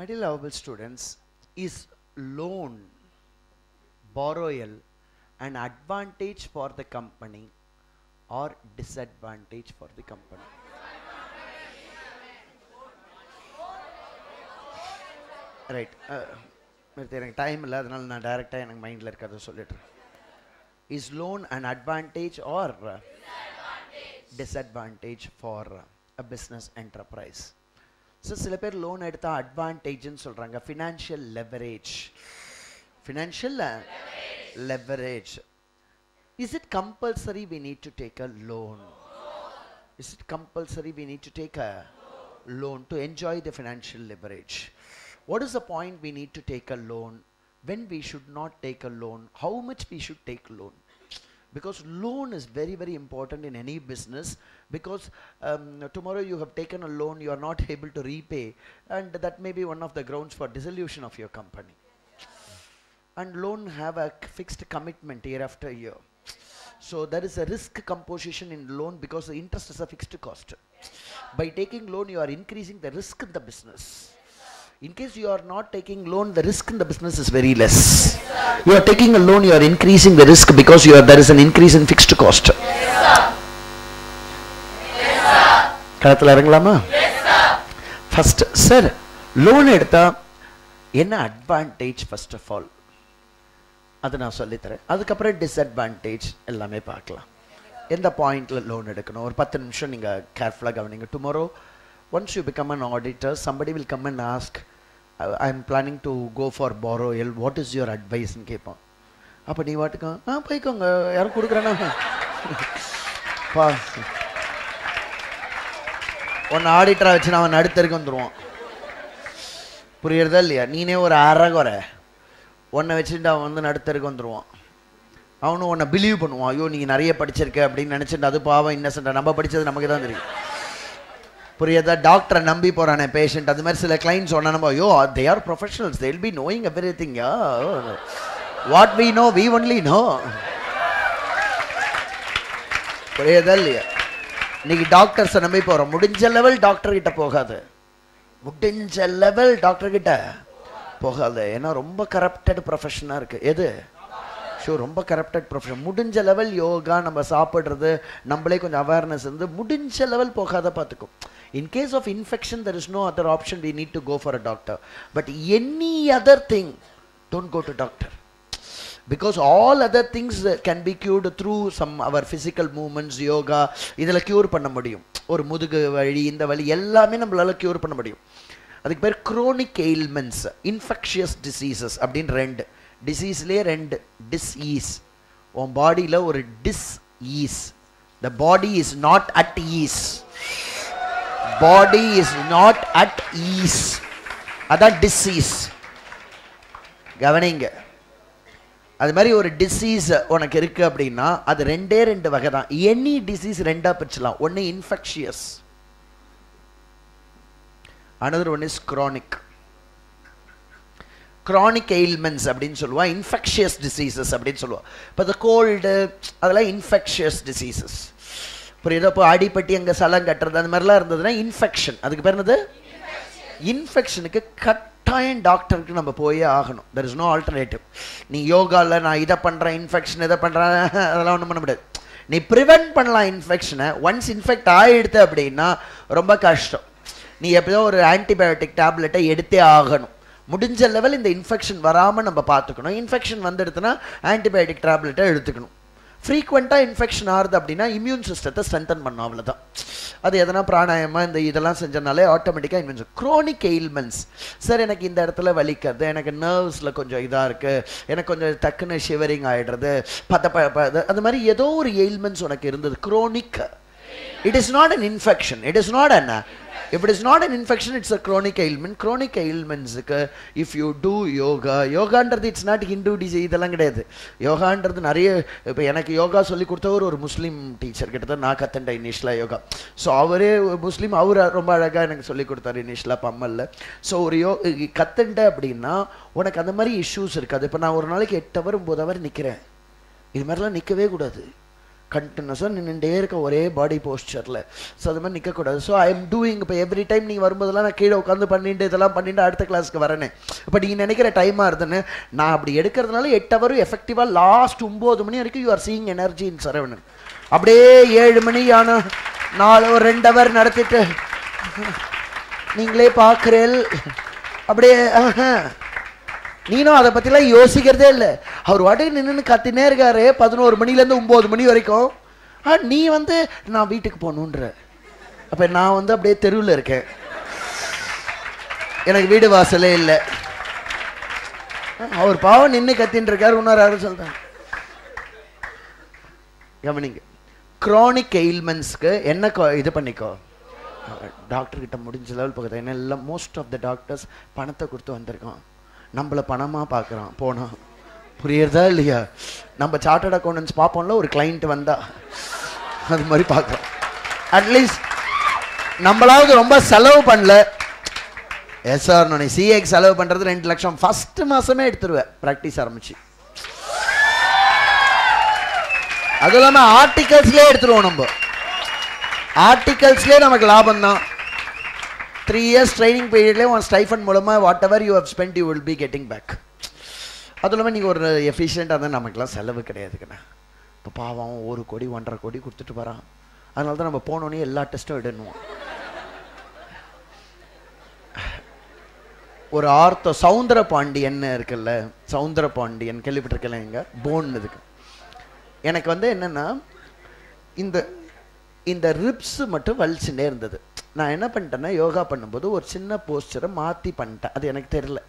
Middle level students is loan, borrowal, an advantage for the company or disadvantage for the company? Right. Time direct mind. Is loan an advantage or disadvantage for a business enterprise? So, loan advantage in financial leverage. Financial leverage. Is it compulsory we need to take a loan? Is it compulsory we need to take a loan to enjoy the financial leverage? What is the point we need to take a loan? When we should not take a loan? How much we should take loan? Because loan is very, very important in any business, because tomorrow you have taken a loan, you are not able to repay, and that may be one of the grounds for dissolution of your company. And loan have a fixed commitment year after year. So there is a risk composition in loan because the interest is a fixed cost. By taking loan, you are increasing the risk in the business. In case you are not taking loan, the risk in the business is very less. Yes, you are taking a loan, you are increasing the risk because you are, there is an increase in fixed cost. Yes, sir. Yes, sir. First, sir, loan edutha enna advantage first of all? Adhu na sollitharen. Adukapra disadvantage ellame paakala. Endha point la loan edukano? Or 10 nimisham neenga careful ah gavuninga. Tomorrow, once you become an auditor, somebody will come and ask, I'm planning to go for borrowal, what is your advice? Appa nee vaattukku poikonga yaru kudukrana pa one auditor vechina avan aduthirukku vandruvan puriyadha illaya neene or aragora one vechina avan aduthirukku vandruvan avanu one believe panuvan ayyo nee nariya padichirukku appdi nenachittu adu paavam innocent namba padichadhu namakku dhaan theriyum. The doctor nambi porana patient, the clients they are professionals, they'll be knowing everything. Yeah. What we know, we only know. Doctors nambi pora. Mudinja level doctor kita pohade. Mudinja level doctor kita pohade. Ena romba corrupted professional ke. Yede. Sure, romba corrupted profession. Mudinja level yoga, namba saappadradhu, nammale konja awareness irundhu mudinja level pohada paathukom. In case of infection, there is no other option. We need to go for a doctor. But any other thing, don't go to doctor. Because all other things can be cured through some our physical movements, yoga. Idala cure panna mudiyum. Or mudugu vali, inda vali, ellame nammalaala cure panna mudiyum. Adukku per chronic ailments, infectious diseases. Abdin rend disease le rend disease. On body la or disease. The body is not at ease. Body is not at ease. That's disease. Governing. That's why a disease is not. Any disease is not. One is infectious. Another one is chronic. Chronic ailments, infectious diseases. But the cold, infectious diseases. Infection. Infection. There is no alternative. Yoga, infection, you prevent infection. Once infect, you antibiotic tablet. Level in the infection, infection antibiotic tablet. Frequent infection is the immune system strengthen. That's why pranayama and the automatic immune system. Chronic ailments. Sir, I have a nerves, I have shivering, ailments. Chronic. It is not an infection. It is not an... If it is not an infection, it's a chronic ailment. Chronic ailments, if you do yoga, yoga under the, it's not Hindu disease. Yoga under the, yoga solli kudutha or Muslim teacher kitta na kathanda initially yoga. So avare Muslim avara romba alaga enak solli kudutharu initially pammalla. So oru kathanda appadina unak andha mari issues irukku. Adha ipo na oru naalukku 8 hour 9 hour nikkiren. Idhu marala nikkave kudadu. continuously in ஒரே body posture. So I am doing every time you come to class. But you have time. You are seeing energy in Saravana. நீனோ அத பத்தில யோசிக்கிறதே இல்ல அவர் வாட்டி நின்னு கத்தினே இருக்காரு 11 மணில இருந்து 9 மணி வரைக்கும் நீ வந்து நான் வீட்டுக்கு போணும்ன்ற அப்ப நான் வந்து அப்படியே தெருவுல இருக்கேன் எனக்கு வீடு வாசலே இல்ல அவர் பாவ நின்னு கத்தின் இருக்காரு உன்னாராரு சொல்றாங்க கவனிங்க chronic ailments க்கு என்ன இது பண்ணிக்கோ டாக்டர் கிட்ட முடிஞ்ச லெவல் பக்கத்தை என்ன இல்ல most of the doctors பணத்தை கொடுத்து வந்திருக்காங்க நம்மள பணமா பார்க்கறான் போனா புரியறதா இல்லையா நம்ம சார்ட்டர்ட் அக்கவுண்டன்ஸ் பாப்போம்ல ஒரு client வந்தா அது மாதிரி பார்க்கறோம் at least நம்மளாவது ரொம்ப செலவு பண்ணல எஸ் ஆர் நானே CX செலவு பண்றது 2 லட்சம் ஃபர்ஸ்ட் மாசமே எடுத்துருவே பிராக்டீஸ் ஆரம்பிச்சி அதலமா ஆர்டிகல்ஸ்லயே எடுத்துறோம் நம்ம ஆர்டிகல்ஸ்லயே நமக்கு லாபம் தான் 3 years training period le one stipend mulama whatever you have spent you will be getting back adulama neenga or efficient ah than namakla selavu kedaiyadukna appo paavam 1 kodi 1.5 kodi kuduthittu varan adanal dhaan nama ponone ella test edunum or artho Soundra Pandian irukalla Soundra Pandian kelipittirukala enga bone idukku enakku vande enna na inda ribs mattum valchine irundhathu நான் என்ன பண்ணிட்டேன்னா யோகா பண்ணும்போது ஒரு சின்ன போஸ்டரை மாத்தி பண்ணிட்டேன் அது எனக்கு தெரியல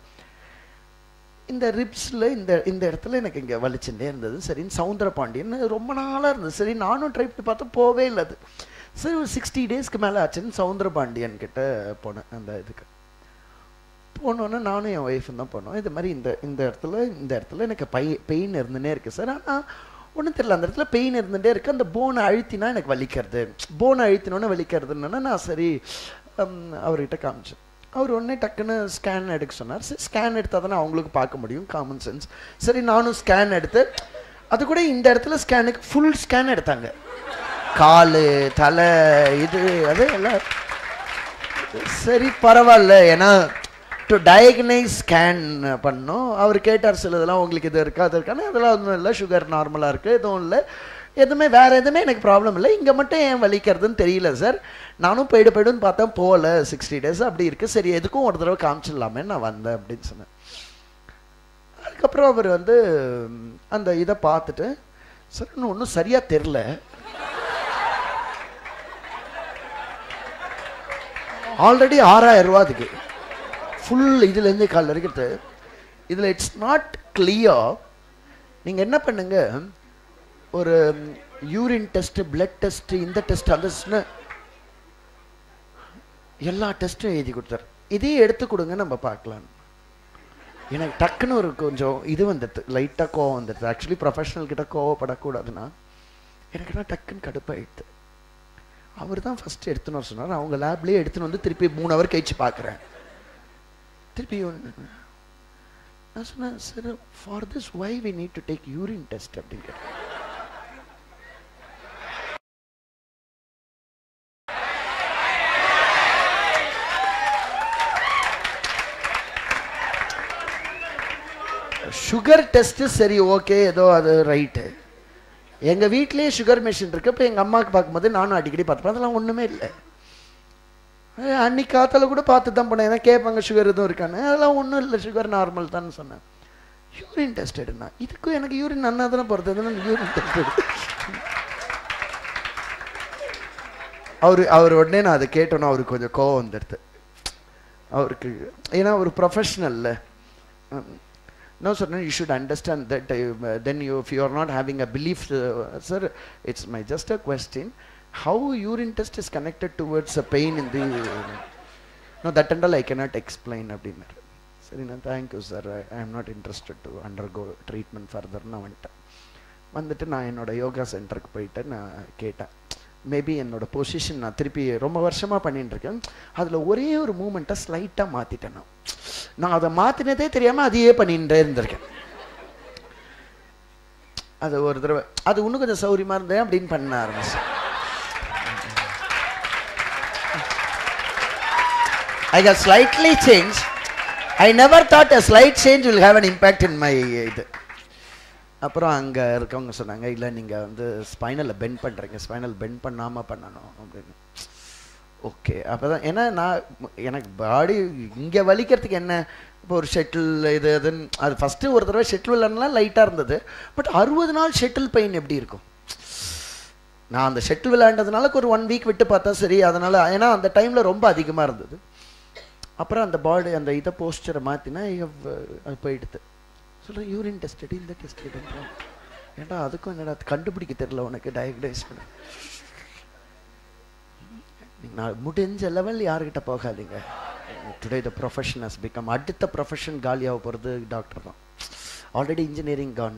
இந்த ரிப்ஸ்ல இந்த இடத்துல எனக்கு இங்க வலிச்சுட்டே இருந்தது சரி சவுந்தர பாண்டியன் ரொம்ப நாளா இருந்தது சரி நானும் ட்ரை பண்ணி பார்த்தா போவே இல்ல அது சரி ஒரு 60 டேஸ்க்கு மேல ஆச்சுன்னு சவுந்தர பாண்டியன் கிட்ட போனேன் அந்த இதுக்கு போனோம்னா நானும் என் வைஃபும் தான் போனோம் இது மாதிரி இந்த இடத்துல எனக்கு பெயின் இருந்துனே இருக்கு சார் ஆனா ஒண்ணும் தெரியல அந்த இடத்துல பெயின் இருந்துட்டே இருக்கு அந்த போனை அழுத்தினா எனக்கு வலிக்கிறது போனை அழுத்தினோன்னு வலிக்கிறதுன்னா நான் சரி அவர்கிட்ட காமிச்சேன் அவர் உடனே டக்குன்னு ஸ்கேன் எடுக்க சொன்னார் சரி ஸ்கேன் எடுத்தால் தானே அவங்களுக்கு பார்க்க முடியும் காமன் சென்ஸ் சரி நானும் ஸ்கேன் எடுத்து அது கூட இந்த இடத்துல ஸ்கேனுக்கு ஃபுல் ஸ்கேன் எடுத்தாங்க கால் தலை இது அது எல்லாம் சரி பரவாயில்ல ஏன்னா to diagnose scan பண்ணோம் அவர் கேட்டார் சிலதெல்லாம் உங்களுக்கு இது இருக்கா அது இருக்கானே அதெல்லாம் ஒண்ணும் இல்ல சுகர் நார்மலா இருக்கு எதுவும் இல்ல எதுமே வேற எதுமே எனக்கு ப்ராப்ளம் இல்ல இங்க மட்டும் ஏன் வலிக்கிறதுன்னு தெரியல சார் நானும் போய்டுன்னு பார்த்தா போகல 60 டேஸ் அப்படி இருக்கு சரி எதுக்கும் ஒரு தடவை காமிச்சிடலாமே நான் வந்தேன் அப்படின்னு சொன்னேன் அதுக்கப்புறம் அவர் வந்து அந்த இதை பார்த்துட்டு சார் இன்னும் ஒன்றும் சரியா தெரியல ஆல்ரெடி 6000 ரூபா அதுக்கு full idil ende kaal irukku idil it's not clear neenga enna pannunga or urine test blood test inda test adasna ella test edhi kuduthar idhi eduthu kudunga namba paakalam enak takku oru konjam idu vandathu light ah ko vandathu actually professional kitta ko padakudadna enakna takku kadupaidhu avaru dhaan first eduthunu sonar avanga lab la eduthunu vandu thirupi 3 hour keichu paakren திருப்பியும் நான் சொன்னேன் sir for this why we need to take urine test அப்படிங்கிற sugar test சரி okay ஏதோ அது right எங்கள் வீட்லேயே sugar machine இருக்கு இப்போ எங்கள் அம்மாவுக்கு பார்க்கும்போது நானும் அடிக்கடி பார்த்துப்பேன் அதெல்லாம் ஒன்றுமே இல்லை அன்னைக்கு காத்தால கூட பார்த்து தான் போனேன் ஏன்னா கேட்பாங்க சுகர் எதுவும் இருக்கான்னு அதெல்லாம் ஒன்றும் இல்லை சுகர் நார்மல் தான் சொன்னேன் யூரின் டெஸ்ட் எடுனா இதுக்கும் எனக்கு யூரின் நன்னா தானே போகிறது யூரின் டெஸ்ட் எடு அவர் உடனே நான் அதை கேட்டோன்னா அவருக்கு கொஞ்சம் கோவம் வந்துடுது அவருக்கு ஏன்னா ஒரு ப்ரொஃபஷனல்ல நான் சொன்னேன் you should understand that then you if you are not having a belief sir it's my just a question how urine test is connected towards a pain in the no that and all I cannot explain abdimar sari na thank you sir I am not interested to undergo treatment further na vandittu na enoda yoga center ku poite na keta maybe enoda position na thirupi romba varshama pannindirukken adula ore oru movement ah slight ah maatitena na adha maatinadhe theriyama adhiye pannindirundirukken அது ஒரு தடவை அது இன்னும் கொஞ்சம் சௌரியமா இருந்தேன் அப்படின்னு பண்ண ஆரம்பிச்சேன். I have slightly changed. I never thought a slight change will have an impact in my இது. அப்புறம் அங்கே இருக்கவங்க சொன்னாங்க, இல்லை நீங்கள் வந்து ஸ்பைனலில் பெண்ட் பண்ணுறீங்க, ஸ்பைனல் பெண்ட் பண்ணாமல் பண்ணணும் அப்படின்னு. ஓகே, அப்போ தான் ஏன்னா நான் எனக்கு பாடி இங்கே வலிக்கிறதுக்கு என்ன இப்போ ஒரு ஷெட்டில் இது அதுன்னு அது ஃபஸ்ட்டு ஒரு தடவை ஷெட்டில் விளையாடலாம் லைட்டாக இருந்தது. பட் 60 நாள் ஷெட்டில் பெயின் எப்படி இருக்கும்? நான் அந்த ஷெட்டில் விளையாண்டதுனால ஒரு 1 வீக் விட்டு பார்த்தா சரி. அதனால் ஏன்னா அந்த டைமில் ரொம்ப அதிகமாக இருந்தது. அப்புறம் அந்த பாடி அந்த இதை போஸ்டரை மாற்றினா அது போயிடுது. சொல்கிறேன் யூரின் டெஸ்ட் எடு, இந்த டெஸ்ட் எடுப்போம், ஏன்டா அதுக்கும் என்னடா அது கண்டுபிடிக்க தெரியல உனக்கு டயக்னைஸ் பண்ண. நான் முடிஞ்ச லெவல் யார்கிட்ட போகாதீங்க. Today the profession has become. அடுத்த ப்ரொஃபஷன் காலியாக போகிறது டாக்டர் தான். ஆல்ரெடி இன்ஜினியரிங் கான்,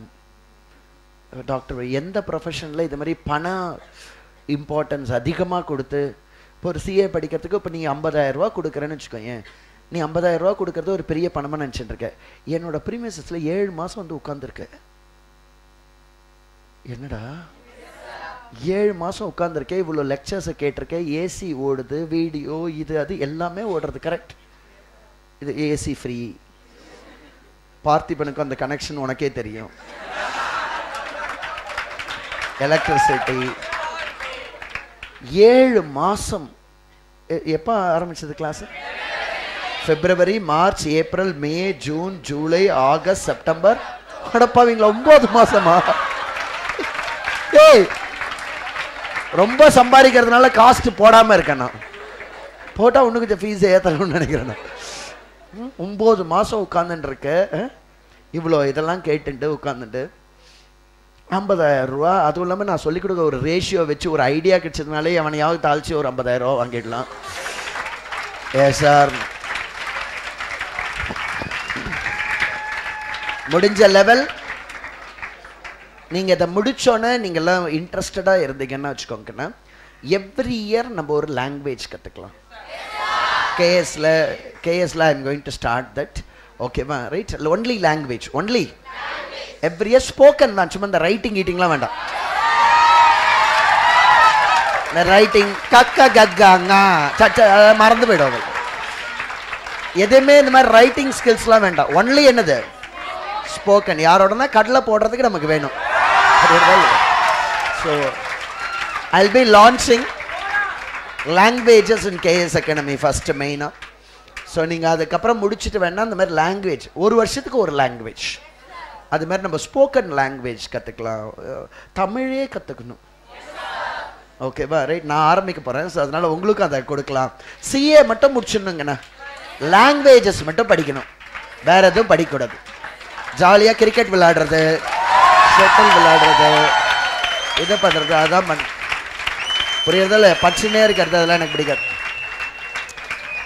டாக்டர் எந்த ப்ரொஃபஷனில் இது மாதிரி பணம் இம்பார்ட்டன்ஸ் அதிகமாக கொடுத்து இப்போ ஒரு சிஏ படிக்கிறதுக்கு இப்போ நீ 50,000 ரூபா கொடுக்குறேன்னு வச்சுக்கோங்க. நீ 50,000 ரூபா கொடுக்குறது ஒரு பெரிய பணமாக நினச்சிட்டு இருக்கேன். என்னோட ப்ரீமியஸில் 7 மாதம் வந்து உட்காந்துருக்கு. என்னடா 7 மாதம் உட்காந்துருக்கேன், இவ்வளோ லெக்சர்ஸை கேட்டிருக்கேன், ஏசி ஓடுது, வீடியோ இது அது எல்லாமே ஓடுறது. கரெக்ட், இது ஏசி ஃப்ரீ. பார்த்திபனுக்கு அந்த கனெக்ஷன் உனக்கே தெரியும். எலக்ட்ரிசிட்டி 7 மாதம். எப்போ ஆரம்பிச்சது class? February, March, April, May, June, July, August, September. அடப்பாவீங்களா, 9 மாசமா? ஏய், ரொம்ப சம்பாதிக்கிறதுனால காஸ்ட் போடாமல் இருக்கேண்ணா, போட்டால் ஒன்று கொஞ்சம் ஃபீஸ் ஏற்றணும்னு நினைக்கிறேண்ணா. 9 மாதம் உட்காந்துட்டுருக்கு, இவ்வளோ இதெல்லாம் கேட்டுட்டு உட்காந்துட்டு 50,000 ரூபா. அதுவும் இல்லாமல் நான் சொல்லிக் கொடுக்க ஒரு ரேஷியோ வச்சு ஒரு ஐடியா கிடைச்சதுனாலே அவனையாவது தாழ்ச்சி ஒரு 50,000 ரூபா வாங்கிடலாம். ஏ சார், முடிஞ்ச லெவல் நீங்கள் இதை முடித்தோன்னே நீங்கள்லாம் இன்ட்ரெஸ்டடாக இருந்தீங்கன்னா வச்சுக்கோங்கண்ணா, எவ்ரி இயர் நம்ம ஒரு லாங்குவேஜ் கற்றுக்கலாம். கேஎஸ்ல I am going to start that. ஓகேவா? Right, only language, only every year spoken தான், சும்மா இந்த ரைட்டிங் ஈட்டிங்லாம் வேண்டாம். இந்த ரைட்டிங் கக்கா கக்காங்கா மறந்து போயிடுவாங்க. எதுவுமே இந்த மாதிரி ரைட்டிங் ஸ்கில்ஸ்லாம் வேண்டாம். ஒன்லி என்னது? ஸ்போக்கன். யாரோடனா கடலை போடுறதுக்கு நமக்கு வேணும். So I will be launching languages in K S academy first மெயினாக. ஸோ நீங்கள் அதுக்கப்புறம் முடிச்சுட்டு வேணா இந்த மாதிரி லாங்குவேஜ் 1 வருஷத்துக்கு ஒரு லாங்குவேஜ், அது மாதிரி நம்ம ஸ்போக்கன் லாங்குவேஜ் கற்றுக்கலாம். தமிழே கற்றுக்கணும். ஓகேவா? ரைட், நான் ஆரம்பிக்க போகிறேன். ஸோ அதனால் உங்களுக்கும் அதை கொடுக்கலாம். சிஏ மட்டும் முடிச்சிடணுங்கண்ணா, லாங்குவேஜஸ் மட்டும் படிக்கணும், வேறு எதுவும் படிக்கக்கூடாது. ஜாலியாக கிரிக்கெட் விளையாடுறது, ஷட்டில் விளையாடுறது, இதை பண்ணுறது, அதுதான் பண்ண புரியுறதா இல்லை? பட்சினே இருக்கிறது அதெல்லாம் எனக்கு பிடிக்காது.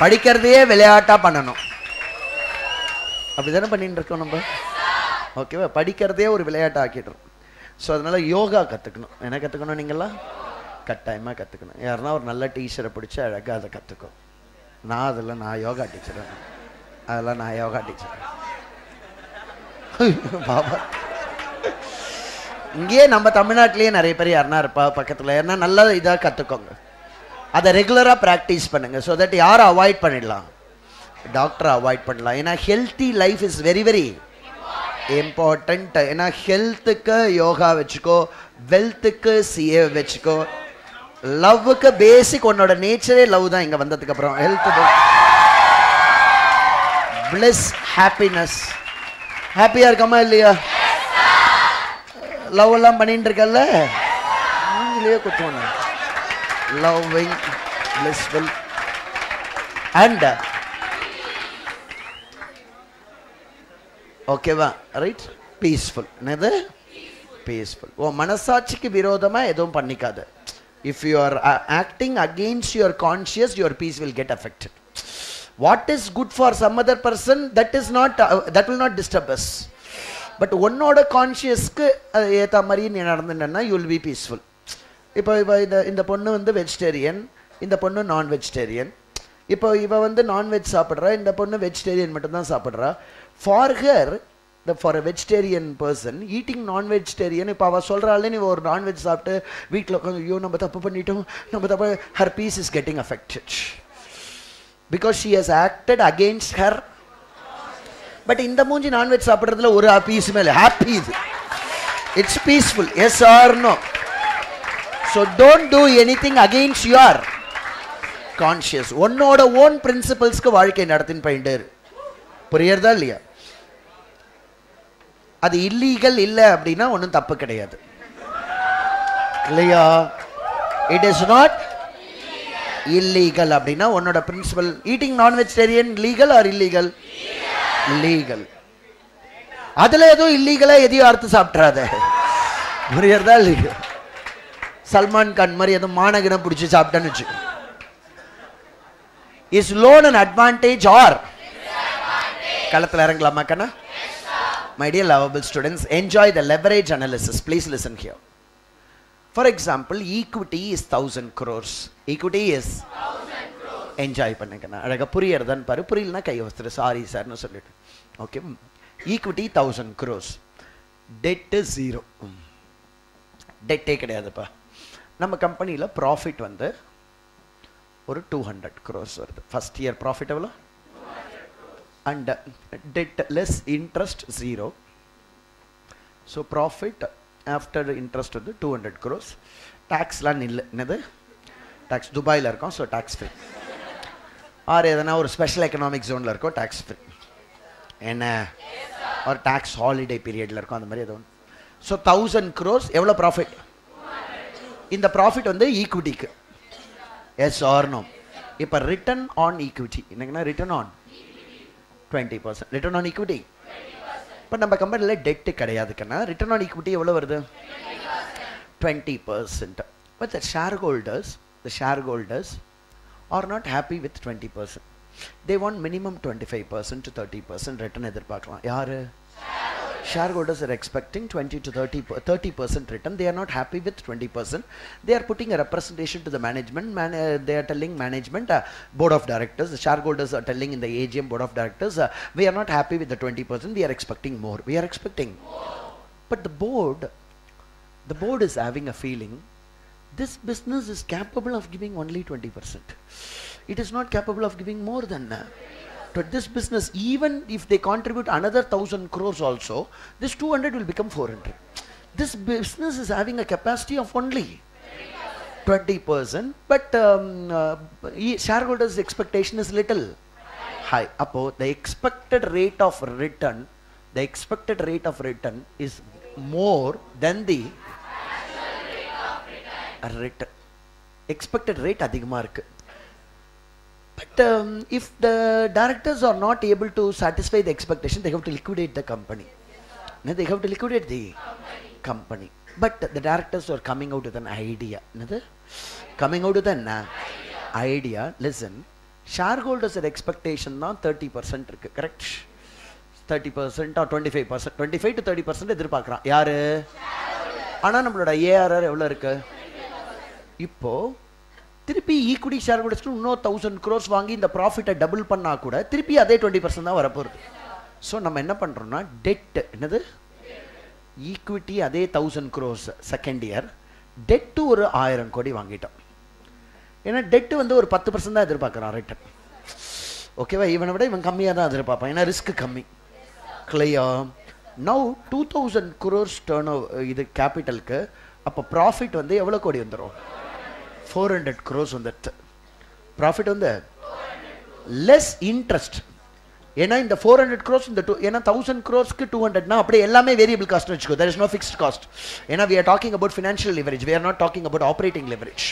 படிக்கிறதையே விளையாட்டாக பண்ணணும். அப்படி தானே பண்ணிட்டு இருக்கோம் நம்ம. ஓகேவா? படிக்கிறதையே ஒரு விளையாட்டாக ஆக்கிடுறோம். ஸோ அதனால் யோகா கற்றுக்கணும். என்ன கற்றுக்கணும்? நீங்களாம் கட்டாயமாக கற்றுக்கணும். யாருன்னா ஒரு நல்ல டீச்சரை பிடிச்சி அழகாக அதை கற்றுக்கும். நான் அதெல்லாம் நான் யோகா டீச்சர், அதெல்லாம் நான் யோகா டீச்சர். பாபா இங்கேயே நம்ம தமிழ்நாட்டிலேயே நிறைய பேர் யாருன்னா இருப்பா பக்கத்தில், ஏன்னா நல்லா இதாக கற்றுக்கோங்க, அதை ரெகுலராக ப்ராக்டிஸ் பண்ணுங்கள். ஸோ தட் யாரை அவாய்ட் பண்ணிடலாம்? டாக்டரை அவாய்ட் பண்ணலாம். ஏன்னா healthy life is very very important. ஏன்னா ஹெல்த்துக்கு யோகா வச்சுக்கோ, வெல்த்துக்கு சிஏ வச்சுக்கோ, லவ்வுக்கு பேசிக் உன்னோட நேச்சரே லவ் தான். இங்கே வந்ததுக்கப்புறம் ஹெல்த்து, பிளஸ், ஹாப்பினஸ். ஹாப்பியாக இருக்கமா இல்லையா? லவ் எல்லாம் பண்ணிட்டு இருக்கல, நீங்களே குத்துவாங்க. லவ்விங், பிளஸ்ஃபுல் அண்ட் ஓகேவா? Right, peaceful. என்னது பீஸ்ஃபுல்? ஓ, மனசாட்சிக்கு விரோதமாக எதுவும் பண்ணிக்காது. If you are acting against your conscious, your peace will get affected. What is good for some other person, that is not that will not disturb us, but onoda conscious ku etha mari nee nadandenna you will be peaceful. Ipo inda ponnu vandu vegetarian, inda ponnu non vegetarian. Ipo iva vandu non veg saapidra, inda ponnu vegetarian mattum dhaan saapidra. For her for a vegetarian person, eating non-vegetarian, if I told you non-veg after week, her peace is getting affected. Because she has acted against her. But in the moonji non-veg after peace is happy. It's peaceful, yes or no? So don't do anything against your conscience. One of the own principles is that you are அது illegal இல்லை அப்படினா ஒண்ணும் தப்பு கிடையாது இல்லையா it is not illegal அப்படினா உன்னோட principle eating non vegetarian legal or illegal legal அதுல ஏதோ இல்லீகலா எதையும் அர்த்த சாப்பிட்றாதே புரியறதா இல்லையா சல்மான் கான் மாதிரி ஏதோ மானகின புடிச்சு சாப்பிட்டான்னு வெச்சு is loan an advantage or களத்துல இறங்கலாமா கண்ணா My dear lovable students, enjoy the leverage analysis. Please listen here. For example, equity is 1000 crores. Equity is 1000 crores. Enjoy pannukana. Alaga puriyaradan paru. Puriyalna kai vasthru. Sorry sir nu sollidu. Okay. Equity 1000 crores. Debt is 0. Debt kediyadhu pa. Nama company la profit vandu oru 200 crores varudhu. First year profit evlo? And debt less interest 0. So profit after interest 200 crores. Tax la nilladhu. Tax Dubai la irukum so tax free. Or edana or special economic zone la irukum tax free. Enna or tax holiday period la irukum andha mari edon. So 1000 crores evlo profit? In the profit on the equity. Yes or no? If a return on equity. Enna return on 20%. Return on equity. 20%. But in our company, debt is return on equity is 20%. But the shareholders are not happy with 20%. They want minimum 25% to 30% return. Shareholders are expecting 20 to 30% return. They are not happy with 20%. They are putting a representation to the management. They are telling management, board of directors, the shareholders are telling in the AGM board of directors, we are not happy with the 20%. We are expecting more. We are expecting more. But the board is having a feeling, this business is capable of giving only 20%. It is not capable of giving more than to this business, even if they contribute another 1000 crores also, this 200 will become 400. This business is having a capacity of only 20%, but shareholders' expectation is little high. Appo, the expected rate of return is more than the return. Expected rate adhigama irukku. But if the directors are not able to satisfy the expectation, they have to liquidate the company. Yes, they have to liquidate the company. But the directors are coming out with an idea. Coming out with an idea. Listen, shareholders' expectation na 30%, correct? 30% or 25%. 25 to 30% edir paakran. Yaar? Ana nammaloda ARR evlo irukku? Ippo Thirippi equity shareholders no 1000 crores vangi in the profit a double panna kuda. Thirippi adhe 20% da varaporudhu. So nama enna pandrona debt enadhu equity adhe 1000 crores second year debt to oru 1000 crore vangitom. Ena debt vandu oru 10% da edirpaakran return. Okay va ivana vida ivan kammiya da edirpaapan ena risk kammi. Clear. Now 2000 crores turnover idu capital ku appo profit vandu evlo kodi vandrom 400 crores on that profit on the less interest. Ena in the 400 crores in the 1000 crores ki 200 na apdi ellame variable cost vechko. There is no fixed cost. Ena we are talking about financial leverage. We are not talking about operating leverage.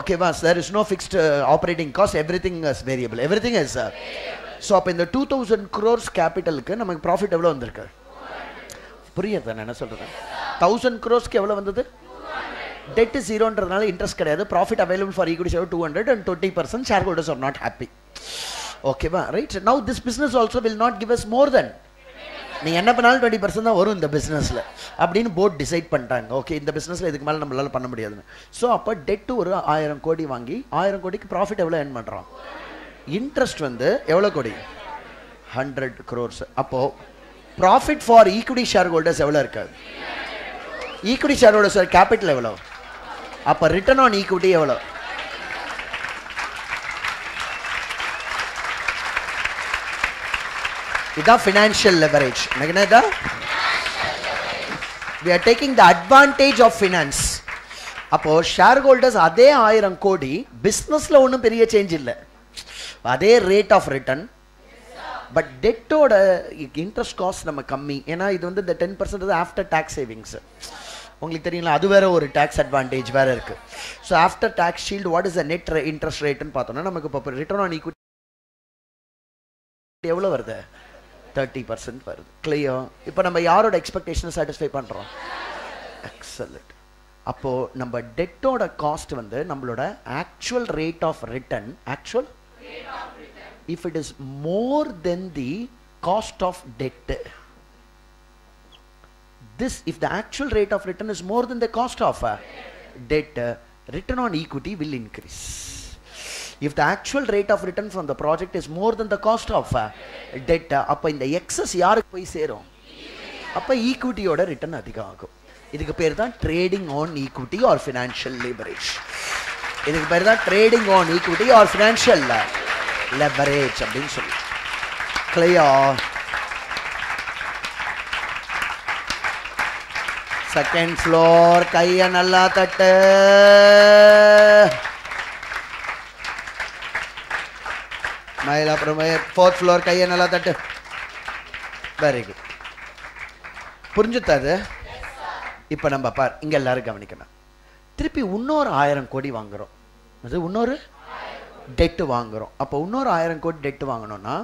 Okay, boss. There is no fixed operating cost. Everything is variable. Everything is so up in the 2000 crores capital ku namak profit evlo vandirukku. Puriyadha na enna solradha 1000 crores ku evlo vandadhu. Debt is 0 and interest kadayadhu. Profit available for equity share 200 and 20% shareholders are not happy. Okay, right? Now this business also will not give us more than. Nee enna pannal 20% da varum indha business la. Appdinu board decide panntaanga. Okay, indha business la idhukku mela nammalaala panna mudiyadhu. So appo debt oru 1000 crore vaangi 1000 crore ku profit evlo earn pandrom. Interest vandu evlo crore? 100 crores. Appo Profit for equity shareholders evala irukku. Equity shareholders are capital evala. Appa return on equity evala. It is financial leverage. We are taking the advantage of finance. Appo shareholders adhe 1000 crore business la onnu periya change illa. Adhe rate of return. But debt oda interest cost nama kammi. Ena idu the 10% is after tax savings. Ungalukku theriyala adu vera oru tax advantage vera irukku. So after tax shield what is the net interest rate nu paathona namakku appo return on equity evlo varudha 30% varudhu. Clear? Ipo nama yaroda expectation satisfy pandrom. Excellent. Appo நம்ம debt oda cost vandu nammaloda actual rate of return, actual rate of return, if it is more than the cost of debt, this if the actual rate of return is more than the cost of debt, return on equity will increase. If the actual rate of return from the project is more than the cost of debt, appa in the excess yaruk poi serum, appa equity oda return adhigam agum. Idukku per dhaan trading on equity or financial leverage. Idukku per dhaan trading on equity or financial leverage appdin sollu. Clear? Second floor kaiya nalla thattu. Fourth floor kaiya nalla thattu. Very good. புரிஞ்சுத்தாது? இப்ப நம்ம பார் இங்க எல்லாரும் கவனிக்கணும். திருப்பி இன்னொரு 1000 கோடி வாங்குறோம். அது இன்னொரு டெட் வாங்குறோம். அப்ப இன்னொரு 1000 கோடி டெட் வாங்கணும்னா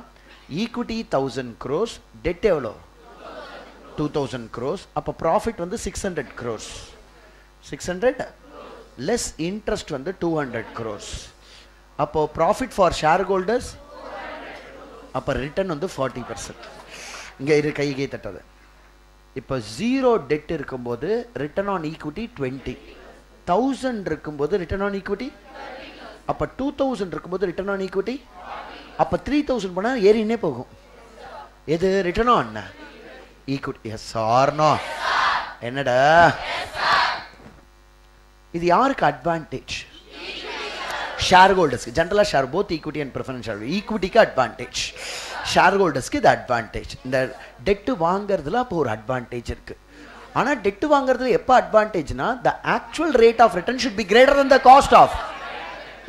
ஈக்விட்டி 1000 crores, டெட் எவ்வளோ 2000 crores. அப்ப ப்ராஃபிட் வந்து 600 crores, 600 லெஸ் இன்ட்ரெஸ்ட் வந்து 200 crores. அப்போ ப்ராஃபிட் ஃபார் ஷேர்ஹோல்டர்ஸ் அப்போ ரிட்டர்ன் வந்து 40%. இங்கே இரு கைகை தட்டது. இப்போ 0 டெட் இருக்கும்போது ரிட்டர்ன் ஆன் ஈக்விட்டி 20, 1000 இருக்கும்போது ரிட்டர்ன் ஆன் ஈக்விட்டி, அப்போ 2000 இருக்கும்போது ரிட்டர்ன் ஆன் ஈக்விட்டி, அப்போ 3000 போனால் ஏறினே போகும். எது ரிட்டர்ன் ஆன் ஈக்விட்டி? எஸ் ஆர்னோ? என்னடா இது? யாருக்கு advantage? shareholders general share, both equity and preference share, equity ka advantage, shareholders ki the advantage. The debt vaangiradhula appo or advantage irukku. Ana debt vaangiradhula eppa advantage na the actual rate of return should be greater than the cost of.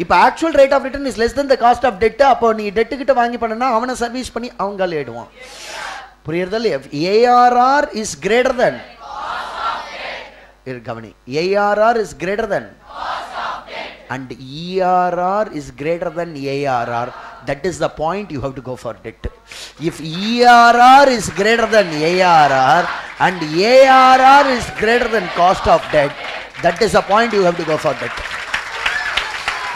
If actual rate of return is less than the cost of debt, appo nee debt kitta vaangi panna avana service panni avanga leduvan. Puriyadhalla ARR is greater than cost of debt. Irgavani ARR is greater than cost of debt and ERR is greater than ARR. That is the point you have to go for debt. If ERR is greater than ARR and ARR is greater than cost of debt, that is the point you have to go for debt.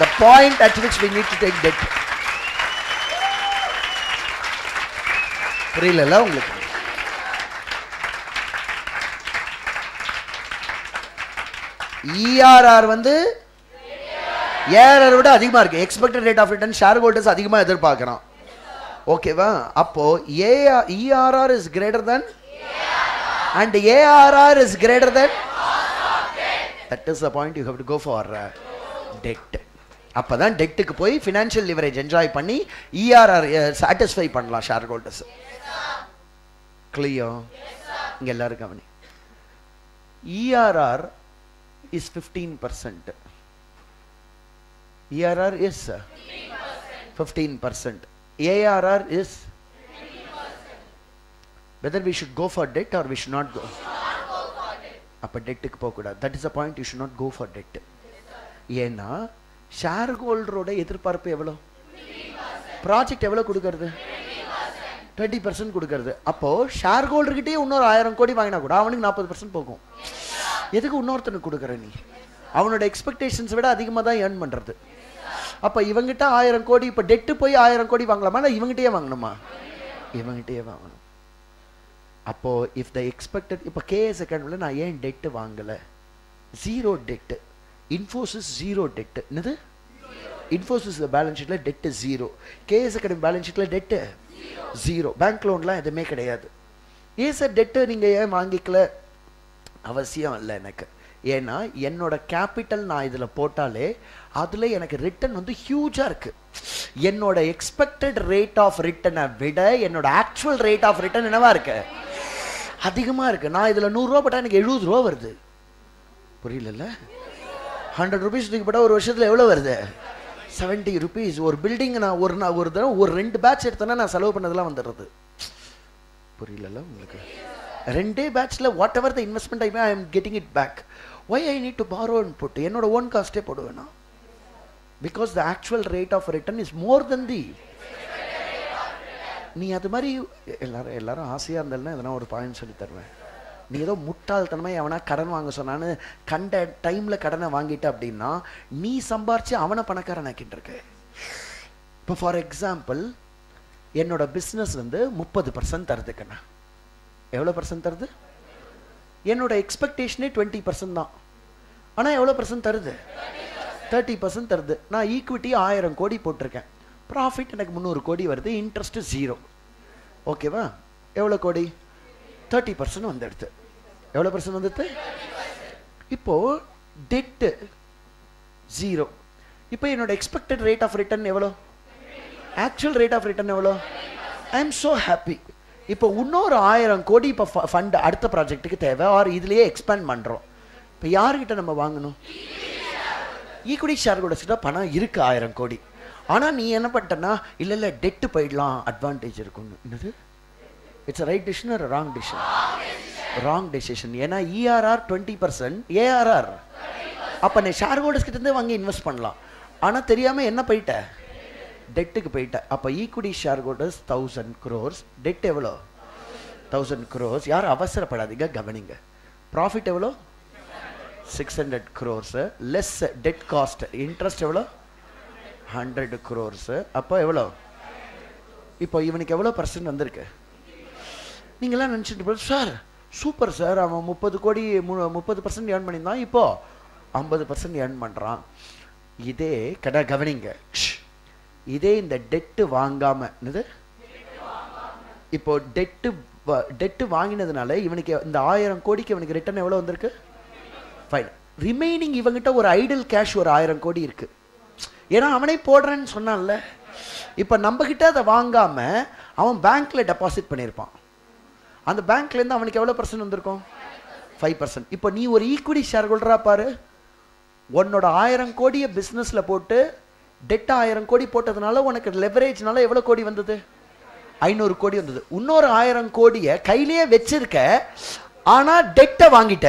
The point at which we need to take debt. Really lovely. ERR vandu ARR விட அதிகமாக இருக்குது. Expected rate of return shareholders அதிகமாக எதிர்பார்க்குறோம். ஓகேவா? அப்போது ERR is greater than and ARR is greater than. That is the point you have to go for debt. அப்போ தான் டெட்டுக்கு போய் ஃபினான்ஷியல் லிவரேஜ் என்ஜாய் பண்ணி ERR சாட்டிஸ்ஃபை பண்ணலாம் ஷேர்ஹோல்டர்ஸ். கிளியோ? இங்கே எல்லாரும் கவனி. ERR is 15%. ERR is 15%. ARR is 15%. Whether we should go for debt or we should not go. That is the point, you should not go for debt. Yena shareholder oda edirparpu evlo? Project evlo kudukarudhu? 20% kudukarudhu. Appo shareholder kitte innoru 1000 crore vaangina kuda avanukku 40% pogum. Edhukku innorthanu kudukara nee? அவனோட expectations விட அதிகமாக தான் earn பண்ணுறது. அப்போ இவங்கிட்ட 1000 கோடி, இப்போ TET போய் 1000 கோடி வாங்கலாமா இல்லை இவங்ககிட்டயே வாங்கணுமா? இவங்ககிட்டயே வாங்கணும். அப்போது இஃப் த எக்ஸ்பெக்டட், இப்போ KS Academy நான் ஏன் டெட்டு வாங்கலை? Zero debt. Infosys zero debt. என்னது? இன்ஃபோசிஸ் பேலன்ஸ் ஷீட்டில் debt zero, KS Academy balance ஷீட்டில் டெட்டு ஜீரோ. பேங்க் லோன்லாம் எதுவுமே கிடையாது. ஏன் சார் டெட்டை நீங்கள் ஏன் வாங்கிக்கல? அவசியம் இல்லை எனக்கு. ஏன்னா என்னோட கேபிட்டல் நான் இதில் போட்டாலே அதில் எனக்கு ரிட்டன் வந்து ஹியூஜாக இருக்குது. என்னோட எக்ஸ்பெக்டட் ரேட் ஆஃப் ரிட்டனை விட என்னோட ஆக்சுவல் ரேட் ஆஃப் ரிட்டன் என்னவா இருக்கு? அதிகமாக இருக்குது. நான் இதில் 100 ரூபா போட்டால் எனக்கு 70 ரூபா வருது. புரியல? 100 rupees போட்டால் ஒரு வருஷத்தில் எவ்வளோ வருது? 70 rupees. ஒரு பில்டிங் நான் ஒரு தடவை ஒரு 2 batch எடுத்தேன்னா நான் செலவு பண்ணதெல்லாம் வந்துடுறது. புரியல உங்களுக்கு? 2 batchல whatever the investment I am getting it back. Why I need to பாரோன்னு போட்டு என்னோட ஓன் காஸ்ட்டே போடுவேண்ணா? Because the actual rate of return is more then the. நீ அது மாதிரி எல்லாரும் ஆசையாக இருந்தாலும் எதனா ஒரு பாயிண்ட் சொல்லி தருவேன். நீ ஏதோ முட்டாள்தனமாக அவனா கடன் வாங்க சொன்னான்னு கண்ட டைமில் கடனை வாங்கிட்ட அப்படின்னா நீ சம்பாரித்து அவனை பணக்காரன் ஆக்கிட்டு இருக்க. இப்போ ஃபார் எக்ஸாம்பிள் என்னோட பிஸ்னஸ் வந்து 30% தருதுக்குண்ணா. எவ்வளோ பர்சன்ட் தருது? என்னோட எக்ஸ்பெக்டேஷனே 20% தான். ஆனால் எவ்வளோ பர்சன்ட் தருது? 30% தருது. நான் ஈக்விட்டி 1000 கோடி போட்டிருக்கேன். ப்ராஃபிட் எனக்கு 300 கோடி வருது. இன்ட்ரெஸ்ட்டு 0. ஓகேவா? எவ்வளோ கோடி? 30% வந்துடுது. எவ்வளோ பர்சன்ட் வந்துடுது? இப்போது டெட்டு 0. இப்போ என்னோட எக்ஸ்பெக்டட் ரேட் ஆஃப் ரிட்டர்ன் எவ்வளோ? ஆக்சுவல் ரேட் ஆஃப் ரிட்டர்ன் எவ்வளோ? I am so happy. இப்போ இன்னொரு 1000 கோடி இப்போ ஃபண்ட் அடுத்த ப்ராஜெக்ட்டுக்கு தேவை. ஆர் இதுலேயே எக்ஸ்பேண்ட் பண்ணுறோம். இப்போ யார்கிட்ட நம்ம வாங்கணும்? ஈக்குவிட்டி ஷேர் கூட வச்சுட்டா பணம் இருக்குது 1000 கோடி. ஆனால் நீ என்ன பண்ணிட்டனா இல்லை இல்லை டெட்டு போயிடலாம் அட்வான்டேஜ் இருக்குன்னு. என்னது? இட்ஸ் ரைட் டிசிஷன் ஒரு ராங் டிசிஷன்? Wrong decision. ஏன்னா இஆர்ஆர் 20%, ஏஆர்ஆர். அப்போ நீ ஷேர் ஹோல்டர்ஸ்கிட்டே வாங்கி இன்வெஸ்ட் பண்ணலாம். ஆனால் தெரியாமல் என்ன போயிட்ட? டெட்டுக்கு போயிட்டேன். அப்போ equity share holders 1000 crores. Debt எவ்வளோ? 1000 crores. யாரும் அவசரப்படாதீங்க, கவனிங்க. ப்ராஃபிட் எவ்வளோ? 600 crores. Less debt cost. Interest எவ்வளோ? 100 crores. அப்போ எவ்வளோ? இப்போ இவனுக்கு எவ்வளோ பர்சன்ட் வந்திருக்கு? நீங்களாம் நினச்சிட்டு போய் சார் சூப்பர் சார் அவன் 30 கோடி 30% ஏர்ன் பண்ணியிருந்தான், இப்போ 50% ஏர்ன் பண்ணுறான். இதே கடை கவனிங்க. இதே இந்த டெட்டு வாங்காம என்னது? இப்போ டெட்டு வாங்கினதுனால இவனுக்கு இந்த 1000 கோடிக்கு இவனுக்கு ரிட்டர்ன் எவ்வளோ வந்திருக்கு? ஃபைன். ரிமைனிங் இவங்கிட்ட ஒரு ஐடல் கேஷ் ஒரு 1000 கோடி இருக்கு. ஏன்னா அவனே போடுறேன்னு சொன்னான்ல. இப்போ நம்மகிட்ட அதை வாங்காம அவன் பேங்க்ல டெபாசிட் பண்ணியிருப்பான். அந்த பேங்க்லேருந்து அவனுக்கு எவ்வளோ பர்சன்ட் வந்திருக்கும்? 5%. இப்போ நீ ஒரு ஈக்குவிட்டி ஷேர் ஹோல்டரா பாரு. உன்னோட 1000 கோடியை பிஸ்னஸ்ல போட்டு டெட்டா 1000 கோடி போட்டதுனால உனக்கு லெவரேஜ்னால எவ்வளோ கோடி வந்தது? 500 கோடி வந்தது. இன்னொரு 1000 கோடியை கையிலேயே வச்சிருக்க, ஆனால் டெட்டை வாங்கிட்ட.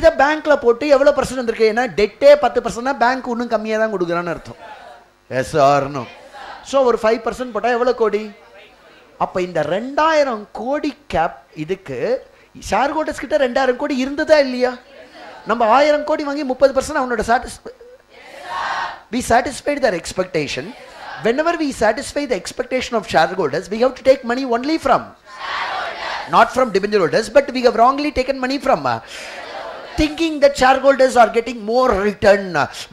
இதை பேங்க்ல போட்டு எவ்வளோ பர்சன்ட் வந்திருக்கு? ஏன்னா டெட்டே 10%னா பேங்க் இன்னும் கம்மியாக தான் கொடுக்குறான்னு அர்த்தம். Yes or no? ஸோ ஒரு 5% போட்டால் எவ்வளோ கோடி? அப்போ இந்த 2000 கோடி கேப் இதுக்கு ஷேர் ஹோல்டர்ஸ் கிட்ட 2000 கோடி இருந்ததா இல்லையா? நம்ம 1000 கோடி வாங்கி 30% அவனோட We satisfied their expectation. Whenever we satisfy the expectation of shareholders, we have to take money only from shareholders, not from debenture holders. But we have wrongly taken money from shareholders, thinking that shareholders are getting more return.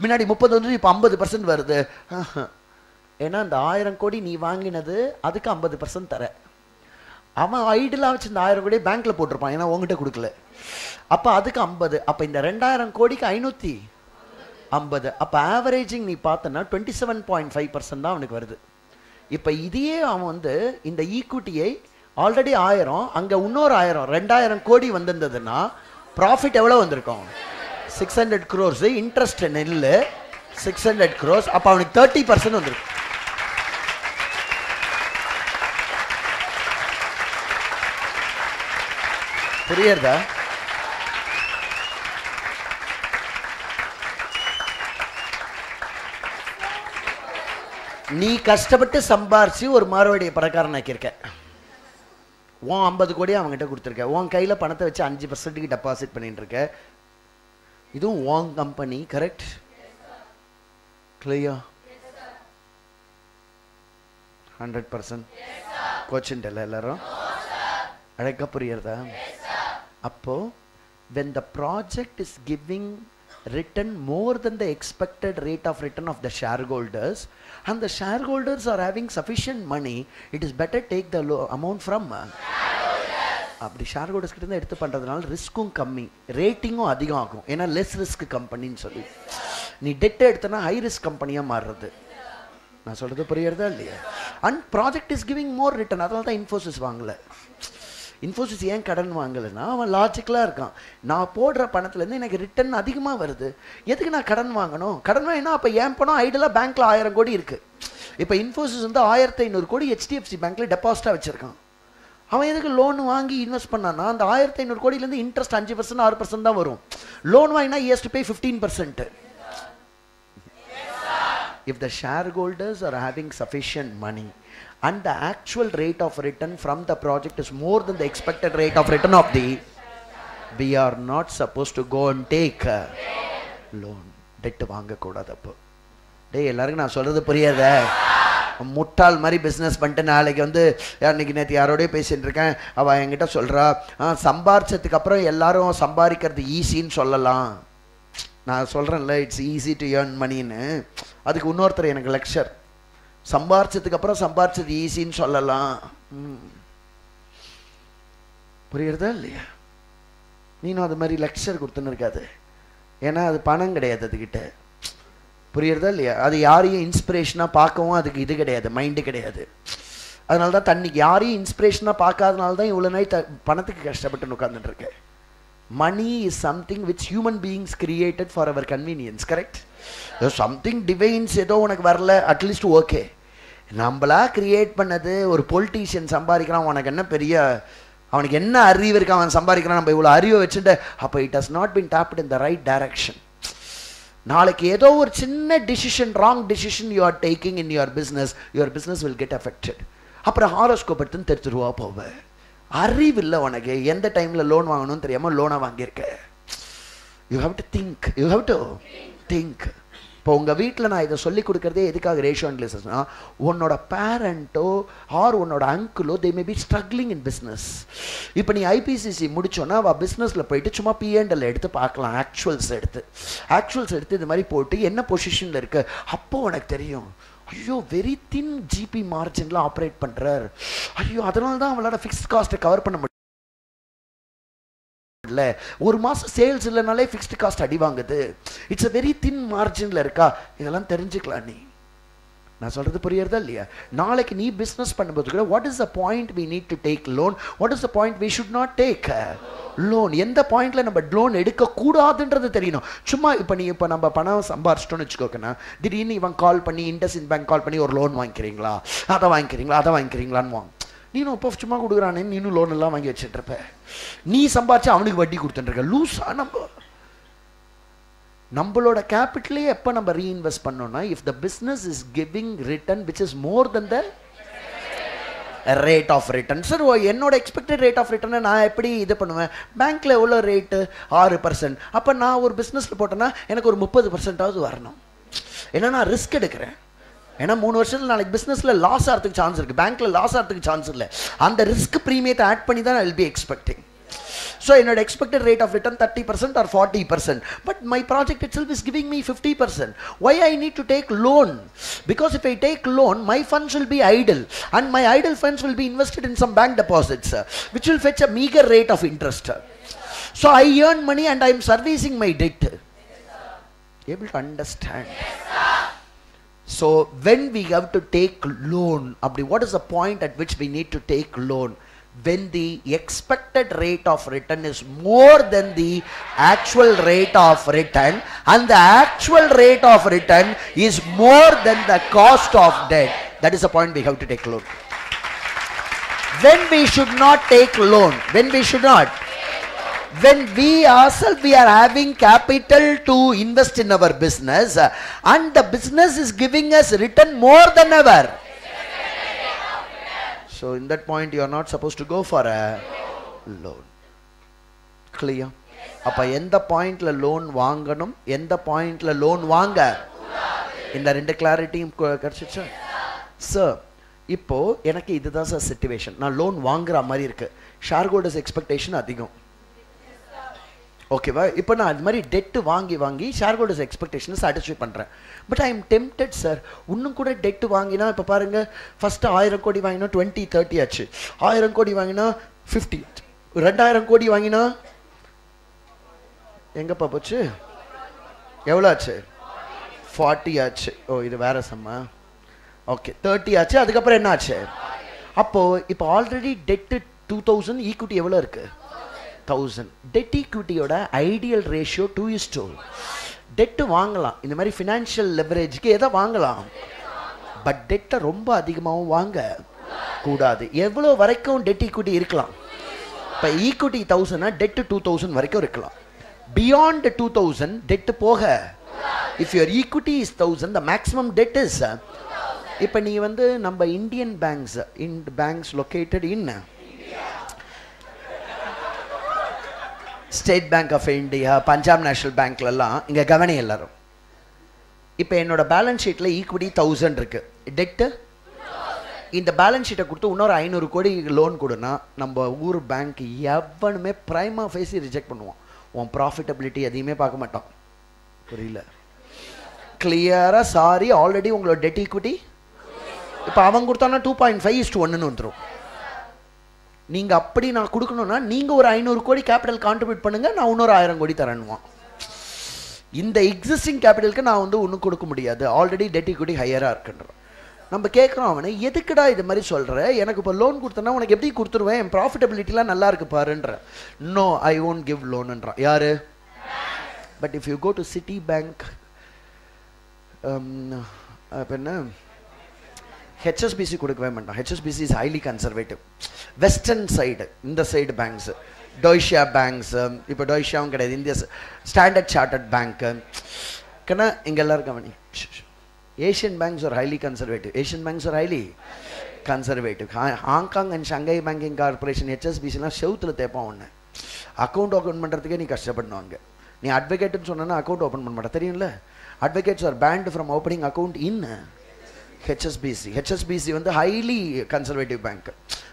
Minadi 30% ipo 50% varudhu. Ena and 1000 kodi nee vaanginadhu adukku 50% thara. Avan idle ah vechi 1000 kodi bank la potirpan. Ena ongita kudukala. Appo adukku 50. Appo indha 2000 kodi ku 550. அப்போ averaging நீ பார்த்தனா 27.5% தான் அவனுக்கு வருது. இப்போ இதையே அவன் வந்து இந்த ஈக்குவிட்டியை ஆல்ரெடி 1000 அங்கே இன்னொரு 1000 2000 கோடி வந்திருந்ததுன்னா ப்ராஃபிட் எவ்வளோ வந்திருக்கும்? 600 crores. இன்ட்ரெஸ்ட் நெல் 600 crores. அப்போ அவனுக்கு 30% வந்திருக்கும். புரியுறதா? நீ கஷ்டப்பட்டு சம்பாரிச்சு ஒரு மாறுவாடியை பணக்காரன் ஆக்கியிருக்க. உன் 50 கோடியை அவங்ககிட்ட கொடுத்துருக்க. உன் கையில் பணத்தை வச்சு 5%க்கு டெபாசிட் பண்ணிட்டு இருக்க. இதுவும் உன் கம்பெனி, கரெக்ட்? கிளியா? 100% கோச்சின் எல்லாரும் அழகா புரியுறதா? அப்போ when the project is giving return more than the expected rate of return of the shareholders and the shareholders are having sufficient money, it is better take the low amount from shareholders. அப்படி share holders கிட்ட இருந்து எடுத்து பண்றதுனால ரிஸ்க்கும் கம்மி, ரேட்டிங்கும் அதிகம் ஆகும். ஏன்னா less risk கம்பெனின்னு சொல்லி நீ டெட் எடுத்தனா ஹை ரிஸ்க் கம்பெனியாக மாறுறது. நான் சொல்றது புரியுறதா இல்லையா? And project is giving more return. அதனால தான் இன்ஃபோசிஸ் வாங்கலை. இன்ஃபோசிஸ் ஏன் கடன் வாங்கலைன்னா அவன் லாஜிக்கலாக இருக்கான். நான் போடுற பணத்துலேருந்து எனக்கு ரிட்டர்ன் அதிகமாக வருது, எதுக்கு நான் கடன் வாங்கணும்? கடன் வாங்கினா அப்போ ஏன் பணம் ஐடலாக பேங்க்கில் 1000 கோடி இருக்குது. இப்போ இன்ஃபோசிஸ் வந்து 1500 கோடி HDFC பேங்க்கில் டெபாசிட்டாக வச்சுருக்கான். அவன் எதுக்கு லோன் வாங்கி இன்வெஸ்ட் பண்ணான்னா அந்த 1500 கோடியிலேருந்து இன்ட்ரெஸ்ட் 5% 6% தான் வரும். லோன் வாங்கினா he has to pay 15%. If the shareholders are having sufficient money and the actual rate of return from the project is more than the expected rate of return of the, we are not supposed to go and take a loan. Debt வாங்க கூடாதப்போ. டேய் எல்லாருக்கும் நான் சொல்றது புரியாதா? முட்டாள் மாதிரி business பண்ணிட்டு நாளைக்கு வந்து இன்னைக்கு நேற்று யாரோடய பேசிகிட்டு இருக்கேன், அவள் என்கிட்ட சொல்கிறா சம்பாரிச்சதுக்கு அப்புறம் எல்லாரும் சம்பாதிக்கிறது ஈஸின்னு சொல்லலாம். நான் சொல்கிறேன்ல இட்ஸ் ஈஸி டு ஏர்ன் மணின்னு. அதுக்கு இன்னொருத்தர் எனக்கு லெக்சர், சம்பாரிச்சதுக்கப்புறம் சம்பாரிச்சது ஈஸின்னு சொல்லலாம். புரியுறதா இல்லையா? நீனும் அது மாதிரி லெக்சர் கொடுத்துன்னு இருக்காது, ஏன்னா அது பணம் கிடையாது அதுக்கிட்ட. புரியுறதா இல்லையா? அது யாரையும் இன்ஸ்பிரேஷனாக பார்க்கவும் அதுக்கு இது கிடையாது, மைண்டு கிடையாது. அதனால தான் தண்ணிக்கு யாரையும் இன்ஸ்பிரேஷனாக பார்க்காதனால தான் இவ்வளோ நாய் பணத்துக்கு கஷ்டப்பட்டு உட்காந்துட்டு இருக்கேன். Money is something which human beings created for our convenience. Correct? Something divines ஏதோ உனக்கு வரல, அட்லீஸ்ட் ஓகே. நம்மளா கிரியேட் பண்ணது. ஒரு பொலிட்டீஷியன் சம்பாதிக்கிறான், உனக்கு என்ன பெரிய, அவனுக்கு என்ன அறிவு இருக்கு அவன் சம்பாதிக்கிறான்? நம்ம இவ்வளோ அறிவை வச்சுட்டு அப்போ it has not been tapped in the right direction. நாளைக்கு ஏதோ ஒரு சின்ன decision, wrong decision you are taking in your business, your business will get affected. அப்புறம் ஹாரோஸ்கோப் எடுத்துன்னு 30 ரூபா போவே. அறிவு இல்லை உனக்கு, எந்த டைமில் லோன் வாங்கணும்னு தெரியாமல் லோனை வாங்கியிருக்க. You have to think, you have to think. இப்போ உங்கள் வீட்டில் நான் இதை சொல்லிக் கொடுக்குறதே எதுக்காக ரேஷியோ அனலைசிஸ்னா, உன்னோட பேரண்ட்டோ ஆர் உன்னோட அங்கிளோ they may be struggling in business. இப்போ நீ ஐபிசிசி முடிச்சோன்னா அவள் பிஸ்னஸில் போயிட்டு சும்மா P&L எடுத்து பார்க்கலாம், ஆக்சுவல்ஸ் எடுத்து இது மாதிரி போட்டு என்ன பொசிஷனில் இருக்கு, அப்போ உனக்கு தெரியும். ஐயோ வெரி தின் ஜிபி மார்ஜினில் ஆப்ரேட் பண்ணுறார், ஐயோ அதனால தான் அவளோட ஃபிக்ஸ்ட் காஸ்ட்டை கவர் பண்ண முடியல. ஒரு மாதம் சேல்ஸ் இல்லைனாலே ஃபிக்ஸ்டு காஸ்ட் அடி வாங்குது, இட்ஸ் அ வெரி தின் மார்ஜினில் இருக்கா. இதெல்லாம் தெரிஞ்சுக்கலாம். நீ நான் சொல்கிறது புரியறதா இல்லையா? நாளைக்கு நீ பிஸ்னஸ் பண்ணும்போது கூட what is the point we need to take loan, what is the point we should not take loan. எந்த பாயிண்டில் நம்ம லோன் எடுக்கக்கூடாதுன்றது தெரியணும். சும்மா இப்போ நீ இப்போ நம்ம பணம் சம்பாரிச்சிட்டோன்னு வச்சுக்கோக்கண்ணா, திடீர்னு இவன் கால் பண்ணி இண்டஸ்இன் பேங்க் கால் பண்ணி ஒரு லோன் வாங்கிக்கிறீங்களா, அதை வாங்கிக்கிறீங்களான்னு வாங்க. நீனும் இப்போ சும்மா கொடுக்குறானே, நீனும் லோன் எல்லாம் வாங்கி வச்சுட்டு இருப்ப. நீ சம்பாரிச்சு அவனுக்கு வட்டி கொடுத்துட்டுருக்க. லூஸாக நம்மளோட கேபிட்டலே எப்போ நம்ம ரீஇன்வெஸ்ட் பண்ணோம்னா if the business is giving return which is more than the rate of return. Sir என்னோட எக்ஸ்பெக்டட் ரேட் ஆஃப் ரிட்டர்னை நான் எப்படி இது பண்ணுவேன்? பேங்க்ல எவ்வளோ ரேட்டு? 6%. அப்போ நான் ஒரு பிஸ்னஸ்ல போட்டேன்னா எனக்கு ஒரு 30% வரணும். ஏன்னா நான் ரிஸ்க் எடுக்கிறேன். ஏன்னா 3 வருஷத்துல நாளைக்கு பிஸ்னஸ்ல லாஸ் ஆகிறதுக்கு சான்ஸ் இருக்கு, பேங்க்ல லாஸ் ஆகிறதுக்கு சான்ஸ் இல்லை. அந்த ரிஸ்க் பிரீமியத்தை ஆட் பண்ணி தான் I'll be expecting. So என்னோட expected rate of return 30% or 40%. But my project itself is giving me 50%. Why I need to take loan? Because if I take loan, my funds will be idle. And my idle funds will be invested in some bank deposits, which will fetch a meager rate of interest. So I earn money and I am servicing my debt. Yes, able to understand? Yes, sir. So when we have to take loan, what is the point at which we need to take loan? When the expected rate of return is more than the actual rate of return and the actual rate of return is more than the cost of debt, that is the point we have to take loan. When we should not take loan, when we ourselves we are having capital to invest in our business and the business is giving us return more than ever. So in that point you are not supposed to go for a loan. Clear? அப்போ எந்த பாயிண்டில் loan வாங்கணும், எந்த பாயிண்டில் loan வாங்க, இந்த ரெண்டு கிளாரிட்டியும் கிடச்சிச்சா? Sir இப்போது எனக்கு இதுதான் சார் சிச்சுவேஷன், நான் லோன் வாங்குற மாதிரி இருக்குது, ஷேர் ஹோல்டர்ஸ் எக்ஸ்பெக்டேஷன் அதிகம், ஓகேவா? இப்போ நான் அது மாதிரி டெட்டு வாங்கி ஷேர் ஹோல்டர்ஸ் எக்ஸ்பெக்டேஷனை சாட்டிஸ்ஃபை பண்ணுறேன். But I am tempted sir, இன்னும் கூட டெட்டு வாங்கினா இப்போ பாருங்கள், ஃபஸ்ட்டு 1000 கோடி வாங்கினா 20-30 ஆச்சு, 1000 கோடி வாங்கினா 50, 2,000 கோடி வாங்கினா எங்கப்பா போச்சு? எவ்வளோ ஆச்சு? 40 ஆச்சு. ஓ, இது வேற சம்மா. ஓகே, 30 ஆச்சு. அதுக்கப்புறம் என்ன ஆச்சு? அப்போது இப்போ ஆல்ரெடி டெட்டு 2000, ஈக்விட்டி எவ்வளோ இருக்குது? 1000. டெட் ஈக்விட்டியோட ஐடியல் ரேஷியோ 2:2. டெட்டு வாங்கலாம், இந்த மாதிரி ஃபினான்ஷியல் லெவரேஜுக்கு எதை வாங்கலாம், பட் டெட்டை ரொம்ப அதிகமாகவும் வாங்க கூடாது. எவ்வளோ வரைக்கும் டெட் ஈக்விட்டி இருக்கலாம்? இப்போ ஈக்விட்டி 1000னா டெட்டு 2000 வரைக்கும் இருக்கலாம். பியாண்ட் 2000 டெட்டு போக, if your equity is 1000, the maximum debt is. இப்போ நீ வந்து நம்ம Indian banks, banks located in state bank of India, Punjab National பேங்க்லலாம் இங்கே கவனி எல்லாரும். இப்போ என்னோட பேலன்ஸ் ஷீட்டில் ஈக்விட்டி 1000 இருக்குது, டெட்டு இந்த பேலன்ஸ் ஷீட்டை கொடுத்து இன்னொரு 500 கோடி லோன் கொடுனா நம்ம ஊர் பேங்க் எவனுமே ப்ரைமா ஃபேஸி ரிஜெக்ட் பண்ணுவோம். உன் ப்ராஃபிட்டபிலிட்டி எதையுமே பார்க்க மாட்டோம். புரியல? கிளியராக சாரி, ஆல்ரெடி உங்களோட டெட் ஈக்விட்டி இப்போ அவங்க கொடுத்தானா 2.5:1 வந்துடும். நீங்கள் அப்படி நான் கொடுக்கணும்னா நீங்கள் ஒரு 500 கோடி கேபிட்டல் கான்ட்ரிபியூட் பண்ணுங்கள், நான் இன்னொரு 1000 கோடி தரணுவான். இந்த எக்ஸிஸ்டிங் கேபிட்டலுக்கு நான் வந்து ஒன்றும் கொடுக்க முடியாது, ஆல்ரெடி டெட் ஈக்விட்டி ஹையராக இருக்குன்றோம். நம்ம கேட்குறோம் அவனை, எதுக்குடா இது மாதிரி சொல்கிற, எனக்கு இப்போ லோன் கொடுத்தேன்னா உனக்கு எப்படி கொடுத்துருவேன், என் ப்ராஃபிட்டபிலிட்டிலாம் நல்லா இருக்கு பாருன்ற. நோ, ஐ ஓன்ட் கிவ் லோனுன்றான். யார்? But if you go to city bank, இப்போ என்ன, ஹெச்எஸ்பிசி கொடுக்கவே மாட்டான். HSBC is highly conservative. Western side, இந்த சைடு பேங்க்ஸு, டோய்ஷியா பேங்க்ஸு, இப்போ டோய்ஷியாவும் கிடையாது, இந்தியா ஸ்டாண்டர்ட் சார்ட்டர்ட் பேங்க்கு கண்ணா இங்கே எல்லோரும் கவனி. Asian banks are highly conservative. Asian banks are highly conservative. Hong Kong and Shanghai banking corporation, ஹெச்எஸ்பிசிலாம் செவுத்தில் தேப்பான் ஒன்று. அக்கௌண்ட் ஓப்பன் பண்ணுறதுக்கே நீ கஷ்டப்படுவாங்க. நீ அட்வொகேட்டுன்னு சொன்னா அக்கௌண்ட் ஓப்பன் பண்ண மாட்டேன், தெரியும்ல? Advocates are banned from opening account in HSBC. HSBC வந்து ஹைலி கன்சர்வேட்டிவ் பேங்க்.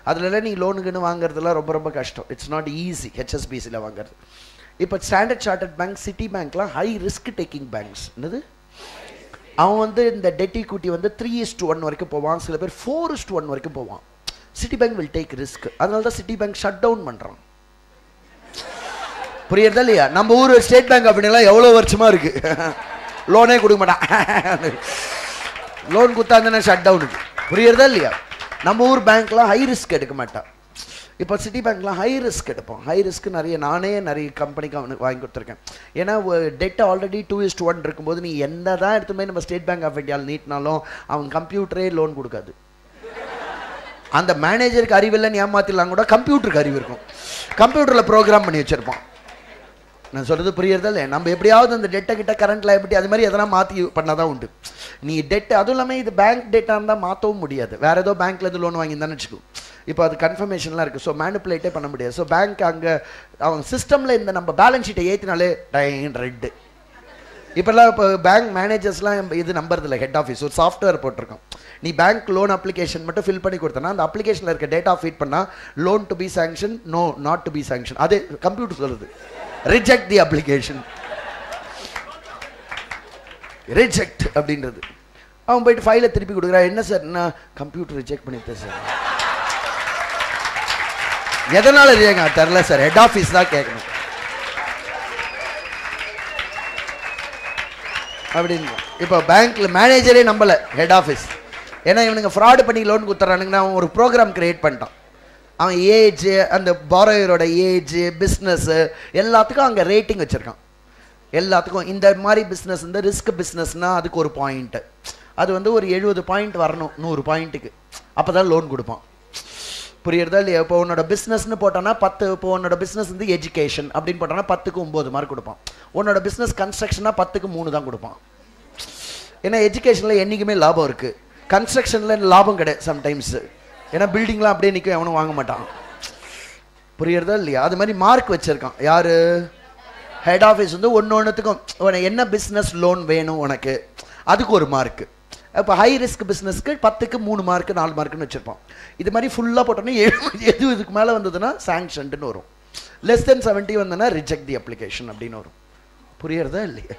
அதில் நீ லோனுக்குன்னு வாங்குறதுலாம் ரொம்ப ரொம்ப கஷ்டம். இட்ஸ் நாட் ஈஸி ஹெச்எஸ்பிசியில் வாங்குறது. இப்போ ஸ்டாண்டர்ட் சார்ட்டர்ட் பேங்க், சிட்டி பேங்க்லாம் ஹை ரிஸ்க் டேக்கிங் பேங்க்ஸ். என்னது? அவன் வந்து இந்த டெட் ஈக்விட்டி வந்து 3:1 வரைக்கும் போவான், சில பேர் 4:1 வரைக்கும் போவான். City bank will take risk. அதனால தான் சிட்டி பேங்க் ஷட் டவுன் பண்ணுறான். புரியுறதா இல்லையா? நம்ம ஊர் ஸ்டேட் பேங்க் அப்படின்லாம் எவ்வளோ வருஷமாக இருக்குது, லோனே கொடுக்க மாட்டான். லோன் கொடுத்தாங்கன்னா ஷட் டவுனுக்கு. புரியுறதா இல்லையா? நம்ம ஊர் பேங்க்லாம் ஹை ரிஸ்க் எடுக்க மாட்டான். இப்போ சிட்டி பேங்க்லாம் ஹை ரிஸ்க் எடுப்போம். ஹை ரிஸ்க் நிறைய, நானே நிறைய கம்பெனிக்கு அவனுக்கு வாங்கி கொடுத்துருக்கேன். ஏன்னா டெட்டை ஆல்ரெடி 2:1 இருக்கும்போது நீ என்ன தான் எடுத்துமே நம்ம ஸ்டேட் பேங்க் ஆஃப் இந்தியாவில் நீட்டினாலும் அவன் கம்ப்யூட்டரே லோன் கொடுக்காது. அந்த மேனேஜருக்கு அறிவில்லைன்னு ஏமாத்திடலாம் கூட, கம்ப்யூட்டருக்கு அறிவு இருக்கும். கம்ப்யூட்டரில் ப்ரோக்ராம் பண்ணி வச்சுருப்பான். நான் சொல்கிறது புரியறதா இல்லை? நம்ம எப்படியாவது அந்த டெட்டை கிட்ட கரண்ட் லைபிலிட்டி அது மாதிரி எதனா மாற்றி பண்ணால் தான் உண்டு. நீ டெட்டு, அதுவும் இல்லாமல் இது பேங்க் டெட்டாக இருந்தால் மாற்றவும் முடியாது. வேறு ஏதோ பேங்க்லேருந்து லோன் வாங்கியிருந்தான்னு வச்சுக்கோ, இப்போ அது கன்ஃபர்மேஷன்லாம் இருக்குது. ஸோ மேனுப்புலேட்டே பண்ண முடியாது. ஸோ பேங்க் அங்கே அவங்க சிஸ்டமில் இந்த நம்ம பேலன்ஸ் ஷீட்டை ஏற்றினாலே டைன் ரெட்டு. இப்போல்லாம் இப்போ பேங்க் மேனேஜர்ஸ்லாம் இது நம்புறதில்லை. ஹெட் ஆஃபீஸ் ஒரு சாஃப்ட்வேர் போட்டிருக்கோம். நீ பேங்க் லோன் அப்ளிகேஷன் மட்டும் ஃபில் பண்ணி கொடுத்தனா அந்த அப்ளிகேஷனில் இருக்க டேட்டா ஃபீட் பண்ணால் loan to be sanction, no not to be sanction. அது கம்ப்யூட்டர் சொல்லுது. Reject the application. Reject அப்படின்றது. அவன் போயிட்டு ஃபைலை திருப்பி கொடுக்குறான். என்ன சார், நான் கம்ப்யூட்டர் ரிஜெக்ட் பண்ணிட்டேன் சார். எதனால ரிஜெக்ட் ஆச்சு தெரியல சார், ஹெட் ஆஃபீஸ் தான் கேட்கணும் அப்படின்னு. இப்போ பேங்க்ல மேனேஜரே நம்பல ஹெட் ஆஃபீஸ். ஏன்னா இவனுங்க ஃப்ராடு பண்ணி லோன் கொடுத்துறானுங்கன்னா அவன் ஒரு ப்ரோக்ராம் கிரியேட் பண்ணிட்டான். அவன் ஏஜ், அந்த பாரோயரோட ஏஜ், பிஸ்னஸ்ஸு எல்லாத்துக்கும் அங்கே ரேட்டிங் வச்சுருக்கான். எல்லாத்துக்கும் இந்த மாதிரி பிஸ்னஸ், இந்த ரிஸ்க் பிஸ்னஸ்னால் அதுக்கு ஒரு பாயிண்ட்டு, அது வந்து ஒரு 70 பாயிண்ட் வரணும் 100 பாயிண்ட்டுக்கு, அப்போ தான் லோன் கொடுப்பான். புரியுறதா இல்லையா? இப்போ உன்னோட பிஸ்னஸ்ன்னு போட்டோன்னா 10, இப்போ உன்னோட பிஸ்னஸ் வந்து எஜுகேஷன் அப்படின்னு போட்டோன்னா 10க்கு 9 மார்க் கொடுப்பான். உன்னோட பிஸ்னஸ் கன்ஸ்ட்ரக்ஷனாக 10க்கு 3 தான் கொடுப்பான். ஏன்னா எஜுகேஷனில் என்றைக்குமே லாபம் இருக்குது, கன்ஸ்ட்ரக்ஷனில் லாபம் கிடையாது சம்டைம்ஸு. ஏன்னா பில்டிங்லாம் அப்படியே நிற்கும், எவனும் வாங்க மாட்டான். புரியுறதா இல்லையா? அது மாதிரி மார்க் வச்சுருக்கான். யார்? ஹெட் ஆஃபீஸ் வந்து ஒன்றுத்துக்கும் உனக்கு என்ன பிஸ்னஸ் லோன் வேணும் உனக்கு அதுக்கு ஒரு மார்க்கு. இப்போ ஹை ரிஸ்க் பிஸ்னஸ்க்கு 10க்கு 3 மார்க்கு 4 மார்க்குன்னு வச்சுருப்பான். இது மாதிரி ஃபுல்லாக போட்டோன்னா எது இதுக்கு மேலே வந்ததுன்னா சாங்ஷன்ட்டுன்னு வரும். லெஸ் தென் 70 வந்தோன்னா ரிஜெக்ட் தி அப்ளிகேஷன் அப்படின்னு வரும். புரியுறதா இல்லையா?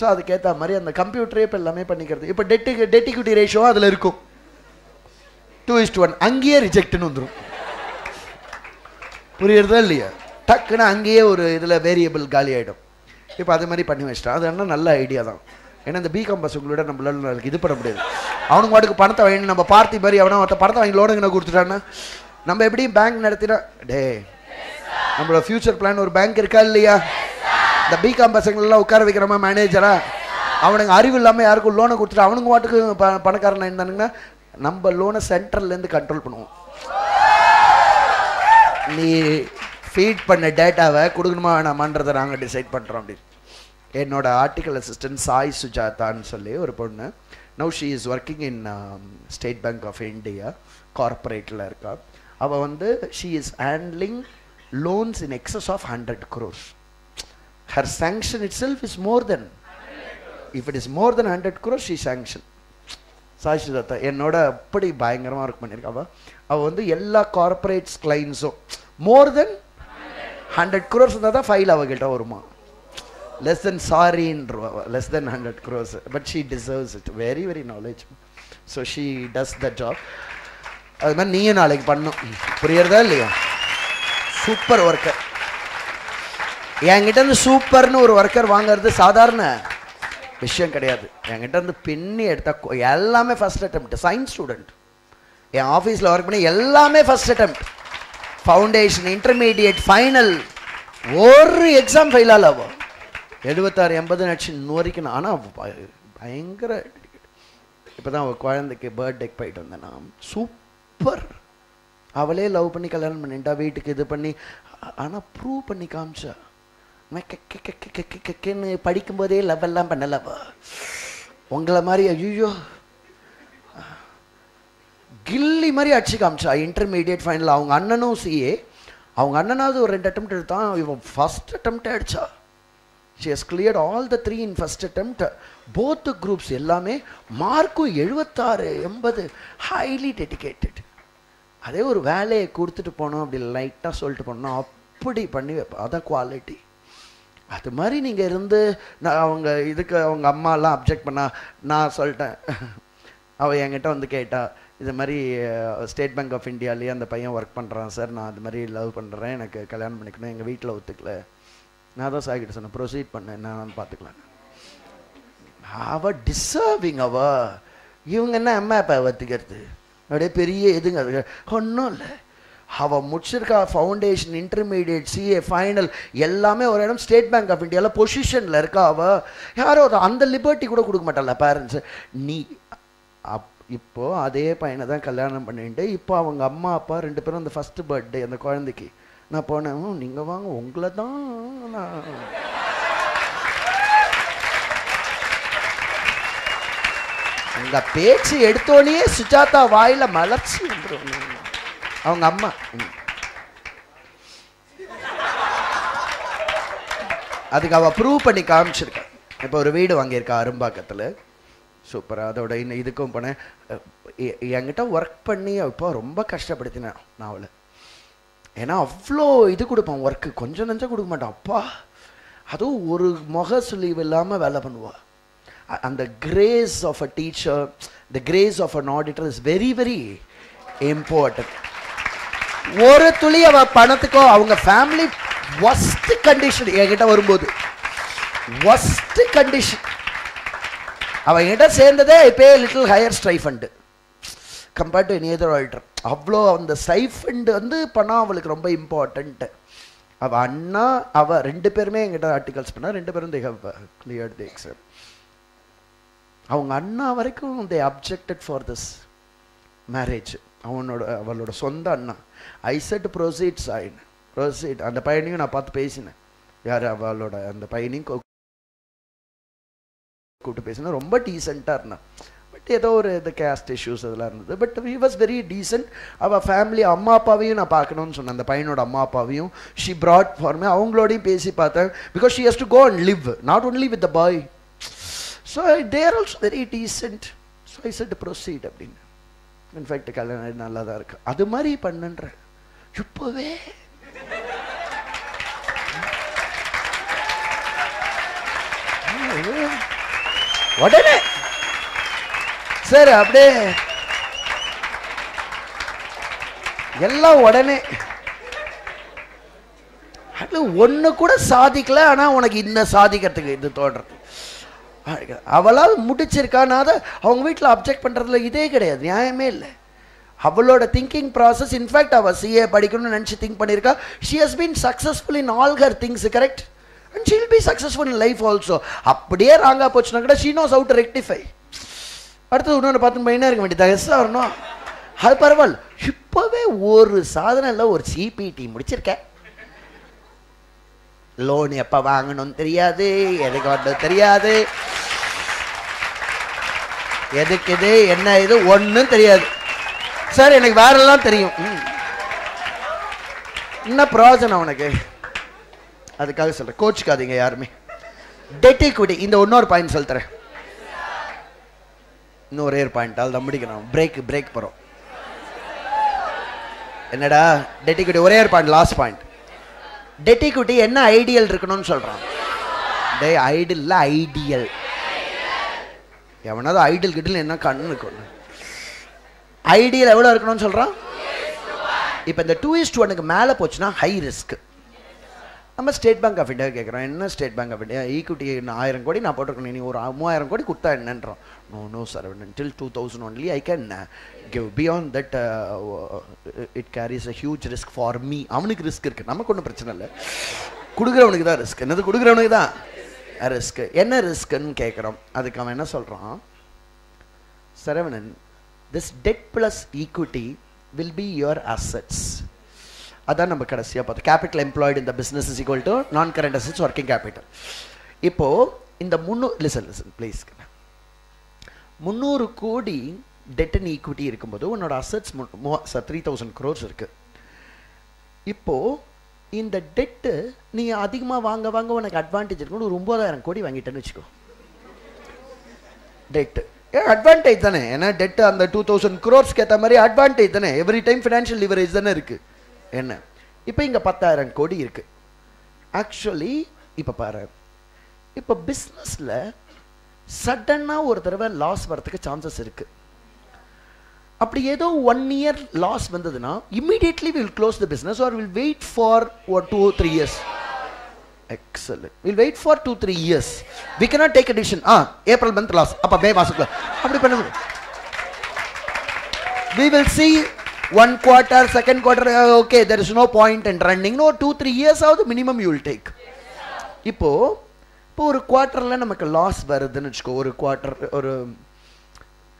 ஸோ அதுக்கேற்ற மாதிரி அந்த கம்ப்யூட்டரே இப்போ எல்லாமே பண்ணிக்கிறது. இப்போ டெட் ஈக்விட்டி ரேஷியோ அதில் இருக்கும் 2:1, அங்கேயே ரிஜெக்ட்னு வந்துடும். புரியுறதா இல்லையா டக்குனா அங்கேயே ஒரு இதுல வேரியபிள் காலி ஆயிடும் இப்போ அதே மாதிரி பண்ணி வச்சிட்டா அது என்ன நல்ல ஐடியா தான் ஏன்னா இந்த பிகாம் பசங்களோட நம்மளால இது பண்ண முடியாது அவனுக்கு வாட்டுக்கு பணத்தை வாங்கி நம்ம பார்ட்டி மாதிரி அவனா அந்த பணத்தை வாங்கி லோனுக்கு கொடுத்துட்டானா நம்ம எப்படி பேங்க் நடத்தினா டேய் நம்மளோட ஃபியூச்சர் பிளான் ஒரு பேங்க் இருக்கா இல்லையா இந்த பிகாம் பசங்கள எல்லாம் உட்கார வைக்கிறமா மேனேஜரா அவனுக்கு அறிவு இல்லாம யாருக்கும் லோனை கொடுத்துட்டு அவனுக்கு வாட்டுக்கு பணக்காரனா இருந்தானுங்கன்னா நம்ம லோனை சென்ட்ரல்ல இருந்து கண்ட்ரோல் பண்ணுவோம் நீ ஃபீட் பண்ண டேட்டாவை கொடுக்கணுமா வேணாமான்றதை நாங்கள் டிசைட் பண்ணுறோம் அப்படின்னு என்னோட ஆர்டிக்கல் அசிஸ்டன்ட் சாய் சுஜாதான்னு சொல்லி ஒரு பொண்ணு now she is working in state bank of India கார்பரேட்டில் இருக்கா அவள் வந்து she is handling loans in excess of 100 crores her sanction itself is more than if it is more than 100 crores she sanction சாய் சுஜாதா என்னோட அப்படி பயங்கரமாக work பண்ணியிருக்கா அவள் வந்து எல்லா கார்பரேட்ஸ் கிளைண்ட்ஸும் மோர் தென் 100 crores இருந்தால் தான் ஃபைல் அவகிட்ட வருமா லெஸ் தென் சாரின்றவா less than 100 crores but she deserves it very very knowledge so she does the job அது மாதிரி நீயும் நாளைக்கு பண்ணும் புரியுறதா இல்லையா சூப்பர் ஒர்க்கர் என்கிட்ட இருந்து சூப்பர்னு ஒரு ஒர்க்கர் வாங்கிறது சாதாரண விஷயம் கிடையாது என்கிட்ட இருந்து பின்னி எடுத்தால் எல்லாமே ஃபஸ்ட் அட்டெம்ப்ட் சயின்ஸ் ஸ்டூடெண்ட் என் ஆஃபீஸில் ஒர்க் பண்ணி எல்லாமே first attempt foundation intermediate final ஒரு எக்ஸாம் ஃபெயில் ஆகும் 76-80 லட்சம் வரைக்கும் ஆனால் பயங்கர இப்போ தான் அவள் குழந்தைக்கு பர்த்டேக்கு போயிட்டு வந்தேன் நான் சூப்பர் அவளே லவ் பண்ணி கல்யாணம் பண்ணிட்டா வீட்டுக்கு இது பண்ணி ஆனால் ப்ரூவ் பண்ணி காமிச்சா கென்னு படிக்கும்போதே லவ் எல்லாம் பண்ணலவா உங்களை மாதிரி ஐயோ கில்லி மாதிரி அடிச்சு காமிச்சா இன்டர்மீடியட் ஃபைனல் அவங்க அண்ணனும் சிஏ அவங்க அண்ணனாவது ஒரு 2 attempt எடுத்தான் இவன் ஃபஸ்ட் அட்டெம்ப்டே அடிச்சா she has cleared all the 3 in first attempt both groups எல்லாமே மார்க்கும் 76-80 ஹைலி டெடிக்கேட்டட் அதே ஒரு வேலையை கொடுத்துட்டு போனோம் அப்படி லைட்டாக சொல்லிட்டு போனோம் அப்படி பண்ணி வைப்பேன் அதான் குவாலிட்டி அது மாதிரி நீங்கள் இருந்து நான் அவங்க இதுக்கு அவங்க அம்மாலாம் அப்ஜெக்ட் பண்ணா நான் சொல்லிட்டேன் அவள் என்கிட்ட வந்து கேட்டா இது மாதிரி ஸ்டேட் பேங்க் ஆஃப் இந்தியாவிலேயே அந்த பையன் ஒர்க் பண்ணுறான் சார் நான் அது மாதிரி லவ் பண்ணுறேன் எனக்கு கல்யாணம் பண்ணிக்கணும் எங்கள் வீட்டில் ஒத்துக்கல நான் தான் சாய்கிட்ட சொன்னேன் ப்ரொசீட் பண்ணேன் நான் பார்த்துக்கலாம் அவள் டிசர்விங் அவா இவங்க என்ன அம்மா அப்பா ஒத்துக்கிறது அப்படியே பெரிய எதுங்க அது ஒன்றும் இல்லை அவள் முடிச்சிருக்கா ஃபவுண்டேஷன் இன்டர்மீடியட் சிஏ ஃபைனல் எல்லாமே ஒரு இடம் ஸ்டேட் பேங்க் ஆஃப் இந்தியாவில் பொசிஷனில் இருக்கா அவள் யாரோ அந்த லிபர்ட்டி கூட கொடுக்க மாட்டாள பேரண்ட்ஸு நீ அப் இப்போது அதே பையனை தான் கல்யாணம் பண்ணிட்டு இப்போ அவங்க அம்மா அப்பா 2 பேரும் அந்த ஃபஸ்ட்டு பர்த்டே அந்த குழந்தைக்கு நான் போனேன் நீங்கள் வாங்க உங்களை தான் நான் உங்கள் பேச்சு எடுத்தோடனே சுஜாதா வாயில் மலர்ச்சி வந்துடும் அவங்க அம்மா அதுக்கு அவள் ப்ரூவ் பண்ணி காமிச்சிருக்கா இப்போ ஒரு வீடு வாங்கியிருக்கா அரும்பாக்கத்தில் சூப்பராக அதோட இன்னும் இதுக்கும் போனேன் என்கிட்ட ஒர்க் பண்ணி இப்போ ரொம்ப கஷ்டப்படுத்தினேன் நான் அவளை ஏன்னா அவ்வளோ இது கொடுப்பான் ஒர்க்கு கொஞ்சம் நஞ்சம் கொடுக்க மாட்டான் அப்பா அதுவும் ஒரு முக சுழிவு இல்லாமல் வேலை பண்ணுவாள் அந்த grace of a teacher the grace of an auditor is very very important ஒரு துளி அவள் பணத்துக்கோ அவங்க ஃபேமிலி ஒஸ்ட் கண்டிஷன் என்கிட்ட வரும்போது ஒஸ்ட் கண்டிஷன் அவன் கிட்ட சேர்ந்ததே இப்போயே little higher stipend compared to any other alter அவ்வளோ அந்த ஸ்டைஃபண்டு வந்து பணம் அவளுக்கு ரொம்ப இம்பார்ட்டண்ட்டு அவள் அண்ணா அவள் 2 பேருமே என்கிட்ட ஆர்டிகல்ஸ் பண்ணால் 2 பேரும் they have clear the exam அவங்க அண்ணா வரைக்கும் they objected for this marriage அவளோட சொந்த அண்ணா ஐ செட் ப்ரொசீட் சாயின் ப்ரொசீட் அந்த பையனையும் நான் பார்த்து பேசினேன் யார் அவளோட அந்த பையனையும் கூப்பிட்டு பேசினா ரொம்ப டீசெண்டாக இருந்தான் பட் ஏதோ ஒரு இந்த கேஸ்ட் இஷ்யூஸ் அதெல்லாம் இருந்தது but he was very decent அவள் ஃபேமிலி அம்மா அப்பாவையும் நான் பார்க்கணும்னு சொன்னேன் அந்த பையனோட அம்மா அப்பாவையும் ஷி ப்ராட் ஃபார் மீ அவங்களோடையும் பேசி பார்த்தேன் because she has to go and live not only with the boy so they are also very decent so I said proceed அப்படின்னு இன்ஃபேக்ட் கல்யாணம் நல்லா தான் இருக்கு அது மாதிரி பண்ணுன்ற இப்போவே உடனே சார் அப்படியே எல்லாம் உடனே அது ஒண்ணு கூட சாதிக்கல ஆனா உனக்கு இன்ன சாதிக்கிறதுக்கு இது தோன்றது அவளால முடிச்சிருக்கானாத அவங்க வீட்ல அப்ஜெக்ட் பண்றதுல இதே கிடையாது நியாயமே இல்ல அவளோட thinking process in fact அவ CA படிக்கணும்னு நினைச்சு திங்க் பண்ணிருக்கா she has been successful in all her things correct and she will be successful in life also அப்படியே ராங்கா போச்சுனா கூட she knows how to rectify அடுத்து இன்னொரு 10 பையனா இருக்க வேண்டியதா எஸ் வரணும் அது பரவாயில்லை இப்பவே ஒரு சாதனைல ஒரு CPT முடிச்சிருக்க Loan எப்ப வாங்கணும் தெரியாது எதுக்கு வந்து தெரியாது எதுக்கு இது என்ன இது ஒண்ணும் தெரியாது சார் எனக்கு வேறெல்லாம் தெரியும் என்ன பிரயோஜனம் உனக்கு அதுக்காக சொல்றேன் கோச்சுக்காதீங்க யாருமே debt equity இந்த இன்னொரு பாயிண்ட் சொல்றேன் இன்னொரு ஏர் பாயிண்ட் அத முடிக்கணும் பிரேக் பிரேக் போறோம் என்னடா debt equity ஒரே ஏர் point last point Debt equity என்ன ஐடியல் இருக்கணும்னு சொல்றான் டேய் ஐடியல் இல்ல ஐடியல் எவனாவது ஐடியல் கிட்ட என்ன கண்ணு இருக்கு ஐடியல் எவ்வளவு இருக்கணும்னு சொல்றான் 2:1 இப்போ இந்த 2:1 க்கு மேல போச்சுனா ஹை ரிஸ்க் நம்ம ஸ்டேட் பேங்க் ஆஃப் இந்தியா கேக்குறோம் என்ன state bank of India equity 1000 கோடி நான் போட்டுக்கணும் நீ ஒரு 3000 கோடி கொடுத்தா என்னன்றோம் no no sir until 2000 only I can give beyond that it carries a huge risk for me அவனுக்கு risk இருக்கு நமக்கு ஒன்னும் பிரச்சனை இல்ல குடுக்குறவனுக்கு தான் risk என்னது குடுக்குறவனுக்கு தான் risk என்ன risk ன்னு கேக்குறோம் அதுக்கு அவன் என்ன சொல்றான் Saravanan this debt plus equity will be your assets அதான் நம்ம கடைசியா பார்த்தோம் capital employed in the business is equal to non current assets working capital இப்போ இந்த listen please 300 கோடி debt and equity இருக்கும்போது உன்னோட assets 3000 crores இருக்கு இப்போ இந்த debt நீ அதிகமா வாங்க வாங்க உனக்கு advantage இருக்கு 9000 கோடி வாங்கிட்டேன்னு வெச்சுக்கோ debt advantage தானே ஏன்னா debt அந்த 2000 crores கேத்த மாதிரி advantage தானே every time financial leverage தானே இருக்கு என்ன இப்போ இங்க 10000 கோடி இருக்கு actually இப்போ பாரு இப்போ businessல சடனா ஒரு தடவை லாஸ் வரதுக்கு சான்சஸ் இருக்கு அப்படி ஏதோ 1 இயர் லாஸ் வந்ததுனா immediately we will close the business or we will wait for 2-3 years excellent we will wait for 2-3 years we cannot take a decision april month loss அப்ப மே மாசத்துல அப்படி பண்ணுங்க we will see one quarter second quarter okay there is no point in running no 2-3 years out the minimum you will take இப்போ ஒரு குவார்ட்டர்ல நமக்கு loss வருதுன்னு வெச்சுக்கோ ஒரு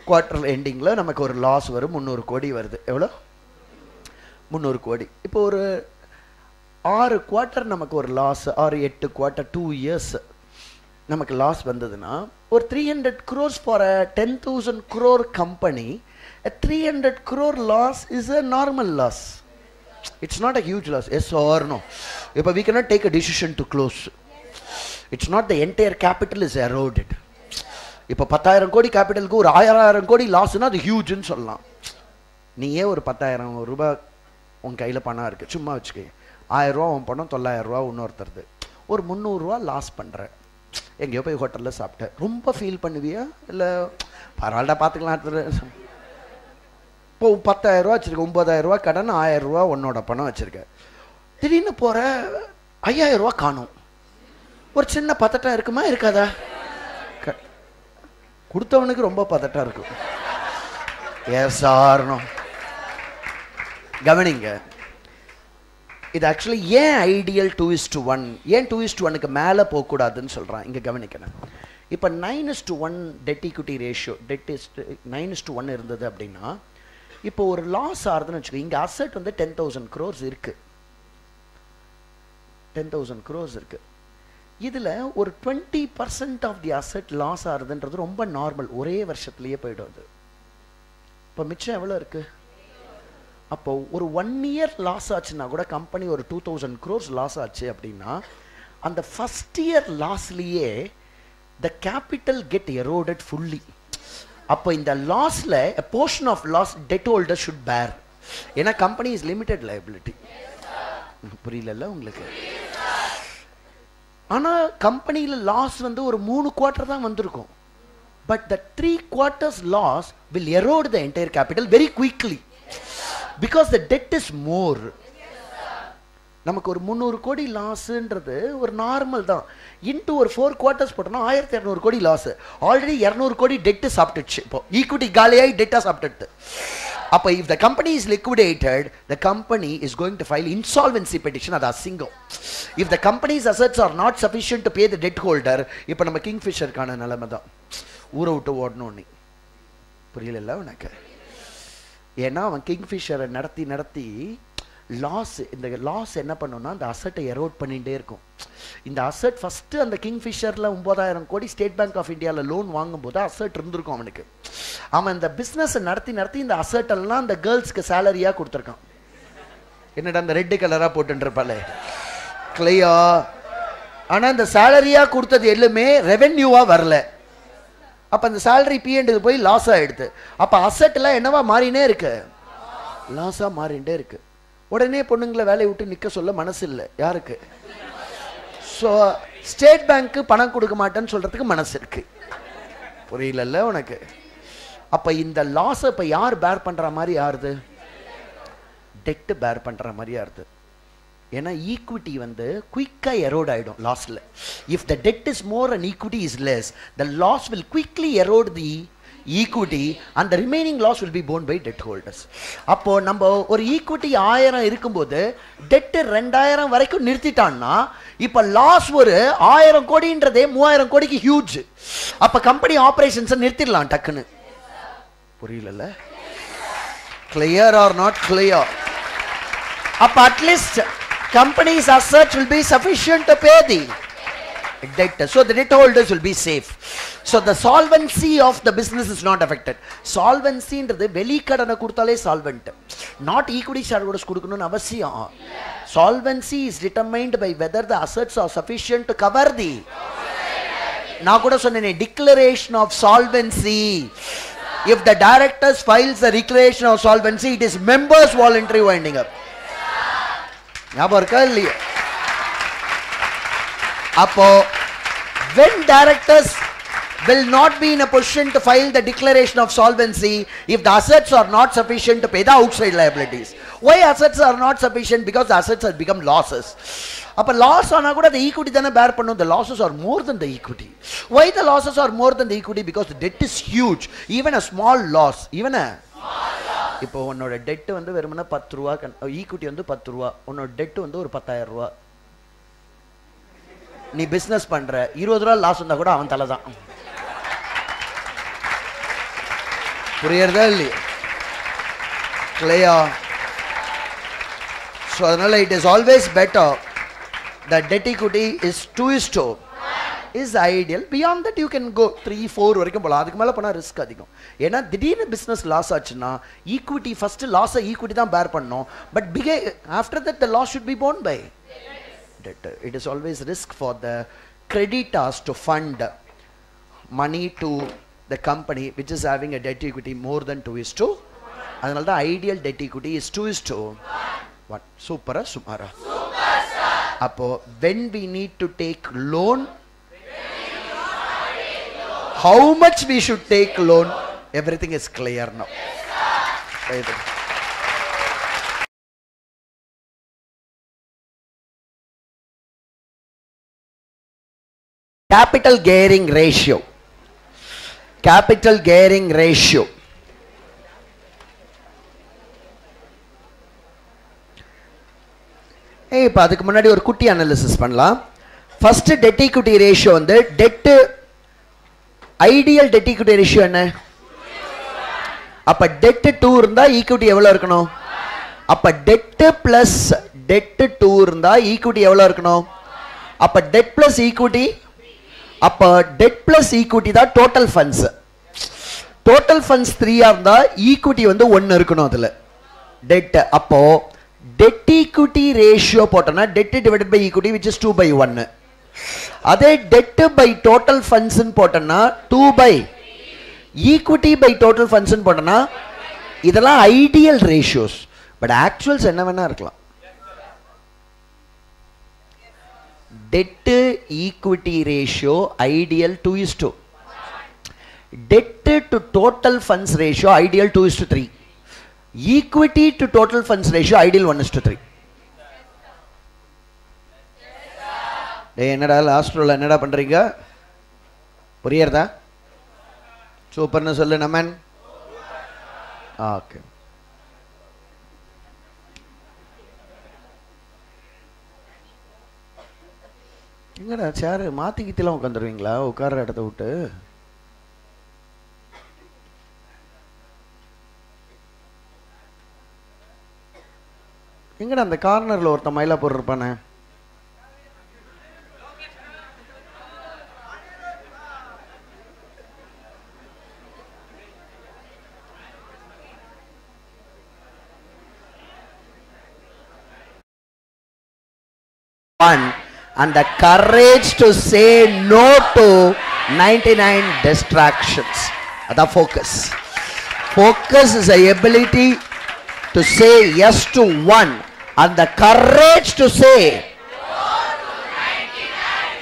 quarter எண்டிங்ல நமக்கு ஒரு லாஸ் வரும் 300 கோடி வருது எவ்வளவு 300 கோடி இப்போ ஒரு 6 குவார்ட்டர் நமக்கு ஒரு லாஸ் 8 குவார்ட்டர் 2 இயர்ஸ் நமக்கு லாஸ் வந்ததுனா ஒரு 300 crores for a 10000 crore company a 300 crore loss is a normal loss it's not a huge loss yes or no இப்போ we cannot take a decision to close it's not the entire capital is eroded இப்போ 10000 கோடி கேபிட்டலுக்கு ஒரு 1000 கோடி லாஸ்னா அது huge ன்னு சொல்லலாம் நீயே ஒரு 10000 ரூபாய் உன் கையில பணம் இருக்கு சும்மா வச்சுக்க 1000 ரூபாய் உன் பணம் 900 ரூபாய் இன்னொருத்தருது ஒரு 300 ரூபாய் லாஸ் பண்ற எங்கயோ போய் ஹோட்டல்ல சாப்பிட்ட ரொம்ப ஃபீல் பண்ணுவியா இல்ல பரவாயில்லை பாத்துக்கலாம் இப்போ 10000 ரூபாய் வச்சிருக்க 9000 ரூபாய் கடன் 1000 ரூபாய் உன்னோட பணம் வச்சிருக்க திடீர்னு போற 5000 ரூபாய் காணோம் ஒரு சின்ன பதட்டம் இருக்குமா இருக்காதா கொடுத்தவனுக்கு ரொம்ப பதட்டம் இருக்கும் எஸ் ஆர் நோ கவனிங்க இது ஆக்சுவலி ஏன் ஐடியல் 2:1 ஏன் 2:1 க்கு மேல போக கூடாதுன்னு சொல்றான் இங்க கவனிக்கணும் இப்போ 9:1 debt equity ratio debt is 9:1 இருந்தது அப்படினா இப்போ ஒரு லாஸ் ஆறதுன்னு வெச்சுங்க இங்க asset வந்து 10000 crores இருக்கு 10000 crores இருக்கு இதுல ஒரு 20% of the asset loss ஆறதுன்றது ரொம்ப நார்மல் ஒரே வருஷத்துலயே போய்டுது அப்ப மிச்சம் எவ்வளவு இருக்கு அப்போ ஒரு 1 இயர் லாஸ் ஆச்சுனா கூட கம்பெனி ஒரு 2000 crores லாஸ் ஆச்சு அப்படினா அந்த ஃபர்ஸ்ட் இயர் லாஸ்லயே the capital get eroded fully அப்ப இந்த லாஸ்ல a portion of loss debt holder should bear ஏனா company is limited liability புரியலல்ல உங்களுக்கு ஆனா கம்பெனில லாஸ் வந்து ஒரு 3 குவார்ட்டர் தான் வந்திருக்கும் but the 3 quarters loss will erode the entire capital very quickly because the debt is more நமக்கு ஒரு 300 கோடி லாஸ்ன்றது ஒரு நார்மல் தான் இன்டு ஒரு 4 குவார்ட்டர்ஸ் போட்டனா 1200 கோடி லாஸ் ஆல்ரெடி 200 கோடி டெட் சாப்பிட்டுச்சு இப்போ ஈக்விட்டி காலியாய் டெட்டா சாப்பிட்டுது அப்ப if the company is liquidated the company is going to file insolvency petition அது அசிங்கம் if the company's assets are not sufficient to pay the debt holder இப்போ நம்ம kingfisher காண நிலைமை தான் ஊரை விட்டு ஓடணும் புரியல உனக்கு ஏன்னா அவன் கிங்ஃபிஷரை நடத்தி loss in the loss enna pannona and the asset erode panninde irukum இந்த asset first and the kingfisher la 9000 கோடி state bank of india la loan வாங்கும்போது asset இருந்திருக்கும் அவனுக்கு அவன் அந்த business நடத்தி இந்த asset எல்லாம் அந்த girls க்கு salary ஆ கொடுத்திருக்கான் என்னடா அந்த ரெட் கலரா போட்டுன்றப்பளே clear ஆனா அந்த salary ஆ கொடுத்தது எல்லாமே revenue ஆ வரல அப்ப அந்த salary P&L க்கு போய் loss ஆயிடுது அப்ப asset எல்லாம் என்னவா மாறினே இருக்கு loss ஆ மாறிண்டே இருக்கு உடனே பொண்ணுங்கள வேலைய விட்டு நிக்க சொல்ல மனசு இல்ல யாருக்கு சோ ஸ்டேட் பேங்க் பணம் கொடுக்க மாட்டேன்னு சொல்றதுக்கு மனசு இருக்கு புரியலல்ல உனக்கு அப்ப இந்த லாஸ் இப்ப யார் பேர் பண்ற மாதிரி யாருது டெட் பேர் பண்ற மாதிரி யாருது ஏனா ஈக்விட்டி வந்து குயிக்கா எரோட் ஆயிடும் லாஸ்ல if the debt is more and equity is less the loss will quickly erode the equity and the remaining loss will be borne by debt holders அப்போ நம்ம ஒரு ஈக்விட்டி 1000 இருக்கும்போது debt 2000 வரைக்கும் நிறுத்திட்டான்னா இப்ப லாஸ் ஒரு 1000 கோடின்றதே 3000 கோடிக்கு ஹியூஜ் அப்ப கம்பெனி ஆபரேஷன்ஸ் நிறுத்திடலாம் டக்குன்னு புரியலல clear or not clear அப்ப at least company's assets will be sufficient to pay the debt so the debt holders will be safe so the solvency of the business is not affected solvency என்றது வெளிக்கடனை கொடுத்தாலே solvent not equity shareholders கொடுக்கணும் அவசியம் solvency is determined by whether the assets are sufficient to cover the நான் கூட சொன்னேனே declaration of solvency if the directors files a declaration of solvency it is members voluntary winding up ஞாபகம் இருக்கா இல்லையா Apo, when directors will not be in a position to file the declaration of solvency if the assets are not sufficient to pay the outside liabilities. Why assets are not sufficient? Because the assets have become losses. Apo loss ana kuda the equity thana bear pannum. The losses are more than the equity. Why the losses are more than the equity? Because the debt is huge. Even a small loss, even a small loss. Ipo unoda debt vandu verumana 10 rupees equity vandu 10 rupees unoda debt vandu or 10000 rupees நீ business பண்ற 20 ரூபாய் loss வந்தா கூட அவன் தலைதான் புரியறதா இல்லையா clear so அதனால it is always better the debt equity is 2:2 is ideal beyond that you can go 3-4 வரைக்கும் போலாம் அதுக்கு மேல போனா ரிஸ்க் அதிகம் ஏனா திடீர்னு பிசினஸ் லாஸ் ஆச்சுனா ஈக்விட்டி ஃபர்ஸ்ட் லாஸ் ஈக்விட்டி தான் பேர் பண்ணனும் but after that the loss should be borne by it is always risk for the creditors to fund money to the company which is having a debt equity more than 2:2 and the ideal debt equity is 2:1 super sumara superstar appo when we need to take loan how much we should take loan everything is clear now yes, sir. Capital gearing ratio இப்ப அதுக்கு முன்னாடி ஒரு குட்டி analysis பண்ணலாம் first debt equity ratio வந்து debt ideal debt equity ratio என்ன அப்ப debt 2 இருந்தா equity எவ்வளவு இருக்கணும் அப்ப debt plus debt 2 இருந்தா equity எவ்வளவு இருக்கணும் அப்ப debt plus equity அப்ப டெட் பிளஸ் ஈக்விட்டி தான் டோட்டல் ஃபண்ட்ஸ் டோட்டல் ஃபண்ட்ஸ் 3 ஆ இருந்தா ஈக்விட்டி வந்து 1 இருக்கணும் அதுல டெட் அப்போ டெட் ஈக்விட்டி ரேஷியோ போட்டனா debt divided by equity which is 2/1 அதே டெட் பை டோட்டல் ஃபண்ட்ஸ் ன்னு போட்டனா 2/3 ஈக்விட்டி பை டோட்டல் ஃபண்ட்ஸ் ன்னு போட்டனா இதெல்லாம் ஐடியல் ரேஷியோஸ் பட் ஆக்சுவல்ஸ் என்ன வேணா இருக்கலாம் debt equity ratio ideal 2:1 debt to total funds ratio ideal 2:3 equity to total funds ratio ideal 1:3 என்னடா லாஸ்ட் ரோல என்னடா பண்றீங்க புரியுறதா சூப்பர்னு சொல்லு நமன் ஓகே எங்கடா சேர் மாத்திக்கிட்டலாம் உட்கார்ந்துருவீங்களா உட்கார்ற இடத்தை விட்டு எங்கடா அந்த கார்னர்ல ஒருத்த மயிலா போடுறப்பானே and the courage to say no to 99 distractions. The focus. Focus is the ability to say yes to one and the courage to say no to 99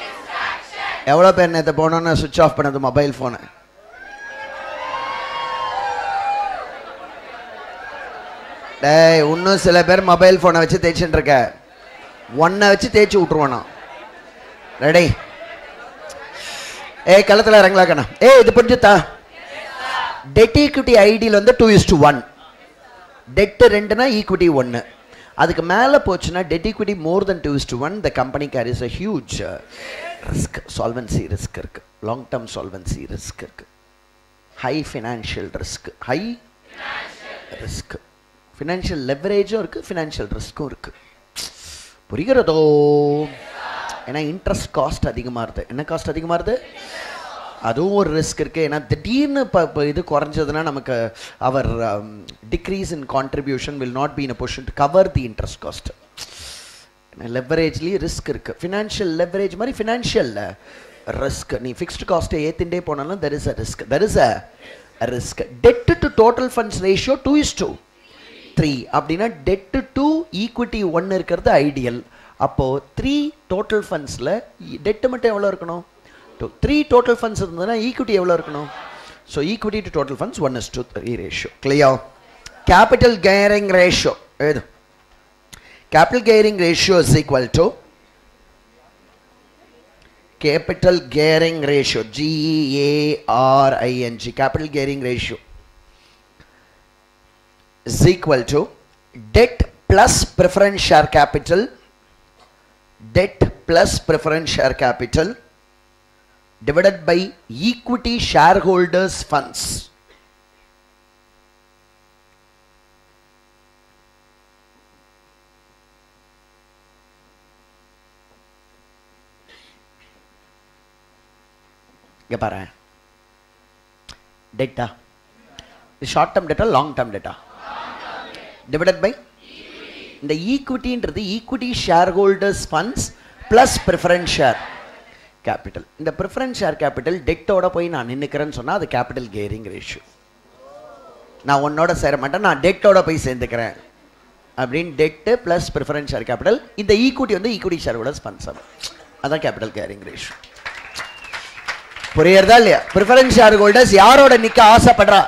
distractions. Evlo per netha ponona switch off panadhu mobile phone. Hey, unnu sila per mobile phone vechi theichirukka. One வச்சு தேய்ச்சி விட்டுருவானா ready ஏ கலத்தில் இறங்கலாக்கண்ணா ஏ இது புரிஞ்சுத்தா dead equity ஐடியில் வந்து 2:1 TET 2னா equity 1 அதுக்கு மேலே போச்சுன்னா debt equity more than 2:1 the company carries a huge risk solvency risk இருக்கு லாங் டேர்ம் சால்வன்சி ரிஸ்க் இருக்கு high financial risk high risk financial லெவரேஜும் இருக்கு ஃபினான்ஷியல் ரிஸ்க்கும் இருக்கு புரிகிறதோ ஏன்னா இன்ட்ரெஸ்ட் காஸ்ட் அதிகமாக இருக்குது என்ன காஸ்ட் அதிகமாக இருக்குது அதுவும் ஒரு ரிஸ்க் இருக்குது ஏன்னா திடீர்னு இப்போ இது குறைஞ்சதுன்னா நமக்கு our decrease in contribution will not be in a position to cover the interest cost லெவரேஜ்லேயும் ரிஸ்க் இருக்குது ஃபினான்ஷியல் லெவரேஜ் மாதிரி ஃபினான்ஷியலில் ரிஸ்க் நீ ஃபிக்ஸ்டு காஸ்ட்டை ஏற்றிண்டே போனாலும் there is a risk there is a risk debt to total funds ratio 2:3 அப்படின்னா dead to equity 1 இருக்கிறது ஐடியல் அப்போது 3 டோட்டல் ஃபண்ட்ஸில் டெட்டு மட்டும் எவ்வளோ இருக்கணும் 3 டோட்டல் ஃபண்ட்ஸ் இருந்ததுன்னா ஈக்விட்டி எவ்வளோ இருக்கணும் so equity to total funds 1:3 ratio கிளியா கேபிட்டல் கெயரிங் ரேஷியோ எது capital gearing ratio is equal to capital gearing ratio GEARING capital gearing ratio is equal to debt plus preference share capital divided by equity shareholders funds inga paara debt is short term debt or long term debt divided by இந்த equity என்றது equity shareholders funds plus preference share capital இந்த preference share capital debt ஓட போய் நான் நின்னுக்கிறேன்னு சொன்னா அது capital gearing ratio நான் உன்னோட சேர மாட்டேன் நான் debt ஓட போய் சேர்ந்துக்கிறேன் அப்படின்னு debt plus preference share capital இந்த equity வந்து equity shareholders funds அதான் capital gearing ratio புரியுறதா இல்லையா preference shareholders யாரோட நிக்க ஆசைப்படுறா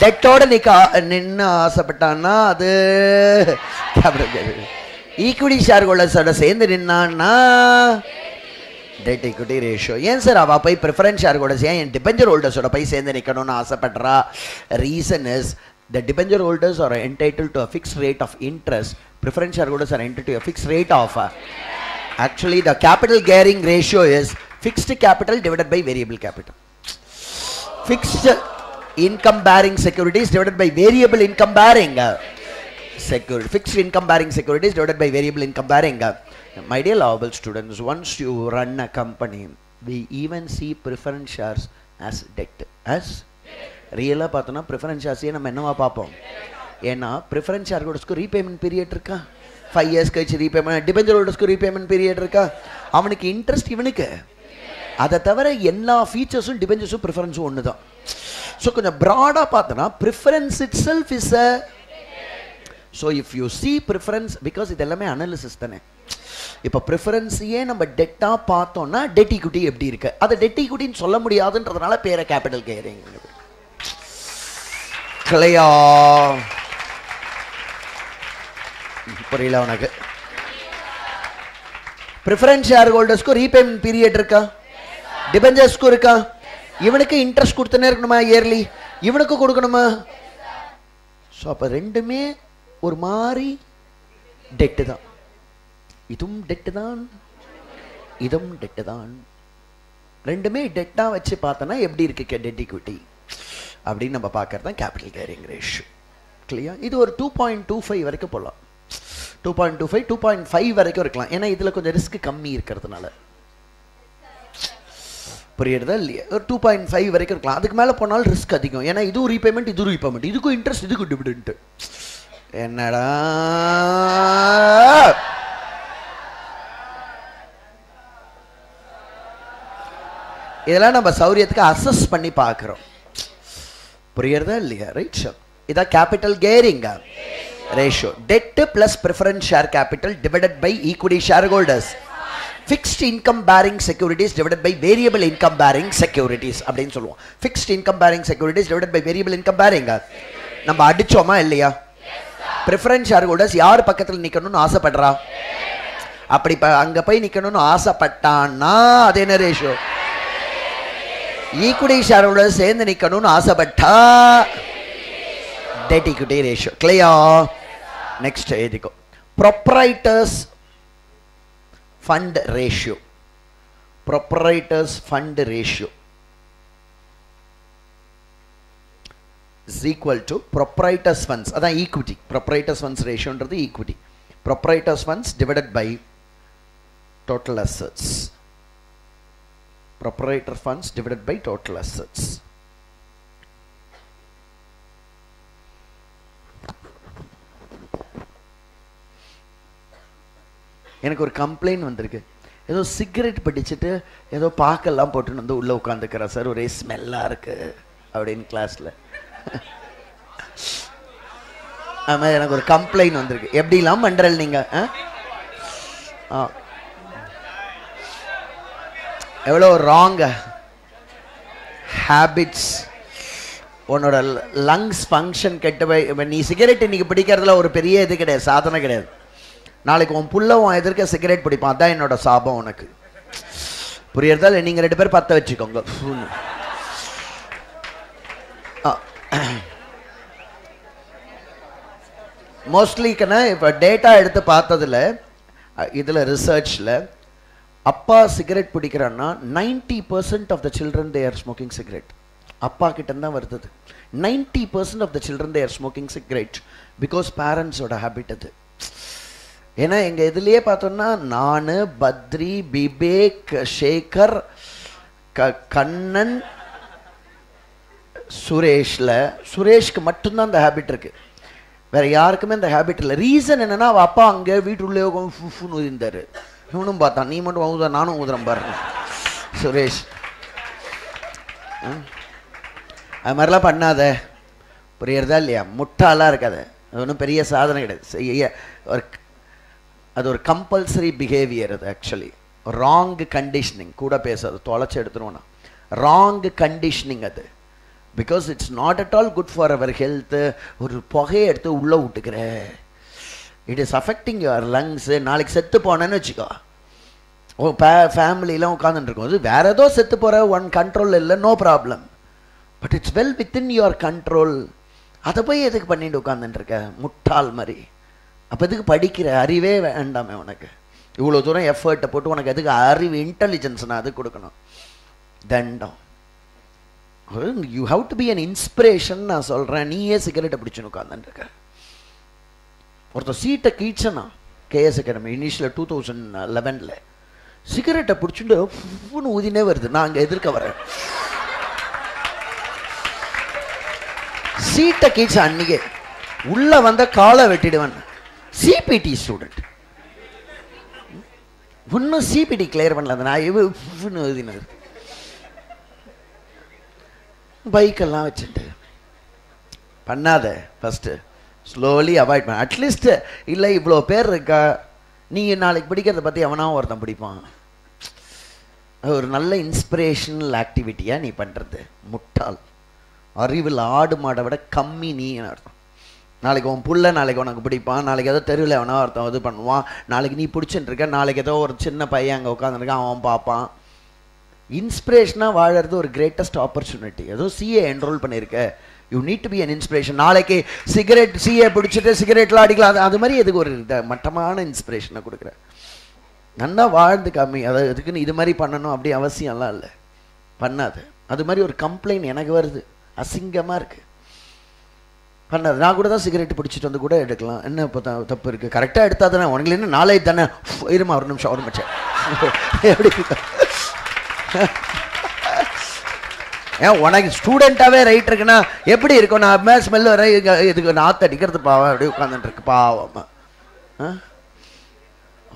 டெட்டோட நின்று ஆசைப்பட்டான்னா அது ஈக்விட்டி ஷேர் ஹோல்டர்ஸோட சேர்ந்து நின்னான்னா டெட் ஈக்விட்டி ரேஷியோ ஏன் சார் அவள் போய் ப்ரிஃபரன்ஸ் ஷேர் ஹோல்டர்ஸ் ஏன் என் டிபெஞ்சர் ஹோல்டர்ஸோட போய் சேர்ந்து நிற்கணும்னு ஆசைப்படுறா reason is the debenture holders are entitle to a fix rate of interest preference share holders are entitle to a fix rate of actually the capital carrying ratio is fixed capital divided by variable capital fixed income bearing securities divided by variable income bearing security fixed income bearing securities divided by variable income bearing my dear lovable students once you run a company we even see preference shares as debt as real ah pathona preference shares ye nam enna paapom ena preference share holders ku repayment period iruka 5 years kaichu repayment debenture holders ku repayment period iruka avanukku interest ivanukku adha thavara ella features um debentures um preference um onnu da so konjam broad ah paathana preference itself is a so if you see preference because idellame analysis thane ipo preference ye namba debt ah paathona debt equity eppadi irukku adha debt equity nu solla mudiyadundradanaala pera capital gearing clear puriyala unakku Preference shareholders ko repayment period irukka? Yes, debentures ko irukka? Yes, ivanukku interest kudutane irukanuma yearly? Ivanukku kudukanuma? So appo rendume oru mari debt da. Idum debt daan. Idum debt daan. Rendume debt da vechi paathana eppadi irukku debt equity. Abadi nama paakradha capital carrying ratio. Clear? Idu or 2.25 varaiku polam. 2.25, 2.5 வரைக்கும் இருக்கலாம். ஏனா இதுல கொஞ்சம் risk கம்மி இருக்குிறதுனால. புரியுதா இல்லையா? ஒரு 2.5 வரைக்கும் இருக்கலாம். அதுக்கு மேல போனாலும் ரிஸ்க் அதிகம். ஏனா இது ரீபேமென்ட், இது ரீபேமென்ட். இதுக்கு இன்ட்ரஸ்ட், இதுக்கு டிவிடெண்ட். என்னடா? இதெல்லாம் நம்ம சௌரியத்துக்கு அசஸ் பண்ணி பார்க்கிறோம். புரியுதா இல்லையா? Right sir. இத capital carrying ratio. Debt plus preference share capital divided by equity shareholders. Fixed income bearing securities divided by variable income bearing securities. Abdin solluvom. Fixed income bearing securities divided by variable income bearing. Namma adichoma illaya? Preference shareholders yaar pakkathil nikkanonu aasa padra? Appadi anga poi nikkanonu aasa pattaana adhe na ratio. Equity shareholders endu nikkanonu aasa patta debt equity ratio. Clear? Next, proprietors fund ratio. Proprietors fund ratio is equal to proprietors funds. That is equity. Proprietors funds ratio under the equity. Proprietors funds divided by total assets. Proprietor funds divided by total assets. எனக்கு ஒரு complaint வந்திருக்கு. ஏதோ cigarette பிடிச்சிட்டு ஏதோ பாக்கெல்லாம் போட்டு வந்து உள்ள உட்கார்ந்துக்கறா sir, ஒரே ஸ்மெல்லா இருக்கு அப்படின் கிளாஸ்ல. ஆமா எனக்கு ஒரு கம்ப்ளைன்ட் வந்திருக்கு. எப்படிலாம் பண்றீங்க நீங்க? எவ்வளவு wrong habits. உன்னோட lungs function கெட்ட நீ சிகரெட் இன்னைக்கு பிடிக்கிறதுல ஒரு பெரிய இது கிடையாது, சாதனை கிடையாது. நாளைக்கு உன் புள்ளவும் எதிர்க்க சிகரெட் பிடிப்பான், தான் என்னோட சாபம் உனக்கு. புரியறதால் நீங்கள் ரெண்டு பேர் பற்ற வச்சுக்கோங்க. மோஸ்ட்லிக்குன்னா இப்போ டேட்டா எடுத்து பார்த்ததில் இதில் ரிசர்ச்சில் அப்பா சிகரெட் பிடிக்கிறான்னா 90% of the children they are smoking cigarette. அப்பா கிட்டந்தான் வருது. 90% of the children they are smoking cigarette because பேரண்ட்ஸோட ஹேபிட் அது. ஏன்னா எங்கள் இதுலேயே பார்த்தோன்னா நான், பத்ரி, விவேக், சேகர், கண்ணன், சுரேஷ்க்கு மட்டும்தான் அந்த ஹேபிட் இருக்குது. வேறு யாருக்குமே அந்த ஹேபிட் இல்லை. ரீசன் என்னென்னா அவள் அப்பா அங்கே வீட்டுள்ளே ஃபுன்னு ஊதிந்தார். இவனும் பார்த்தான், நீ மட்டும் ஊதா, நானும் ஊதுறேன் பாரு சுரேஷ், அது மாதிரிலாம் பண்ணாத. புரியறதா இல்லையா? முட்டாலாம் இருக்காது. அது ஒன்றும் பெரிய சாதனை கிடையாது. செய்ய ஒரு அது ஒரு கம்பல்சரி பிஹேவியர். அது ஆக்சுவலி ராங் கண்டிஷனிங். கூட பேசாது, தொலைச்சி எடுத்துருவோன்னா ராங் கண்டிஷனிங் அது. Because it's not at all good for our health. ஒரு புகையை எடுத்து உள்ளே விட்டுக்கிற, it is affecting your lungs. நாளைக்கு செத்து போனேன்னு வச்சுக்கோ, ஓ ஃபேமிலியெலாம் உட்காந்துட்டுருக்கோம். அது வேறு ஏதோ செத்து போகிற ஒன் கண்ட்ரோல் இல்லை, no problem. But it's well within your control. அதை போய் எதுக்கு பண்ணிட்டு உட்காந்துட்டுருக்க முட்டாள் மாதிரி? அப்போ எதுக்கு படிக்கிற? அறிவே வேண்டாமே உனக்கு. இவ்வளோ தூரம் எஃபர்ட்டை போட்டு உனக்கு எதுக்கு அறிவு? இன்டெலிஜென்ஸ் நான் அதுக்கு கொடுக்கணும். தண்டம். You have to be an inspiration நான் சொல்கிறேன். நீயே சிகரெட்டை பிடிச்சுன்னு உட்காந்துருக்க ஒருத்தர் சீட்டை கீச்சனா கேஎஸ் அகாடமி இனிஷியல் 2011 சிகரெட்டை பிடிச்சிட்டு ஃபுன்னு ஊதினே வருது. நான் அங்கே எதிர்க்க வரேன். சீட்டை கீச்ச அன்னைக்கே உள்ளே வந்த காலை வெட்டிடுவேன். சிபிடி ஸ்டூடெண்ட் இன்னும் சிபிடி கிளியர் பண்ணல. அந்த நான் இவன்னு எழுதினது பைக்கெல்லாம் வச்சுட்டு பண்ணாத. ஃபஸ்ட்டு ஸ்லோலி அவாய்ட் பண்ண. அட்லீஸ்ட் இல்லை இவ்வளோ பேர் இருக்கா, நீங்கள் நாளைக்கு பிடிக்கிறத பற்றி அவனா ஒருத்தன் பிடிப்பான். அது ஒரு நல்ல இன்ஸ்பிரேஷனல் ஆக்டிவிட்டியாக நீ பண்ணுறது. முட்டாள், அறிவில் ஆடு மாடை விட கம்மி நீ. நாளைக்கு உன் புள்ள நாளைக்கு உனக்கு பிடிப்பான், நாளைக்கு ஏதோ தெருவில் எவனா ஒருத்தன் இது பண்ணுவான், நாளைக்கு நீ பிடிச்சின்னு இருக்க, நாளைக்கு ஏதோ ஒரு சின்ன பையன் அங்கே உட்காந்துருக்கான் அவன் பார்ப்பான். இன்ஸ்பிரேஷனாக வாழறது ஒரு கிரேட்டஸ்ட் ஆப்பர்ச்சுனிட்டி. ஏதோ சிஏ என்ரோல் பண்ணியிருக்க, you need to be an inspiration. நாளைக்கு சிகரெட் சிஏ பிடிச்சிட்டு சிகரெட்லாம் அடிக்கலாம், அது அது மாதிரி எதுக்கு ஒரு மட்டமான இன்ஸ்பிரேஷனை கொடுக்குறேன். நல்லா வாழ்ந்து கம்மி, அதாவது எதுக்குன்னு இது மாதிரி பண்ணணும் அப்படி அவசியம்லாம் இல்லை, பண்ணாது. அது மாதிரி ஒரு கம்ப்ளைண்ட் எனக்கு வருது, அசிங்கமாக இருக்குது, பண்ணாது. நான் கூட தான் சிகரெட் பிடிச்சிட்டு வந்து கூட எடுக்கலாம், என்ன இப்போ தான் தப்பு இருக்குது, கரெக்டாக எடுத்தால் தானே உனக்கு என்ன நாளை தானே இருமா ஒரு நிமிஷம் ஒரு நிமிஷம் எப்படி ஏன் உனக்கு ஸ்டூடெண்ட்டாகவே ரைட் இருக்குன்னா எப்படி இருக்கும்? நான் மேல் ஸ்மெல் வர இதுக்கு நாற்று அடிக்கிறது பாவம் அப்படி உட்காந்துட்டுருக்கு பாவம்.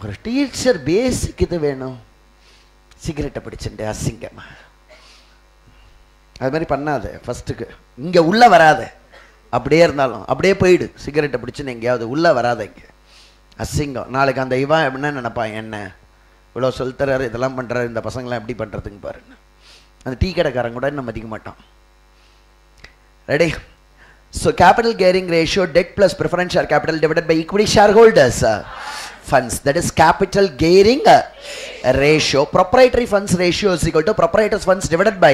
ஒரு டீச்சர் பேசிக் இது வேணும். சிகரெட்டை பிடிச்சுட்டு அசிங்கமா அது மாதிரி பண்ணாத. ஃபஸ்ட்டுக்கு இங்கே உள்ளே வராத, அப்படியே இருந்தாலும் அப்படியே போயிடு. சிகரெட்டை பிடிச்சுன்னு எங்கேயாவது உள்ளே வராத, இங்கே அசிங்கம். நாளைக்கு அந்த இவன் எப்படின்னா நினைப்பான், என்ன இவ்வளோ சொல்லுறாரு, இதெல்லாம் பண்ணுறாரு, இந்த பசங்களாம் எப்படி பண்ணுறதுங்க பாருன்னு. அந்த டீ கடைக்காரன் கூட நம்ம மதிக்க மாட்டோம். Ready? So capital carrying ratio debt plus preference share capital divided by equity share holders funds, that is capital gearing ratio. Proprietary funds ratio is equal to proprietors funds divided by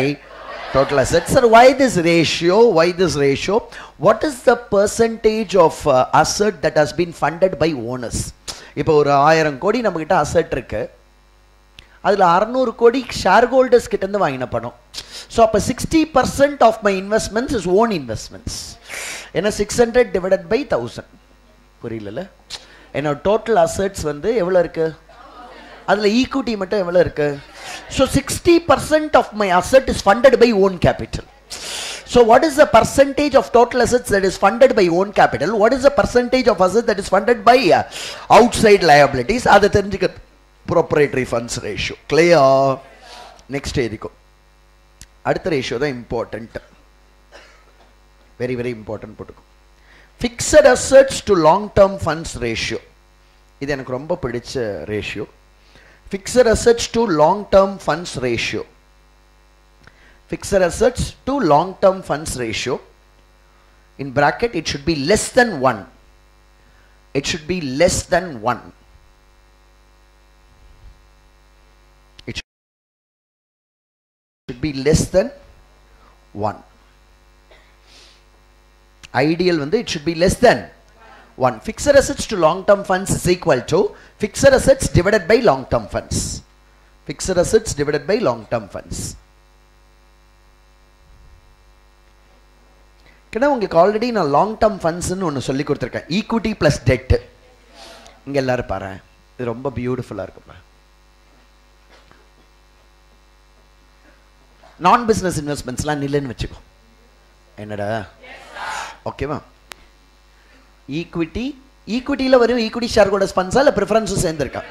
total assets. Sir, why this ratio? Why this ratio? What is the percentage of asset that has been funded by owners? இப்போ ஒரு 1000 கோடி நம்மகிட்ட asset இருக்கு, அதில் 600 கோடி share holders கிட்டேருந்து வாங்கின பணம். ஸோ அப்போ 60% of my investments is own investments. ஏன்னா 600 divided by 1000 புரியல. என்னோட டோட்டல் அசட்ஸ் வந்து எவ்வளோ இருக்குது, அதில் ஈக்விட்டி மட்டும் எவ்வளோ இருக்குது. So 60% of my asset is funded by own capital. So what is the percentage of total assets that is funded by own capital? What is the percentage of asset that is funded by outside liabilities? அதை தெரிஞ்சுக்கிறது proprietary funds ratio. கிளியா? Next இருக்கும் அடுத்த ratio தான் important, very very important போட்டுக்கும். Fixed assets to long term funds ratio. இது எனக்கு ரொம்ப பிடிச்ச ratio. Fixed assets to long term funds ratio. Fixed assets to long term funds ratio in bracket it should be less than 1. It should be less than 1. It should be less than 1. Ideal one, it should be less than 1. Fixed assets to long term funds is equal to fixed assets divided by long term funds. Fixed assets divided by long term funds. Kena unge already na long term funds nu onnu solli koduthirken, equity plus debt. Inga ellaru paara, idu romba beautiful ah irukku. Non business investments la nillen vechiko enada. ஓகேவா? Equity, ஈக்விட்டியில் வரும் equity share holders ஃபண்ட்ஸா இல்லை ப்ரிஃபரன்ஸும் சேர்ந்துருக்கா?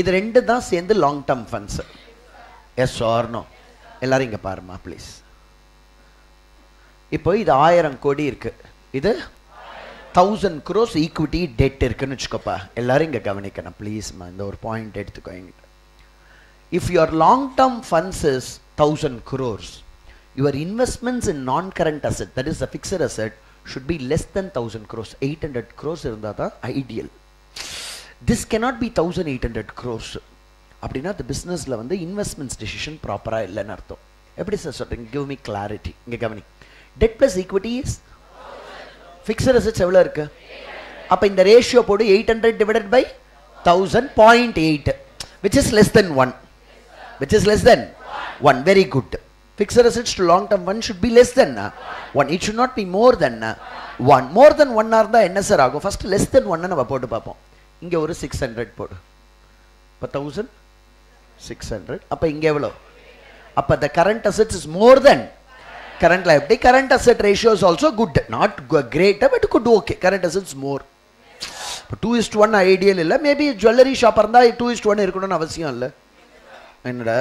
இது ரெண்டு தான் சேர்ந்து long term funds. Yes or no? எல்லாரும் இங்கே பாருமா ப்ளீஸ். இப்போ இது 1000 கோடி இருக்குது, இது 1000 crores ஈக்விட்டி டெட் இருக்குன்னு வச்சுக்கோப்பா. எல்லாரும் இங்கே கவனிக்கணும் ப்ளீஸ்மா, இந்த ஒரு பாயிண்ட் எடுத்துக்கோ என்கிட்ட. If your long term funds is 1000 crores, your investments in non-current asset, that is the fixed asset, should be less than 1000 crores. 800 crores irundha ideal. This cannot be 1800 crores. Appadina the business la vande investments decision proper ah illa nu artham. Eppadi sir solreenga? Give me clarity. Inga gavani, debt plus equity is 1000, fixed assets evlo irukku, appo inda ratio podu 800 divided by 1000.8, which is less than 1. Which is less than 1. Very good. Fixed assets to long term one should be less than 1. It should not be more than 1. More than 1 or தான் என்ன sir ஆகும்? First less than 1 நம்ம போட்டு பார்ப்போம். இங்கே ஒரு 600 போடு, இப்போ 1600. அப்போ இங்கே எவ்வளோ? அப்போ the current assets is more than current liability. Current asset ratio is also good, not great but good. Okay, current assets more. இப்போ 2:1 ஐடியல் இல்லை, மேபி ஜுவல்லரி ஷாப் இருந்தால் 2:1 இருக்கணும்னு அவசியம் இல்லை, என்னடா?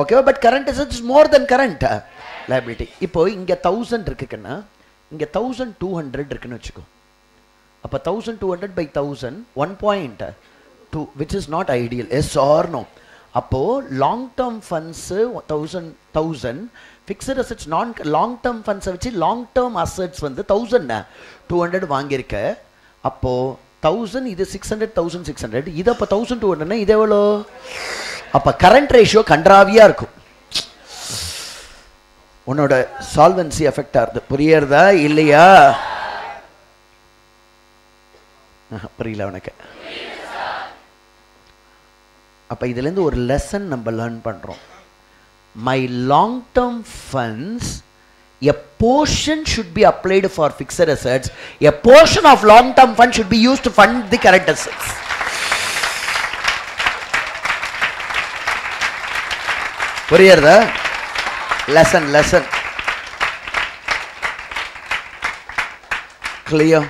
ஓகேவா? But current assets more than current liability. இப்போ இங்கே 1000 இருக்குன்னா இங்கே 1200 இருக்குன்னு வச்சுக்கோ. அப்போ 1200 by 1000 1.2, which is not ideal. Yes or no? அப்போது long term funds 1000 fixed assets நான் லாங் டேர்ம் ஃபண்ட்ஸை வச்சு லாங் டேர்ம் அசட்ஸ் வந்து 1200 வாங்கியிருக்க. அப்போது 1000 இது 600 1600 இது அப்போ 1200னா இது எவ்வளோ? அப்போ கரண்ட் ரேஷியோ கன்றாவியாக இருக்கும். உன்னோட சால்வன்சி எஃபெக்ட் ஆகுது. புரியறதா இல்லையா? புரியல உனக்கு. அப்போ இதுலேருந்து ஒரு லெசன் நம்ம லேர்ன் பண்ணுறோம். My long term funds a portion should be applied for fixed assets, a portion of long term fund should be used to fund the current assets. Puriyadha lesson clear.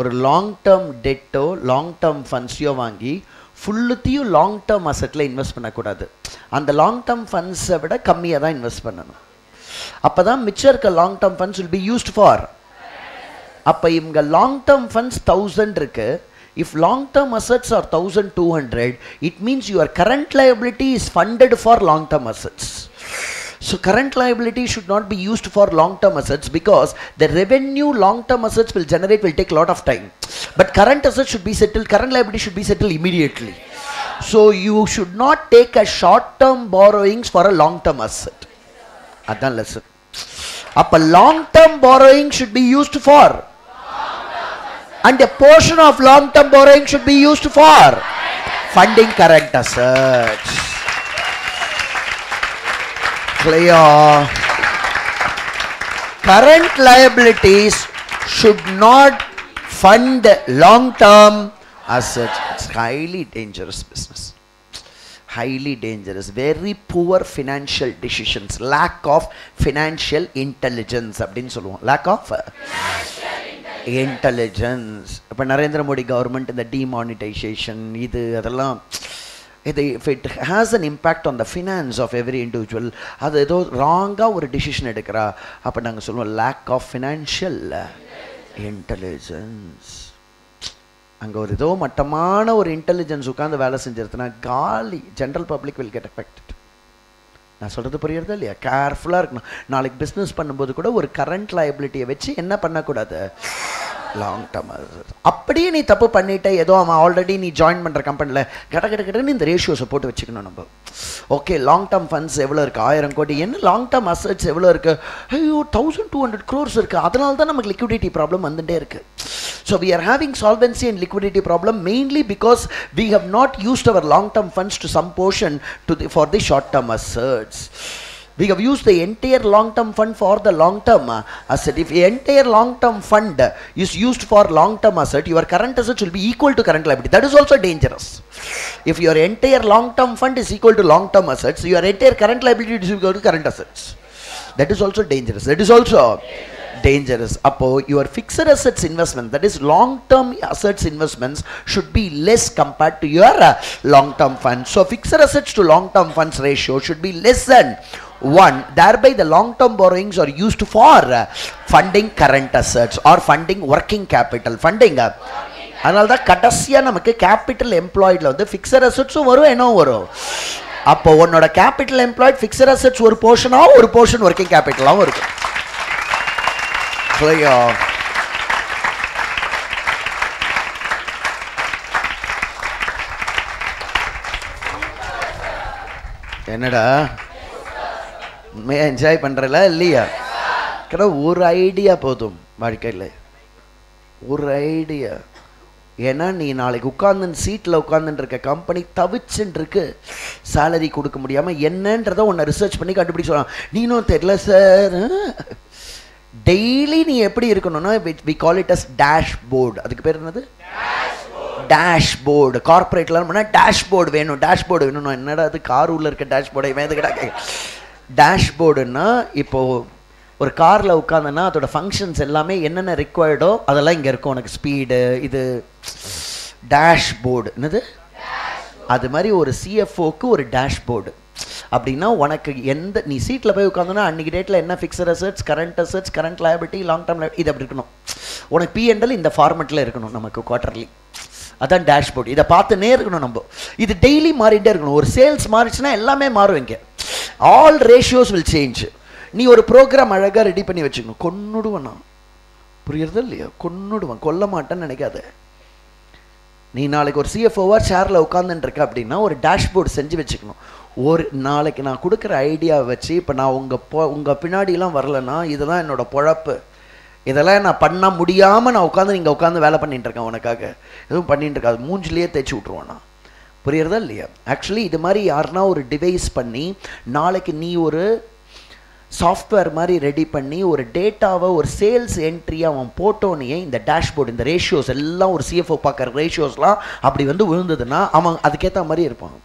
Or long term debt o long term funds yo vaangi full-thiyu long term asset la invest panna kodadu, and the long term funds vida kammiya da invest pannanum. அப்போ தான் மிச்சம் இருக்க long term funds will be used for. அப்போ இவங்க long term funds 1000 இருக்கு. If long term assets are 1200 it means your current liability is funded for long term assets. So current liability should not be used for long term assets because the revenue long term assets will generate will take lot of time. But current assets should be settle, current liability should be settle immediately. So you should not take a short term borrowings for a long term asset. அதான் lesson. அப்ப long term borrowing should be used for and a portion of long term borrowing should be used for funding current assets. Clear? Current liabilities should not fund long term assets. It's highly dangerous business. Highly dangerous, very poor financial decisions, lack of financial intelligence. Abdin solluvom, lack of intelligence. Appo Narendra Modi government in the demonetization, if it has an impact on the finance of every individual, adu edho wrong-a or decision edukra. Appo nanga solluvom, lack of financial intelligence. அங்கே ஒரு ஏதோ மட்டமான ஒரு intelligence உட்காந்து வேலை செஞ்சிருதுன்னா காலி general public will get affected. நான் சொல்கிறது புரியுறதா இல்லையா? கேர்ஃபுல்லாக இருக்கணும். நாளைக்கு பிஸ்னஸ் பண்ணும்போது கூட ஒரு கரண்ட் லயபிலிட்டியை வச்சு என்ன பண்ணக்கூடாது? Long term. அப்படியே நீ தப்பு பண்ணிட்ட, ஏதோ அவன் ஆல்ரெடி நீ ஜாயின் பண்ணுற கம்பெனியில் கட கட கடன்னு இந்த ரேஷியோஸை போட்டு வச்சுக்கணும் நம்ம. ஓகே, லாங் டேர்ம் ஃபண்ட்ஸ் எவ்வளோ இருக்குது? 1000 கோடி. என்ன லாங் டேர்ம் அசட்ஸ் எவ்வளோ இருக்குது? ஐயோ 1200 crores இருக்குது. அதனால தான் நமக்கு லிக்விடிட்டி ப்ராப்ளம் வந்துகிட்டே இருக்குது. So we are having solvency and liquidity problem mainly because we have not used our long-term funds to some portion for the short-term assets. We have used the entire long-term fund for the long-term asset. If the entire long-term fund is used for long-term asset, your current asset will be equal to current liability. That is also dangerous. If your entire long-term fund is equal to long-term assets, your entire current liability is equal to current assets. That is also dangerous. That is also dangerous. Appo your fixed assets investment, that is long term assets investments, should be less compared to your long term funds. So fixed assets to long term funds ratio should be less than 1, thereby the long term borrowings are used for funding current assets or funding working capital. Funding anal da kadasiya namakku capital employed la undu fixed assets varu eno varu. Appo unoda capital employed fixed assets or portion ah or portion working capital ah irukum. Clear? என்னடா உண்மையாக enjoy பண்ணுறல இல்லையா? கடை ஒரு idea போதும் வாழ்க்கையில், ஒரு idea. ஏன்னா நீ நாளைக்கு உட்காந்துன்னு சீட்டில் உட்காந்துன்னு இருக்க, கம்பெனி தவிச்சுன்னு இருக்கு, சேலரி கொடுக்க முடியாமல் என்னன்றதை உன்னை ரிசர்ச் பண்ணி கண்டுபிடிச்சு சொல்லலாம். நீனும் தெரியல சார். டெய்லி நீ எப்படி இருக்கணும்னா we call it as dashboard. அதுக்கு பேர் என்னது? டேஷ்போர்டு. கார்பரேட்லாம் பண்ணால் டேஷ்போர்டு வேணும், டேஷ்போர்டு வேணும்னா என்னடா அது கார் உள்ள இருக்க டேஷ்போர்டை இவன் எதுக்கடா கேட்க? டேஷ்போர்டுன்னா இப்போது ஒரு காரில் உட்காந்தன்னா அதோட ஃபங்க்ஷன்ஸ் எல்லாமே என்னென்ன ரிக்வயர்டோ அதெல்லாம் இங்கே இருக்கும். உனக்கு ஸ்பீடு இது டேஷ்போர்டு என்னது? அது மாதிரி ஒரு சிஎஃப்ஓக்கு ஒரு டேஷ்போர்டு. அப்படின்னா உனக்கு எந்த நீ சீட்டில் போய் உட்காந்தோன்னா அன்றைக்கி டேட்டில் என்ன fixed assets, current assets, current liability, long term liability, இது அப்படி இருக்கணும். உனக்கு P&L இந்த ஃபார்மெட்டில் இருக்கணும் நமக்கு quarterly. That's dashboard. This is daily. Or sales all ratios will change. You have a program ready for you. You CFO dashboard. ஒரு நாளைக்கு நான் கொடுக்கிற ஐடியா வச்சு இப்ப நான் உங்க பின்னாடி எல்லாம் வரலனா இதெல்லாம் என்னோட பொழப்பு இதெல்லாம் நான் பண்ண முடியாம நான் உட்கார்ந்து நீங்க உட்கார்ந்து வேலை பண்ணிட்டு இருக்கேன் உனக்காக எதுவும் பண்ணிட்டு இருக்காது மூஞ்சிலயே தேய்ச்சி விட்டுருவானா புரியுறதா இல்லையா एक्चुअली இது மாதிரி யாரனா ஒரு டிவைஸ் பண்ணி நாளைக்கு நீ ஒரு சாஃப்ட்வேர் மாதிரி ரெடி பண்ணி ஒரு டேட்டாவை ஒரு சேல்ஸ் என்ட்ரியா அவன் போட்டோனியே இந்த டேஷ்போர்ட் இந்த ரேஷியோஸ் எல்லாம் ஒரு CFO பார்க்கற ரேஷியோஸ்லாம் அப்படி வந்து விழுந்ததுனா அவன் அதுக்கேத்த மாதிரி இருப்பான்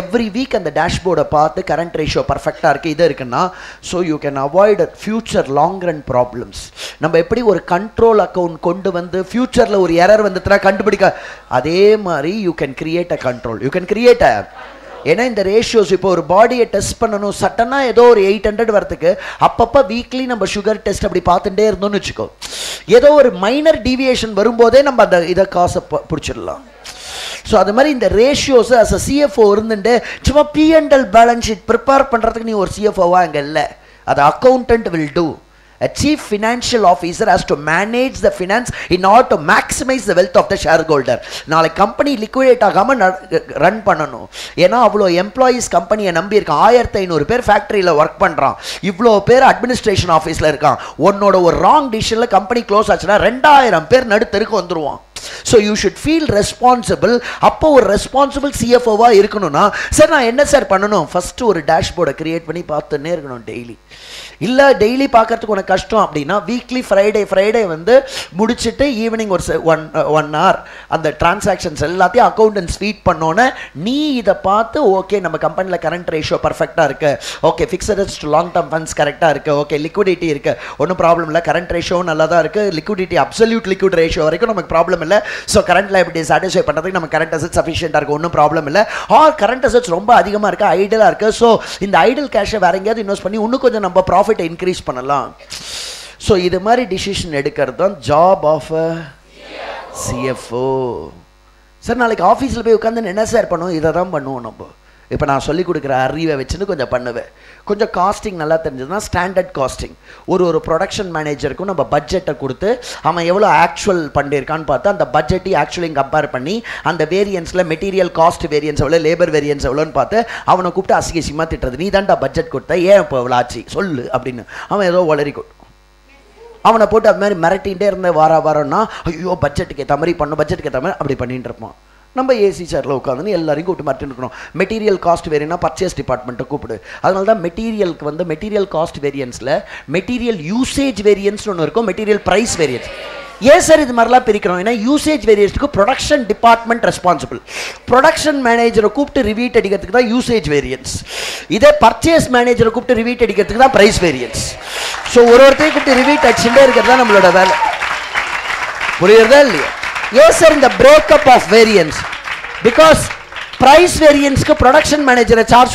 every week and the dashboard path current ratio perfect ah irukku so you can avoid future long run problems namba eppadi or control account kondu vandu future la or error vandutna kandupidika adhe mari you can create a control you can create a ena in the ratios ipo or body test pannano sattana edho or 800 varathukku appappa weekly namba sugar test apdi paathunde irundonu vechiko edho or minor deviation varumbodhe namba idha cause pudichiralam So, that's why the ratios as a CFO, P&L balance sheet prepare or CFO. The accountant will do. A chief financial officer has to manage the finance in order to maximize the wealth of the shareholder. Now, the company liquidate run panano. Yena employees company and number factory la work pandra. Ivlo pair administration office la one note over wrong decision la company close achana rendairam pair nadu terukondruva. So you should feel responsible. Appo or responsible CFO va irukonu na. Sir na enna sir panano first or dashboard create pani paathu nerikonu daily. Illa daily paakkaradhukku கஷ்டம் அப்படினா weekly Friday வந்து முடிச்சிட்டு evening ஒரு 1 hour அந்த transactions எல்லாத்தையும் accountant sweet பண்ணோனே நீ இத பார்த்து ஓகே நம்ம கம்பெனில கரண்ட் ரேஷியோ பெர்ஃபெக்ட்டா இருக்கு ஓகே ஃபிக்ஸட் அஸ் டு லாங் டம் ஃபண்ட்ஸ் கரெக்ட்டா இருக்கு ஓகே லிக்விடிட்டி இருக்கு ஒண்ணும் ப்ராப்ளம் இல்ல கரண்ட் ரேஷியோ நல்லா தான் இருக்கு லிக்விடிட்டி அப்சல்யூட் லிக்விட் ரேஷியோ வரைக்கும் நமக்கு ப்ராப்ளம் இல்ல சோ கரண்ட் லையபிலிட்டி சாட்டிஸ்ஃபை பண்றதுக்கு நம்ம கரண்ட் அசெட்ஸ் சஃபிஷியன்ட்டா இருக்கு ஒண்ணும் ப்ராப்ளம் இல்ல ஆர் கரண்ட் அசெட்ஸ் ரொம்ப அதிகமா இருக்கு ஐடலா இருக்கு சோ இந்த ஐடல் கேஷை வேற எங்கயாவது இன்வெஸ்ட் பண்ணி இன்னும் கொஞ்சம் நம்ம ப்ராஃபிட் இன்கிரீஸ் பண்ணலாம் So, this decision is job of a CFO. Sir, I office you can do costing standard costing. One production manager we budget actual the budget actually compare and the variance material cost variance labor variance budget அவன போட்டு அந்த மாதிரி மிரட்டிட்டே இருந்தே வாரா ஐயோ பட்ஜெட்க்கு ஏத்த மாதிரி பண்ணு பட்ஜெட்க்கு ஏத்த மாதிரி அப்படி பண்ணிட்டு இருப்போம் நம்ம ஏசி சேர்ல உட்கார்ந்து எல்லாரையும் கூட்டி மாட்டிட்டு இருக்கோம் மெட்டீரியல் காஸ்ட் வேரியனா பர்ச்சேஸ் டிபார்ட்மென்ட்ட கூப்பிடு அதனால தான் மெட்டீரியலுக்கு வந்து மெட்டீரியல் காஸ்ட் வேரியன்ஸ்ல மெட்டீரியல் யூசேஜ் வேரியன்ஸ் ஒன்னு இருக்கும் material price variance Yes sir, this is the usage variation is production department responsible. Production manager is reviewed usage variance. This purchase manager is reviewed price variance. So, one thing is reviewed Yes sir, in the breakup of variance. Because price variance is production manager charge.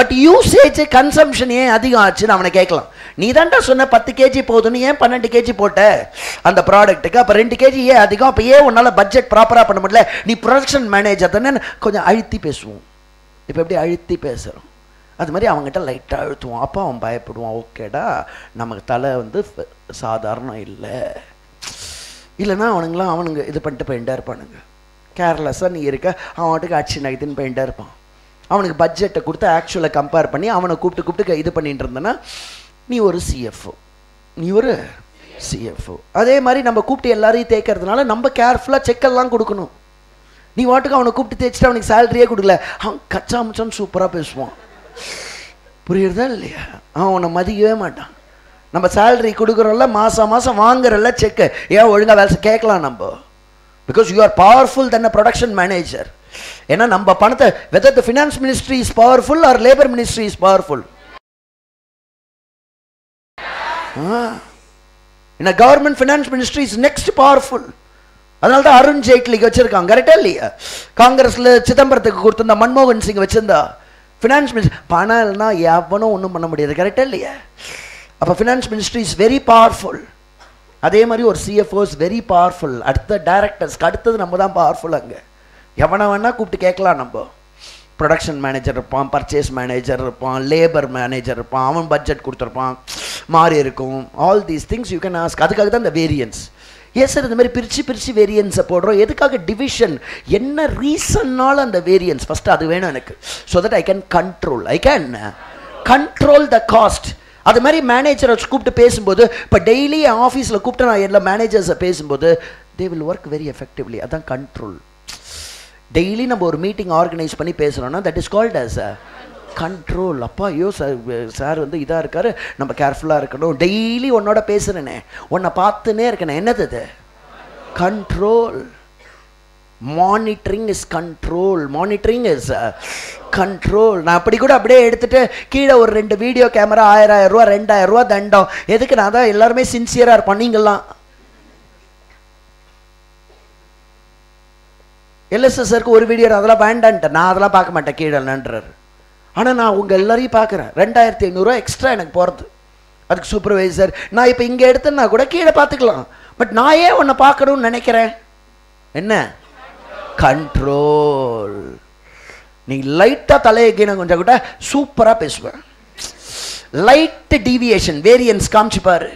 But usage consumption is not நீ தான்டா சொன்ன 10 kg போடுன்னு ஏன் 12 kg போட்ட அந்த ப்ராடக்ட்டுக்கு அப்ப 2 kg ஏ அதிகம் அப்ப ஏ உன்னால பட்ஜெட் ப்ராப்பரா பண்ண முடியல நீ ப்ரொடக்ஷன் மேனேஜர் தான கொஞ்சம் அழுத்தி பேசுவோம் இப்போ எப்படி அழுத்தி பேசுறோம் அது மாதிரி அவங்க கிட்ட லைட்டா அழுத்துவோம் அப்ப அவன் பயப்படுவான் ஓகேடா நமக்கு தலை வந்து சாதாரண இல்ல இல்லனா அவங்கள அவனுங்க இது பண்ணிட்டு பெயிண்டா இருப்பானுங்க கேர்லஸா நீ இருக்க அவனுக்கு ஆட்சி நகதின் பெயிண்டா இருப்பான் அவனுக்கு பட்ஜெட்டை கொடுத்து ஆக்சுவலா கம்பேர் பண்ணி அவனை கூப்பிட்டு இது பண்ணிட்டு இருந்தானா நீ ஒரு CFO நீ ஒரு CFO அதே மாதிரி நம்ம கூப்டி எல்லாரையும் தேக்கிறதுனால நம்ம கேர்ஃபுல்லா செக் எல்லாம் கொடுக்கணும் நீ வாட்டுக்கு அவனை கூப்டி தேச்சிட்டு அவனுக்கு சாலரியே கொடுக்கல அவன் கச்சா முச்சன் சூப்பரா பேசுவான் புரியுதா இல்லையா அவன மதிக்கவே மாட்டான் நம்ம சாலரி கொடுக்கறோம்ல மாசம் வாங்குறல செக் ஏன் ஒழுங்கா வேலை கேக்கலாம் நம்ம because you are powerful than a production manager ஏன்னா நம்ம பணத்தை whether the finance ministry is powerful or labor ministry is powerful In a government finance ministry is next powerful. That's why Arun Jaitley vachirukanga correct alliya Congress la Chidambarathu kodutha Manmohan Singh vachindha finance minister pana illana yavano onnum panna mudiyadhu correct alliya appo finance ministry is very powerful அதே மாதிரி ஒரு CFO is very powerful. அடுத்த directors அடுத்தது நம்ம தான் powerful அங்க. எவனை வேணா கூப்பிட்டு கேட்கலாம் நம்ம. Production manager இருப்பான், purchase manager இருப்பான், labor manager இருப்பான், அவன் budget கொடுத்திருப்பான், மாறி இருக்கும். All these things you can ask. அதுக்காக தான் இந்த variance. Yes sir, இந்த மாதிரி பிரிச்சு பிரிச்சு variance போடுறோம். எதுக்காக division? என்ன reasonனால அந்த variance? First அது வேணும் எனக்கு. So that I can control. I can control the cost. That's why manager கூப்பிட்டு பேசும்போது இப்ப டெய்லி ஆபீஸ்ல கூப்பிட்டு நான் எல்லா மேனேஜர்ஸ் பேசும்போது they will work very effectively. அதான் control. டெய்லி நம்ம ஒரு மீட்டிங் ஆர்கனைஸ் பண்ணி பேசுறோம்னா that is called as control. அப்பா ஐயோ சார் வந்து இதா இருக்காரு, நம்ம கேர்ஃபுல்லா இருக்கணும். டெய்லி உன்னோட பேசுறேனே, உன்னை பார்த்துனே இருக்கேனே, என்னது இது? Control. Monitoring is control. Monitoring is control. நான் அப்படி கூட அப்படியே எடுத்துட்டு கீழே ஒரு ரெண்டு வீடியோ கேமரா 1000 ரூபா 2000 ரூபா தண்டம். எதுக்கு? நான் தான் எல்லாருமே சின்சியரா இருப்பீங்களாம். எல்எஸ்எஸ் சாருக்கு ஒரு வீடியோ அதெல்லாம் வேண்டான்ட்டு நான் அதெல்லாம் பார்க்க மாட்டேன் கீழே நின்றார். ஆனால் நான் உங்கள் எல்லாரையும் பார்க்குறேன். 2500 ரூபா எக்ஸ்ட்ரா எனக்கு போகிறது. அதுக்கு சூப்பர்வைசர் நான் இப்போ இங்கே எடுத்தேன்னா கூட கீழே பார்த்துக்கலாம். பட் நான் ஏன் உன்னை பார்க்கணும்னு நினைக்கிறேன்? என்ன control. நீ லைட்டா தலையை கீழ கொஞ்சம் கூட சூப்பரா பேசுவேன். லைட் டிவியேஷன் வேரியன்ஸ் காமிச்சு பாரு,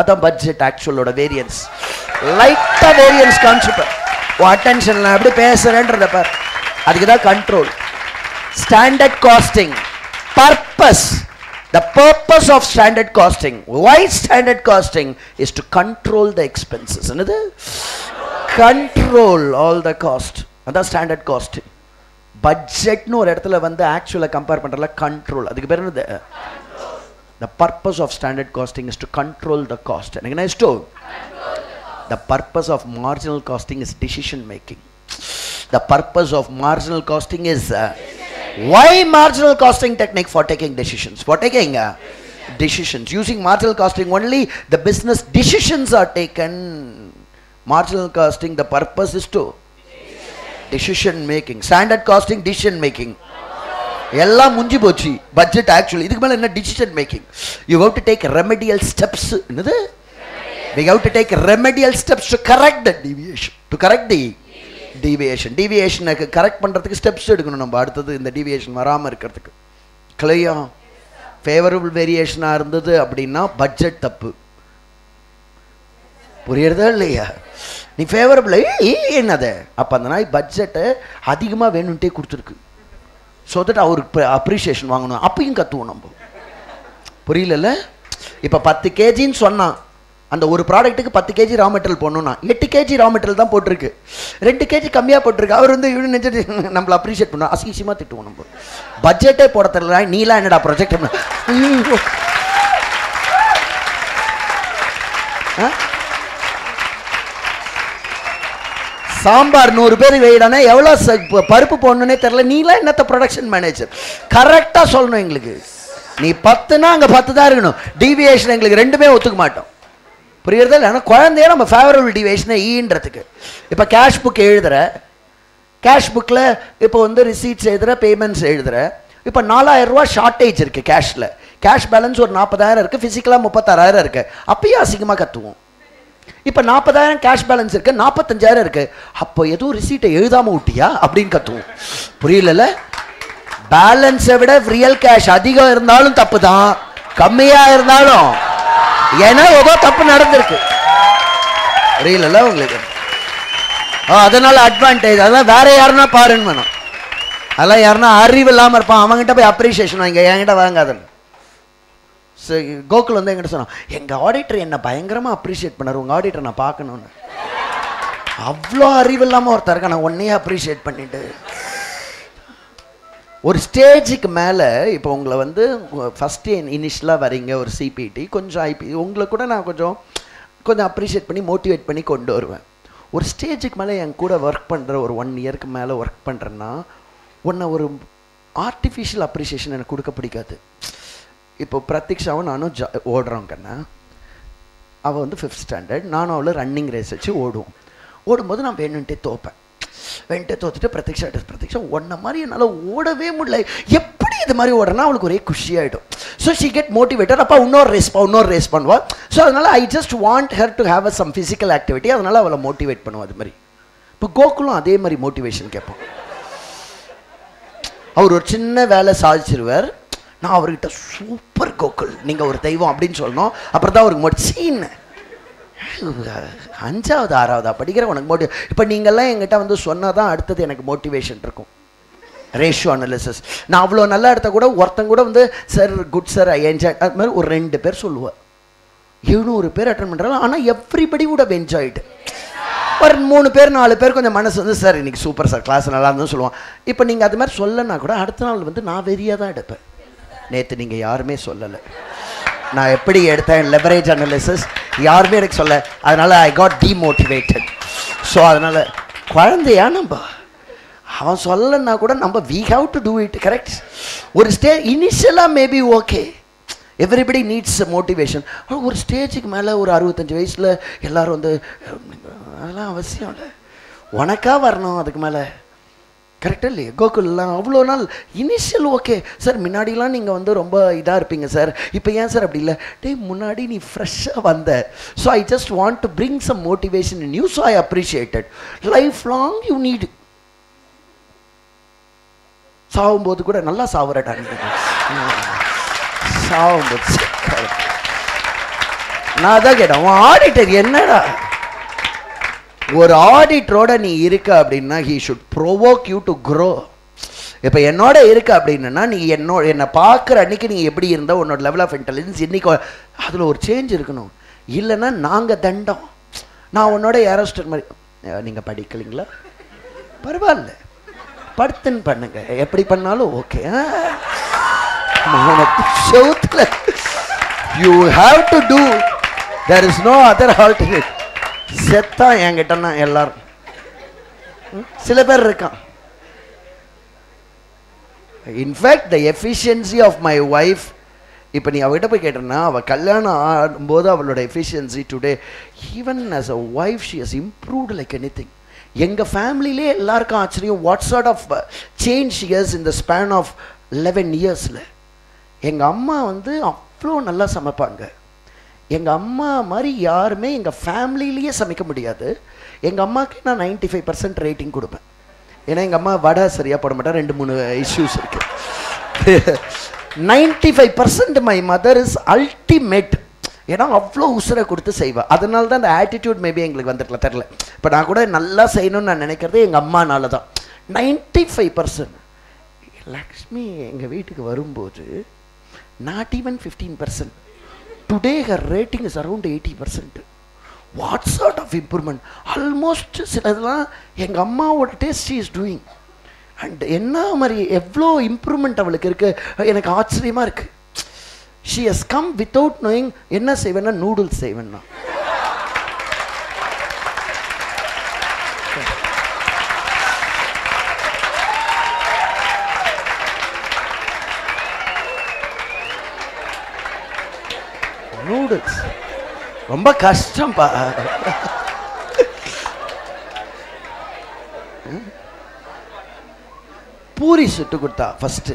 அதான் பட்ஜெட் ஆக்சுவலோட வேரியன்ஸ். லைட்டா வேரியன்ஸ் காமிச்சு பாரு, அட்டென்ஷன்ல எப்படி பேசுறேன்றத பாரு, அதுக்கு தான் control. Standard costing purpose. The purpose of standard costing, why standard costing, is to control the expenses. என்னது? Control all the cost. That's standard cost. Budget no இடத்துல வந்து actual compare பண்றல control. அதுக்கு பேர் என்னது? The purpose of standard costing is to control the cost. என்னங்க is to control the cost. The purpose of marginal costing is decision making. The purpose of marginal costing is why marginal costing technique? For taking decisions. For taking decisions. Using marginal costing only the business decisions are taken. Marginal costing, the purpose is to decision making. Standard costing, decision making. Ella munji pochi budget actually. Idhukku mela enna decision making? You have to take remedial steps. Enadhu? We have to take remedial steps to correct the deviation. To correct the deviation. Deviation ku correct pandradhukku steps edukanum namba adutha inda deviation varama irukkradhukku. Clear? Favorable variation ah irundhathu appadina budget thappu. புரியுறதா இல்லையா? நீ favourable என்னது? அப்போ அந்த நாய் பட்ஜெட்டை அதிகமாக வேணும்ட்டே கொடுத்துருக்கு. ஸோ தட் அவருக்கு அப்ரிஷியேஷன் வாங்கணும். அப்பையும் கற்றுவோம் நம்ம. புரியல? இப்போ 10 kgன்னு சொன்னான். அந்த ஒரு ப்ராடக்ட்டுக்கு 10 kg ரா மெட்டீரியல் போடணும்னா 8 kg ரா மெட்டீரியல் தான் போட்டிருக்கு. 2 kg கம்மியாக போட்டிருக்கு. அவர் வந்து இவ்வளோ நினச்சி நம்மளை அப்ரிஷியேட் பண்ணோம். அசிங்கமாக திட்டுவோம் நம்ம. பட்ஜெட்டே போட தெரியல, நீலாம் என்னடா ப்ராஜெக்ட் பண்ண? சாம்பார் 100 பேர் வெயிடானா எவ்வளோ பருப்பு போடணுன்னே தெரில, நீலாம் என்னத்த ப்ரொடக்ஷன் மேனேஜர்? கரெக்டாக சொல்லணும் எங்களுக்கு. நீ 10னா அங்கே 10 தான் இருக்கணும். டிவியேஷன் எங்களுக்கு 2மே ஒத்துக்க மாட்டோம். புரியுறதா இல்லை? ஆனால் குழந்தைய நம்ம ஃபேவரபிள் டிவியேஷனை ஈன்றதுக்கு இப்போ கேஷ் புக் எழுதுகிற, கேஷ் புக்கில் இப்போ வந்து ரிசீட்ஸ் எழுதுகிற, பேமெண்ட்ஸ் எழுதுகிற. இப்போ 4000 ரூபா ஷார்ட்டேஜ் இருக்குது கேஷில். கேஷ் பேலன்ஸ் ஒரு 40,000 இருக்குது, ஃபிசிக்கலாக 36,000 இருக்குது. அப்பயும் அசிங்கமாக கற்றுவோம். இப்போ 40,000 கேஷ் பேலன்ஸ் இருக்கு, 45,000 இருக்கு. அப்போ எதுவும் ரிசீட்டை எழுதாம விட்டியா அப்படின்னு கத்துவோம். புரியல? பேலன்ஸை விட ரியல் கேஷ் அதிகம் இருந்தாலும் தப்பு தான், கம்மியா இருந்தாலும் ஏன்னா ஏதோ தப்பு நடந்திருக்கு. புரியல உங்களுக்கு? அதனால அட்வான்டேஜ். அதான் வேற யாருன்னா பாருன்னு வேணும். அதெல்லாம் யாருன்னா அறிவு இல்லாமல் இருப்பான், அவங்ககிட்ட போய் அப்ரிஷியேஷன் வாங்க, என்கிட்ட வாங்காதன்னு. ஸோ கோகுல் வந்து என்கிட்ட சொன்னான், எங்கள் ஆடிட்டர் என்னை பயங்கரமாக அப்ரிஷியேட் பண்ணார், உங்கள் ஆடிட்டர் நான் பார்க்கணுன்னு. அவ்வளோ அறிவு இல்லாமல் ஒருத்தர் இருக்கா. நான் ஒன்னையே அப்ரிஷியேட் பண்ணிட்டு ஒரு ஸ்டேஜுக்கு மேலே இப்போ உங்களை வந்து ஃபஸ்ட்டு இனிஷியலாக வரீங்க ஒரு சிபிடி, கொஞ்சம் ஐபி, உங்களை கூட நான் கொஞ்சம் கொஞ்சம் அப்ரிஷியேட் பண்ணி மோட்டிவேட் பண்ணி கொண்டு வருவேன். ஒரு ஸ்டேஜுக்கு மேலே என் கூட ஒர்க் பண்ணுற ஒரு 1 yearக்கு மேலே ஒர்க் பண்ணுறேன்னா உன்னை ஒரு ஆர்டிஃபிஷியல் அப்ரிஷியேஷன் எனக்கு கொடுக்க பிடிக்காது. இப்போ பிரத்யக்ஷாவும் நானும் ஓடுறோம் கண்ணா. அவள் வந்து 5th standard, நானும் அவளை ரன்னிங் ரேஸ் வச்சு ஓடுவோம். ஓடும்போது நான் வேணுன்ட்டே தோப்பேன். வேணுன்ட்டே தோத்துட்டு பிரத்யக்ஷா ஒன்ன மாதிரி என்னால் ஓடவே முடியல, எப்படி இது மாதிரி ஓடுறேன்னா அவளுக்கு ஒரே குஷியாகிடும். So she get motivated. அப்போ இன்னொரு ரேஸ் பண்ணுவாள். So I just want her to have some physical activity. அதனால அவளை motivate பண்ணுவோம் அது மாதிரி. இப்போ கோகுலம் அதே மாதிரி motivation கேட்போம். அவர் ஒரு சின்ன வேலை சாதிச்சிருவார். நான் அவர்கிட்ட சூப்பர் கோகுல் நீங்க ஒரு தெய்வம் அப்படினு சொல்லணும். அப்புறம் தான் அவருக்கு மொச்சீன். அஞ்சாவது ஆறாவது படிக்கிற உனக்கு மோட்டிவ். இப்போ நீங்க எல்லாம் என்கிட்ட வந்து சொன்னா தான் அடுத்து எனக்கு மோட்டிவேஷன் இருக்கும். Ratio analysis. நான் அவ்வளோ நல்லா எடுத்த கூட ஒருத்தன் கூட வந்து sir good sir I enjoy அது மாதிரி ஒரு ரெண்டு பேர் சொல்லுவார். 700 பேர் அட்டெண்ட் பண்றாங்க. ஆனா எவ்ரிபடி would have enjoyed. ஒரு 3 பேர் 4 பேர் கொஞ்சம் மனசு வந்து சார் இன்னைக்கு சூப்பர் சார் கிளாஸ் நல்லா இருந்ததுன்னு சொல்லுவான். இப்போ நீங்க அது மாதிரி சொல்லனா கூட அடுத்த நாள் வந்து நான் வெறியா தான் எடுப்பேன். நேத்து நீங்க யாருமே சொல்லல. நான் எப்படி எடுத்தேன் லெவரேஜ் அனலிசிஸ் யாருமே எனக்கு சொல்ல. அதனால ஐ காட் டிமோட்டிவேட்டட். ஸோ அதனால குழந்தையா நம்ம அவன் சொல்லனா கூட நம்ம we have to do it correct. ஒரு ஸ்டேஜ் இனிஷியலா maybe okay. Everybody needs motivation. ஒரு ஸ்டேஜுக்கு மேலே ஒரு 65 வயசில் எல்லாரும் வந்து அதெல்லாம் அவசியம் இல்லை. உனக்கா வரணும் அதுக்கு மேலே கரெக்டாக இல்லையே. கோகுல்லாம் அவ்வளோ நாள் இனிஷியல் ஓகே சார் முன்னாடிலாம் நீங்கள் வந்து ரொம்ப இதாக இருப்பீங்க சார் இப்போ ஏன் சார் அப்படி இல்லை டே முன்னாடி நீ ஃப்ரெஷ்ஷாக வந்த. So I just want to bring some motivation in you. So I appreciated life long you need. சாகும்போது கூட நல்லா சாவுறடா நான் தான் கேட்டேன் உன் ஆடிட்டர் என்னடா ஒரு ஆடிட்டரோட நீ இருக்க அப்படின்னா he should provoke you to grow. இப்போ என்னோட இருக்க அப்படின்னா நீ என்னோட என்னை பார்க்குற அன்னைக்கு நீ எப்படி இருந்தால் உன்னோட லெவல் ஆஃப் இன்டெலிஜென்ஸ் இன்னைக்கு அதில் ஒரு சேஞ்ச் இருக்கணும். இல்லைன்னா நாங்கள் தண்டம். நான் உன்னோட ஏரோஸ்டர் மாதிரி நீங்கள் படிக்கலைங்களா பரவாயில்ல படுத்துன்னு பண்ணுங்க எப்படி பண்ணாலும் okay. You have to do. There is no other alternative. செத்தா என்கிட்டனா எல்லாரும் சில பேர் இருக்கான். In fact the efficiency of my wife இப்போ நீ அவகிட்ட போய் கேட்டேன்னா அவள் கல்யாணம் ஆகும்போது அவளோட efficiency today even as a wife she has improved like anything. எங்கள் ஃபேமிலியிலே எல்லாருக்கும் ஆச்சரியம் what sort of change she has in the span of 11 இயர்ஸில். எங்கள் அம்மா வந்து அவ்வளோ நல்லா சமைப்பாங்க. எங்கள் அம்மா மாதிரி யாருமே எங்கள் ஃபேமிலியிலேயே சமைக்க முடியாது. எங்கள் அம்மாவுக்கு நான் 95% ரேட்டிங் கொடுப்பேன். ஏன்னா எங்கள் அம்மா வடை சரியாக போட மாட்டேன் 2-3 இஷ்யூஸ் இருக்குது. 95% மை மதர் இஸ் அல்டிமேட். ஏன்னா அவ்வளோ உசுரை கொடுத்து செய்வேன். அதனால தான் அந்த ஆட்டிடியூட் மேபி எங்களுக்கு வந்துருக்கலாம் தெரில. இப்போ நான் கூட நல்லா செய்யணும்னு நான் நினைக்கிறது எங்கள் அம்மானால தான். 95% லக்ஷ்மி எங்கள் வீட்டுக்கு வரும்போது not even 15%. Today her rating is around 80%. What sort of improvement almost சிலதெல்லாம் எங்கள் அம்மாவோட taste she is doing. And என்ன மாதிரி எவ்வளோ இம்ப்ரூவ்மெண்ட் அவளுக்கு இருக்குது எனக்கு ஆச்சரியமாக இருக்குது. She has come without knowing என்ன செய்வேன்னா நூடுல்ஸ் செய்வேன்னா நூடுல்ஸ் ரொம்ப கஷ்டம் பா. பூரி சுட்டு கொடுத்தா ஃபர்ஸ்ட்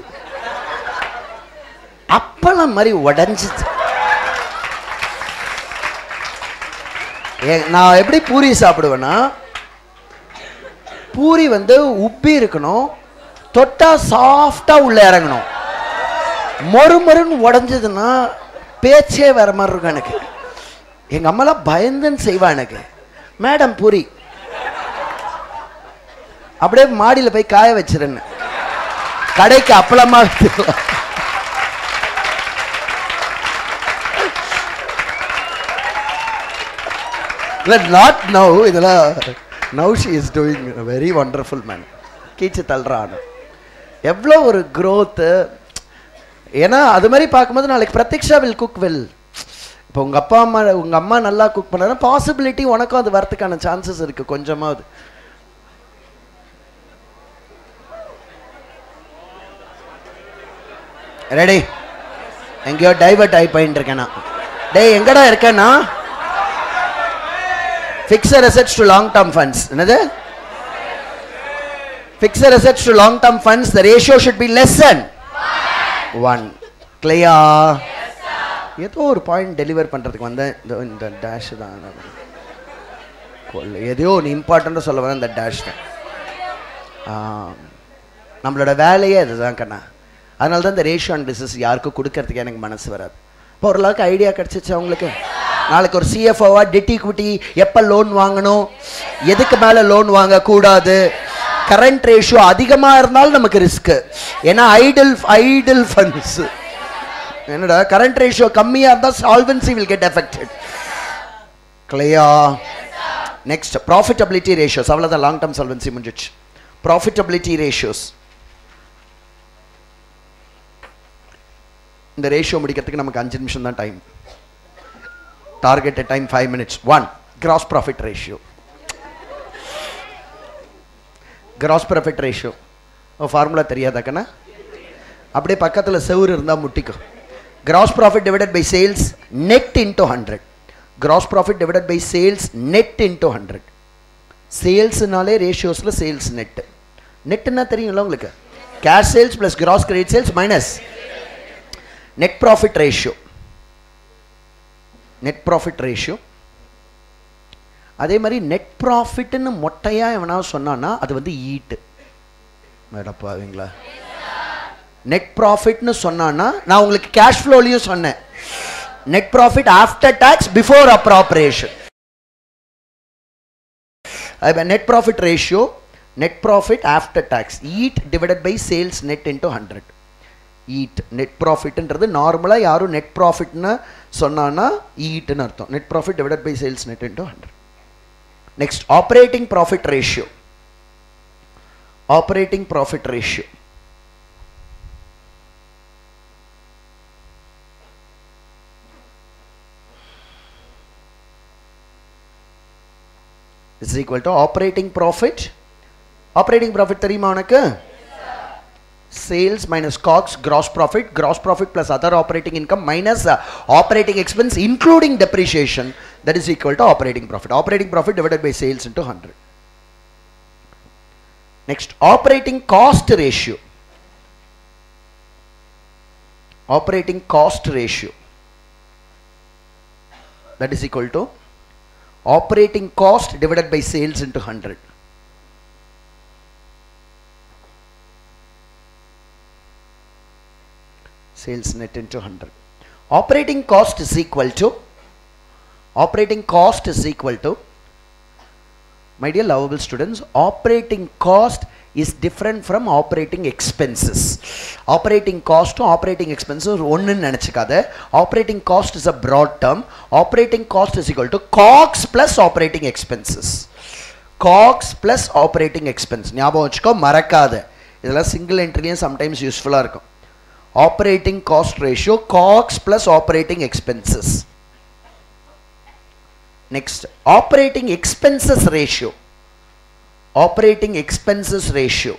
அப்பளம் மாதிரி உடஞ்சிச்சு. நான் எப்படி பூரி சாப்பிடுவேன்னா பூரி வந்து உப்பி இருக்கணும் தொட்டா சாஃப்டா உள்ள இறங்கணும். மறுமறுன்னு உடஞ்சதுன்னா பேச்சே வேற மாதிரி இருக்கும். எனக்கு எங்கள் அம்மாலாம் பயந்துன்னு செய்வா. எனக்கு மேடம் பூரி அப்படியே மாடியில் போய் காய வச்சிருன்னு கடைக்கு அப்பளமா வச்சுக்கலாம். நாட் நவ் இதெல்லாம் now she is doing very wonderful man. கீச்சு தள்ளுறான் எவ்வளோ ஒரு க்ரோத்து. ஏன்னா அது மாதிரி பார்க்கும்போது நாளைக்கு பிரத்யக்ஷா வில் குக் வெல். இப்போ உங்கள் அம்மா நல்லா குக் பண்ணாங்கன்னா பாசிபிலிட்டி உனக்கும் அது வரதுக்கான சான்சஸ் இருக்குது கொஞ்சமாவது. ரெடி எங்கேயோ டைவர்ட் ஆகி போயிட்டு இருக்கேன் நான். டே எங்கடா இருக்கேன்னா fixed assets to long term funds. என்னது fixed assets to long term funds the ratio should be less than 1. Clear? Yes, sir. ஏதோ ஒரு பாயிண்ட் டெலிவர் பண்ணுறதுக்கு வந்தேன். இந்த டேஷ் தான் எதையோ ஒன்று இம்பார்ட்டண்ட்டாக சொல்ல வந்தேன். இந்த டேஷ் தான் நம்மளோட வேலையே அதுதான் கண்ணா. அதனால தான் இந்த ரேஷியோ அனாலிசிஸ் யாருக்கும் கொடுக்கறதுக்கு எனக்கு மனசு வராது. இப்போ ஓரளவுக்கு ஐடியா கிடச்சிச்சு அவங்களுக்கு. நாளைக்கு ஒரு சிஎஃப்ஓவா டெட் ஈக்விட்டி எப்போ லோன் வாங்கணும், எதுக்கு மேலே லோன் வாங்கக்கூடாது, கரண்ட் ரேஷியோ அதிகமாக இருந்தாலும் நமக்கு ரிஸ்க்கு. ஏன்னா ஐடல் ஃபண்ட்ஸ் என்னடா கரண்ட் ரேஷியோ கம்மியாக இருந்தால் சால்வன்சி வில் கெட் எஃபெக்டட். கிளியா? Next profitability ratios. அவ்வளோதான் லாங் டேர்ம் சால்வன்சி முடிஞ்சிச்சு. Profitability ratios. இந்த ரேஷியோ முடிக்கிறதுக்கு நமக்கு 5 நிமிஷம் தான் time. Targeted time 5 minutes. 1. Gross profit ratio. Gross profit ratio. Formula தெரியாதாக்கண்ணா? அப்படியே பக்கத்தில் செவ்வறு இருந்தால் முட்டிக்கும். Gross profit divided by sales net into 100. Gross profit divided by sales net into 100. சேல்ஸ்னாலே ரேஷியோஸில் சேல்ஸ் நெட். நெட்டுன்னா தெரியுங்களா உங்களுக்கு? Cash sales plus gross credit sales minus net profit ratio. net profit ratio. அதே மாதிரி net profit ன்னு மொட்டையா எவனா சொன்னானா அது வந்து ஈட் மேடப்பாவீங்களா? net profit ன்னு சொன்னானா நான் உங்களுக்கு cash flow லயும் சொன்னேன். net profit after tax before appropriation. அப்ப net profit ratio, net profit after tax, EAT divided by sales net into 100. EAT net ப்ராஃபிட்ன்றது நார்மலாக யாரும் நெட் ப்ராஃபிட்னு சொன்னான்னா ஈட்டுன்னு அர்த்தம். Net profit divided by sales net into 100. Next operating profit ratio. Operating profit ratio. Is equal to operating profit. Operating profit தெரியுமா உனக்கு? Sales minus COGS, gross profit plus other operating income minus operating expense including depreciation, that is equal to operating profit. Operating profit divided by sales into 100. Next, operating cost ratio. Operating cost ratio, that is equal to operating cost divided by sales into 100. Sales net into 100. Operating cost is equal to, operating cost is equal to, my dear lovable students, operating cost is different from operating expenses. Operating cost to operating expenses one in nanachikada. Operating cost is a broad term. Operating cost is equal to COGS plus operating expenses. COGS plus operating expense. Nyabam vechko marakada. Idella single entry sometimes useful ah irukum. Operating cost ratio, COGS plus operating expenses. Next, operating expenses ratio. Operating expenses ratio.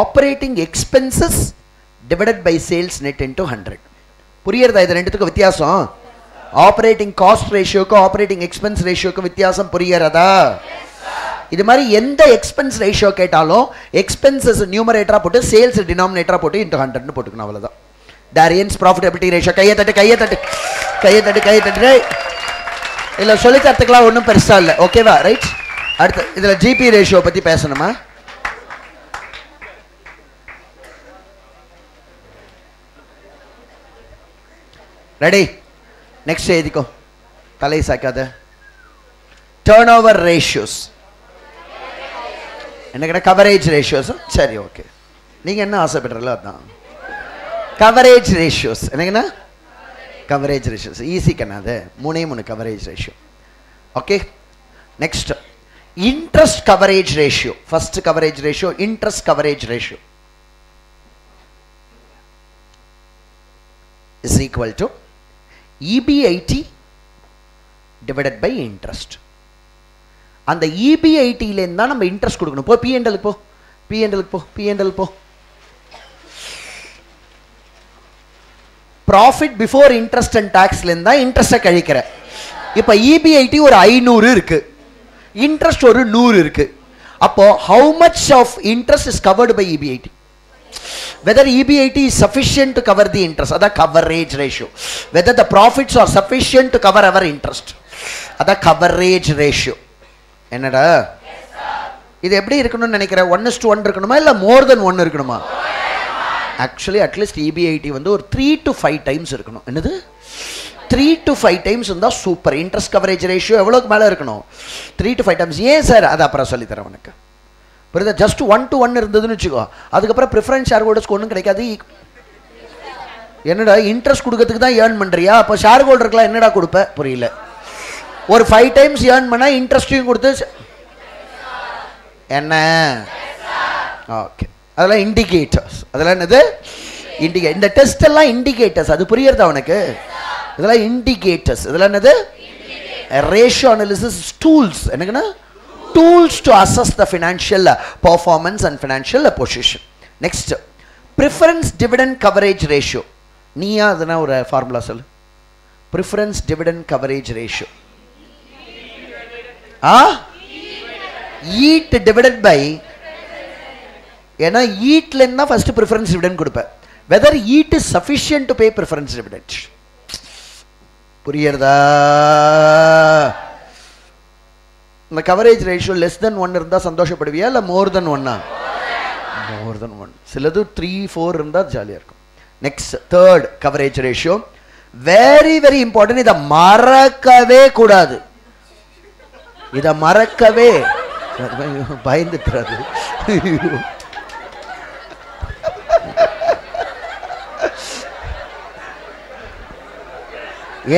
Operating expenses divided by sales net into 100. புரியறதா இது ரெண்டுத்துக்கு வித்தியாசம்? Operating cost ratio க்கு operating expense ratio க்கு வித்தியாசம் புரியறதா? இது மாதிரி எந்த expense ratio கேட்டாலும் எக்ஸ்பென்சஸ் நியூமரேட்டராக போட்டு சேல்ஸ் டினாமினேட்டராக போட்டு இன்ட்டு 100ன்னு போட்டுக்கணும். அவ்வளோதான். Variance profitability ratio. கையை தட்டு. இல்லை சொல்லி தரத்துக்கெலாம் ஒன்றும் பெருசாக இல்லை. ஓகேவா? ரைட். அடுத்து இதில் ஜிபி ரேஷியோ பற்றி பேசணுமா? ரெடி? நெக்ஸ்ட் எழுதிக்கோ, தலை சாக்காது. Turn over ratios. என்ன கவரேஜ் ரேஷியோஸ்? சரி, ஓகே. நீங்கள் என்ன ஆசைப்படுறீங்களோ அதான் கவரேஜ் ரேஷியோஸ். என்னங்கண்ணா கவரேஜ் ரேஷியோஸ்? ஈஸி கண்ணா, அது 3 coverage ratio. Okay. Next interest coverage ratio. First coverage ratio interest coverage ratio is equal to EBIT divided by interest. அந்த EBITலேருந்து தான் நம்ம இன்ட்ரெஸ்ட் கொடுக்கணும். போ P&L போ, P&L போ, P&L போ. ப்ராஃபிட் பிஃபோர் இன்ட்ரெஸ்ட் அண்ட் டாக்ஸ்லேருந்து தான் இன்ட்ரெஸ்ட்டை கழிக்கிற. இப்போ EBIT ஒரு 500 இருக்கு, இன்ட்ரெஸ்ட் ஒரு 100 இருக்கு. அப்போ how much of interest is covered by EBIT? whether EBIT is sufficient to cover the interest, other coverage ratio, whether the profits are sufficient to cover our interest, other coverage ratio. Enada? This is 1:1 or more than 1 irukkanuma? Actually, at least EBIT is 3 to 5 times. 3 to 5 times is super. Interest coverage ratio is 3 to 5 times. Yes, sir. That's what I'm saying. Just 1 to 1 is the preference shareholders. Interest is shareholder. 5 times earn interest. Okay. That's indicators. That's indicators. In the test, indicators. That's indicators. Ratio analysis tools. Tools to assess the financial performance and financial position. Next, preference dividend coverage ratio. Niya adana or formula sal. Preference dividend coverage ratio. Ah? Eat dividend by. Yena eat lenna first preference dividend kudupa. Whether eat is sufficient to pay preference dividend. Puriyarda. The coverage ratio less than 1 irundha santosha paduviya illa more than 1 na? More than 1. Siladu 3 4 irundha jaliya irukum. Next, third coverage ratio, very important. Idha marakave kudadu. Idha marakave bayinditradhu.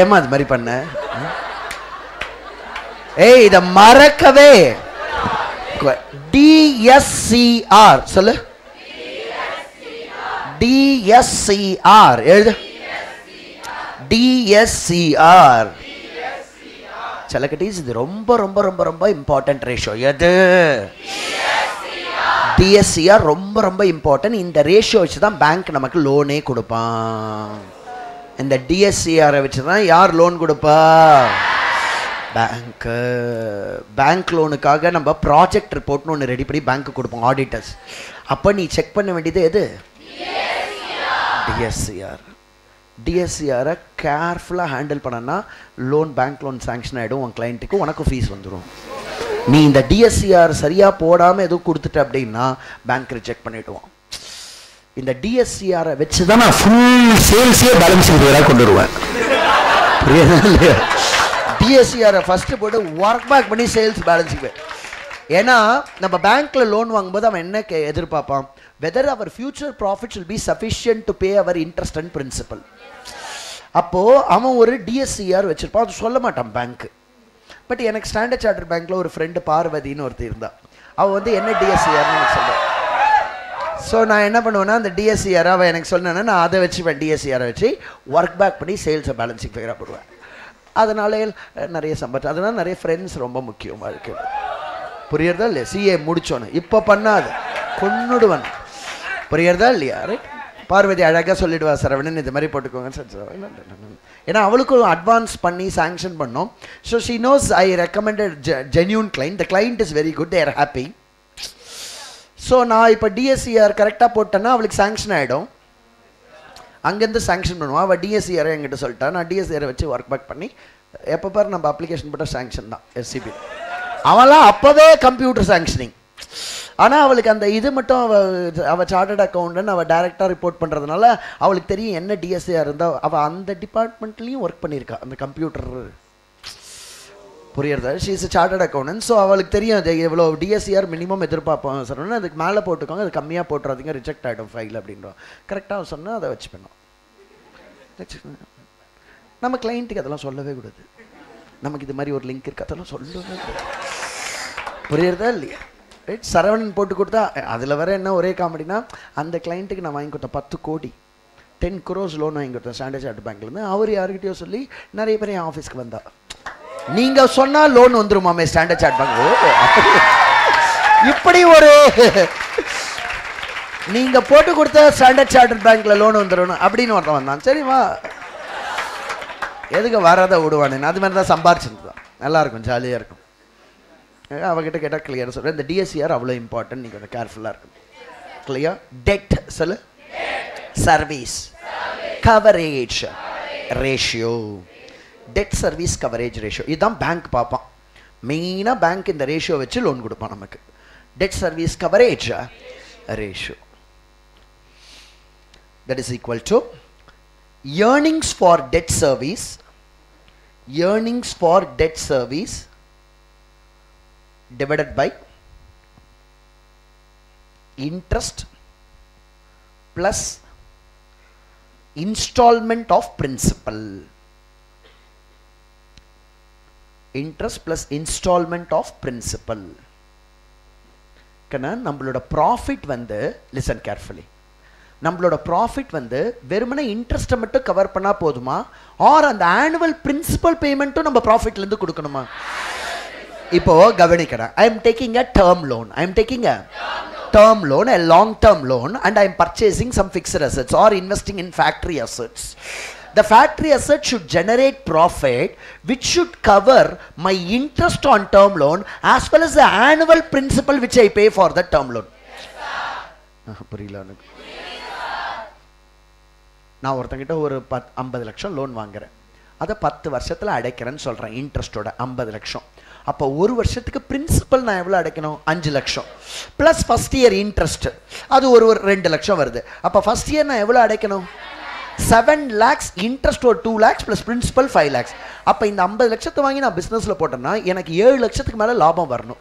ஏமாது மரி பண்ண ஏய் இத மறக்கவே DSCR சொல்லு DSCR எழுது DSCR சலக்கட்டீஸ் இது ரொம்ப important ratio எது DSCR ரொம்ப important இந்த ratio இச்சுதான் bank நமக்கு லோனே குடுப்பான் இந்த DSCR வச்சுதான் யார் லோன் கொடுப்பா பேங்க் பேங்க் லோனுக்காக நம்ம ப்ராஜெக்ட் ரிப்போர்ட்னு ஒன்று ரெடி பண்ணி பேங்க்கு கொடுப்போம் ஆடிட்டர்ஸ் அப்போ நீ செக் பண்ண வேண்டியது எது DSCR DSCரை கேர்ஃபுல்லாக ஹேண்டில் பண்ணனா லோன் பேங்க் லோன் சாங்ஷன் ஆகிடும் உன் கிளைண்ட்டுக்கு உனக்கும் ஃபீஸ் வந்துடும் நீ இந்த DSCR சரியாக போடாமல் எதுவும் கொடுத்துட்ட அப்படின்னா பேங்க் ரிஜெக்ட் பண்ணிவிடுவோம் In the DSCR, which is a full sales balance. DSCR first work back money sales balance. Yena, number bank loan wang whether our future profits will be sufficient to pay our interest and principal. Apo, ama or DSCR which is sollamatam bank. But enak Standard Chartered Bank or friend Parvadi or Tirda. Our the DSCR. So, I am going to do DSCR. I am going to do DSCR. Work back and sales balance. That's why I am going to do friends. I am going to do CA. Now, so, she knows I recommended genuine client. The client is very good. They are happy. So, now if DSCR correct up, sanction aidom. Angend sanction pannuva DSCR engitta solta na DSCR vechi work back panni eppapar nam application potta sanction da SCB avala appave computer sanctioning ana avalukku and idu mattum ava chartered accountant ava director report pandradunala avalukku theriyum enna DSCR irundha ava and department liyum work pannirka and computer she is a chartered accountant, so avalukku theriyum DSCR minimum edirpaapom sonna adukku mala potukonga adhu kammiya potradinga reject aidum file abindrom correct ah sonna adha vechi pennom nama client ku adala sollave kudadu namakku idhu mari or link irukku adala sollave puriyadha illaya right saravanan potu kodutha adula vera enna ore comedy na andha client ku na vaangi kodta 10 crore 10 crores loan vaangi kodta Standard Chartered Bank la avaru yaarukitteyo solli nariya periya office ku vandha நீங்க சொன்னா loan வந்துரும் மாமே standard Chartered bank இப்படி ஒரு நீங்க போட்டு கொடுத்த standard chart பேங்க்ல லோன் வந்துரும் அப்படின வரத வந்தான் சரிமா எதுக்கு வரத ஓடுவானே அது மாதிரி தான் சம்பாரிச்சிருந்தா நல்லா இருக்கும் ஜாலியா இருக்கும் அவ கிட்ட கேட்டா கிளியரா சொல்றேன் இந்த DSCR அவ்வளவு இம்பார்ட்டன்ட் நீங்க கேர்ஃபுல்லா இருக்கணும் கிளியர் டெட் செல் service. Coverage ratio. Debt service coverage ratio. This is bank papa. Main bank in the ratio which loan good upon debt service coverage ratio. That is equal to earnings for debt service. Earnings for debt service divided by interest plus installment of principal. Interest plus installment of principal. Kana nammaloda profit vandu, listen carefully, nammaloda profit vandu verumana interest mattum cover panna poduma or and annual principal payment to namba profit la irundhu kudukanuma? Ipo gavanikara, I am taking a term loan, I am taking a term loan, a long term loan, and I am purchasing some fixed assets or investing in factory assets. The factory asset should generate profit which should cover my interest on term loan as well as the annual principal which I pay for the term loan. Now orthangita oru 50 lakham loan vaanguren adha 10 varshathula adaikiren solren interest oda 50 lakham appo oru varshathukku principal na evlo adaikanum 5 lakham plus first year interest adu oru 2 lakham varudhu appo first year na evlo adaikanum 7 lakhs interest or 2 lakhs plus principal 5 lakhs. அப்போ இந்த 50 லட்சத்தை வாங்கி நான் பிஸ்னஸில் போட்டேன்னா எனக்கு 7 லட்சத்துக்கு மேலே லாபம் வரணும்.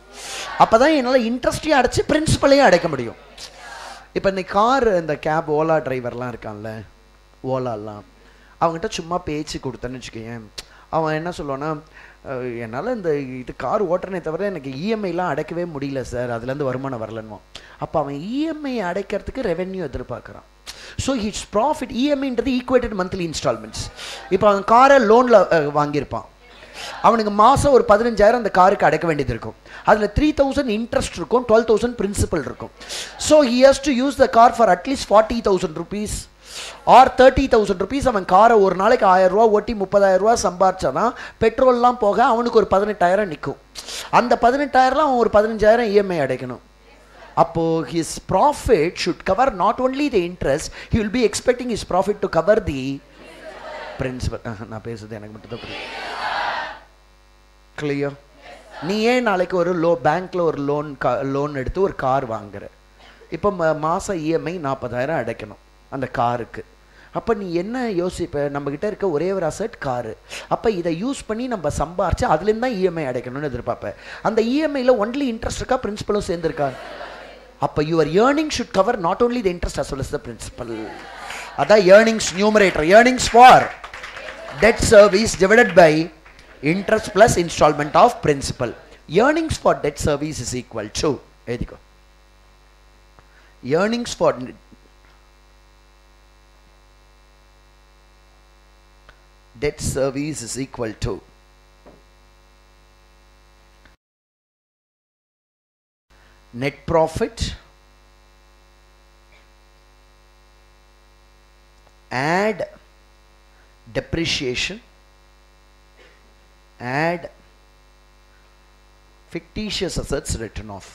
அப்போ தான் என்னால் இன்ட்ரெஸ்ட்டையும் அடைச்சி பிரின்சிபலையும் அடைக்க முடியும். இப்போ இன்னைக்கு கார் இந்த கேப் ஓலா டிரைவர்லாம் இருக்கான்ல, ஓலாலாம் அவங்ககிட்ட சும்மா பேச்சு கொடுத்தேன்னு வச்சுக்கேன், அவன் என்ன சொல்லுவான்னா, என்னால் இந்த இது கார் ஓட்டுறனே தவிர எனக்கு இஎம்ஐலாம் அடைக்கவே முடியல சார், அதுலேருந்து வருமானம் வரலன்னுவான். அப்போ அவன் இஎம்ஐ அடைக்கிறதுக்கு ரெவென்யூ எதிர்பார்க்குறான். So his profit EMI into the equated monthly installments. இப்போ அவன் காரை லோன்ல வாங்கியிருப்பான், அவனுக்கு மாசம் ஒரு 15,000 அந்த காருக்கு அடைக்க வேண்டியது இருக்கும், அதில் 3,000 இன்ட்ரெஸ்ட் இருக்கும், 12,000 பிரின்சிபல் இருக்கும். So he has to use the car for at least 40,000 rupees or 30,000 rupees. அவன் காரை ஒரு நாளைக்கு 1,000 ரூபா ஓட்டி 30,000 ரூபா சம்பாரிச்சானா பெட்ரோல்லாம் போக அவனுக்கு ஒரு 18,000 நிற்கும், அந்த 18,000லாம் அவன் ஒரு 15,000 EMI அடைக்கணும். Appo his profit should cover not only the interest, he will be expecting his profit to cover the principal. நான் பேசுறது எனக்கு மட்டும் தான் புரியும். கிளியர்? நீ ஏன் நாளைக்கு ஒரு பேங்க்ல ஒரு லோன் எடுத்து ஒரு கார் வாங்குற, இப்போ மாச இஎம்ஐ 40,000 அடைக்கணும் அந்த காருக்கு. அப்போ நீ என்ன யோசிப்ப, நம்மகிட்ட இருக்க ஒரே ஒரு அசட் காரு, அப்போ இதை யூஸ் பண்ணி நம்ம சம்பாரிச்சு அதுலேருந்து தான் இஎம்ஐ அடைக்கணும்னு எதிர்பார்ப்பேன். அந்த இஎம்ஐயில் ஒன்லி இன்ட்ரெஸ்ட் இருக்கா, பிரின்சிபலும் சேர்ந்துருக்கா? அப்போ your earning should cover not only the interest as well as the principal. அதான் earnings numerator, earnings for debt service divided by interest plus instalment of principal. Earnings for debt service is equal to, எழுதிக்கோ, earnings for debt service is equal to net profit add depreciation, add fictitious assets written off.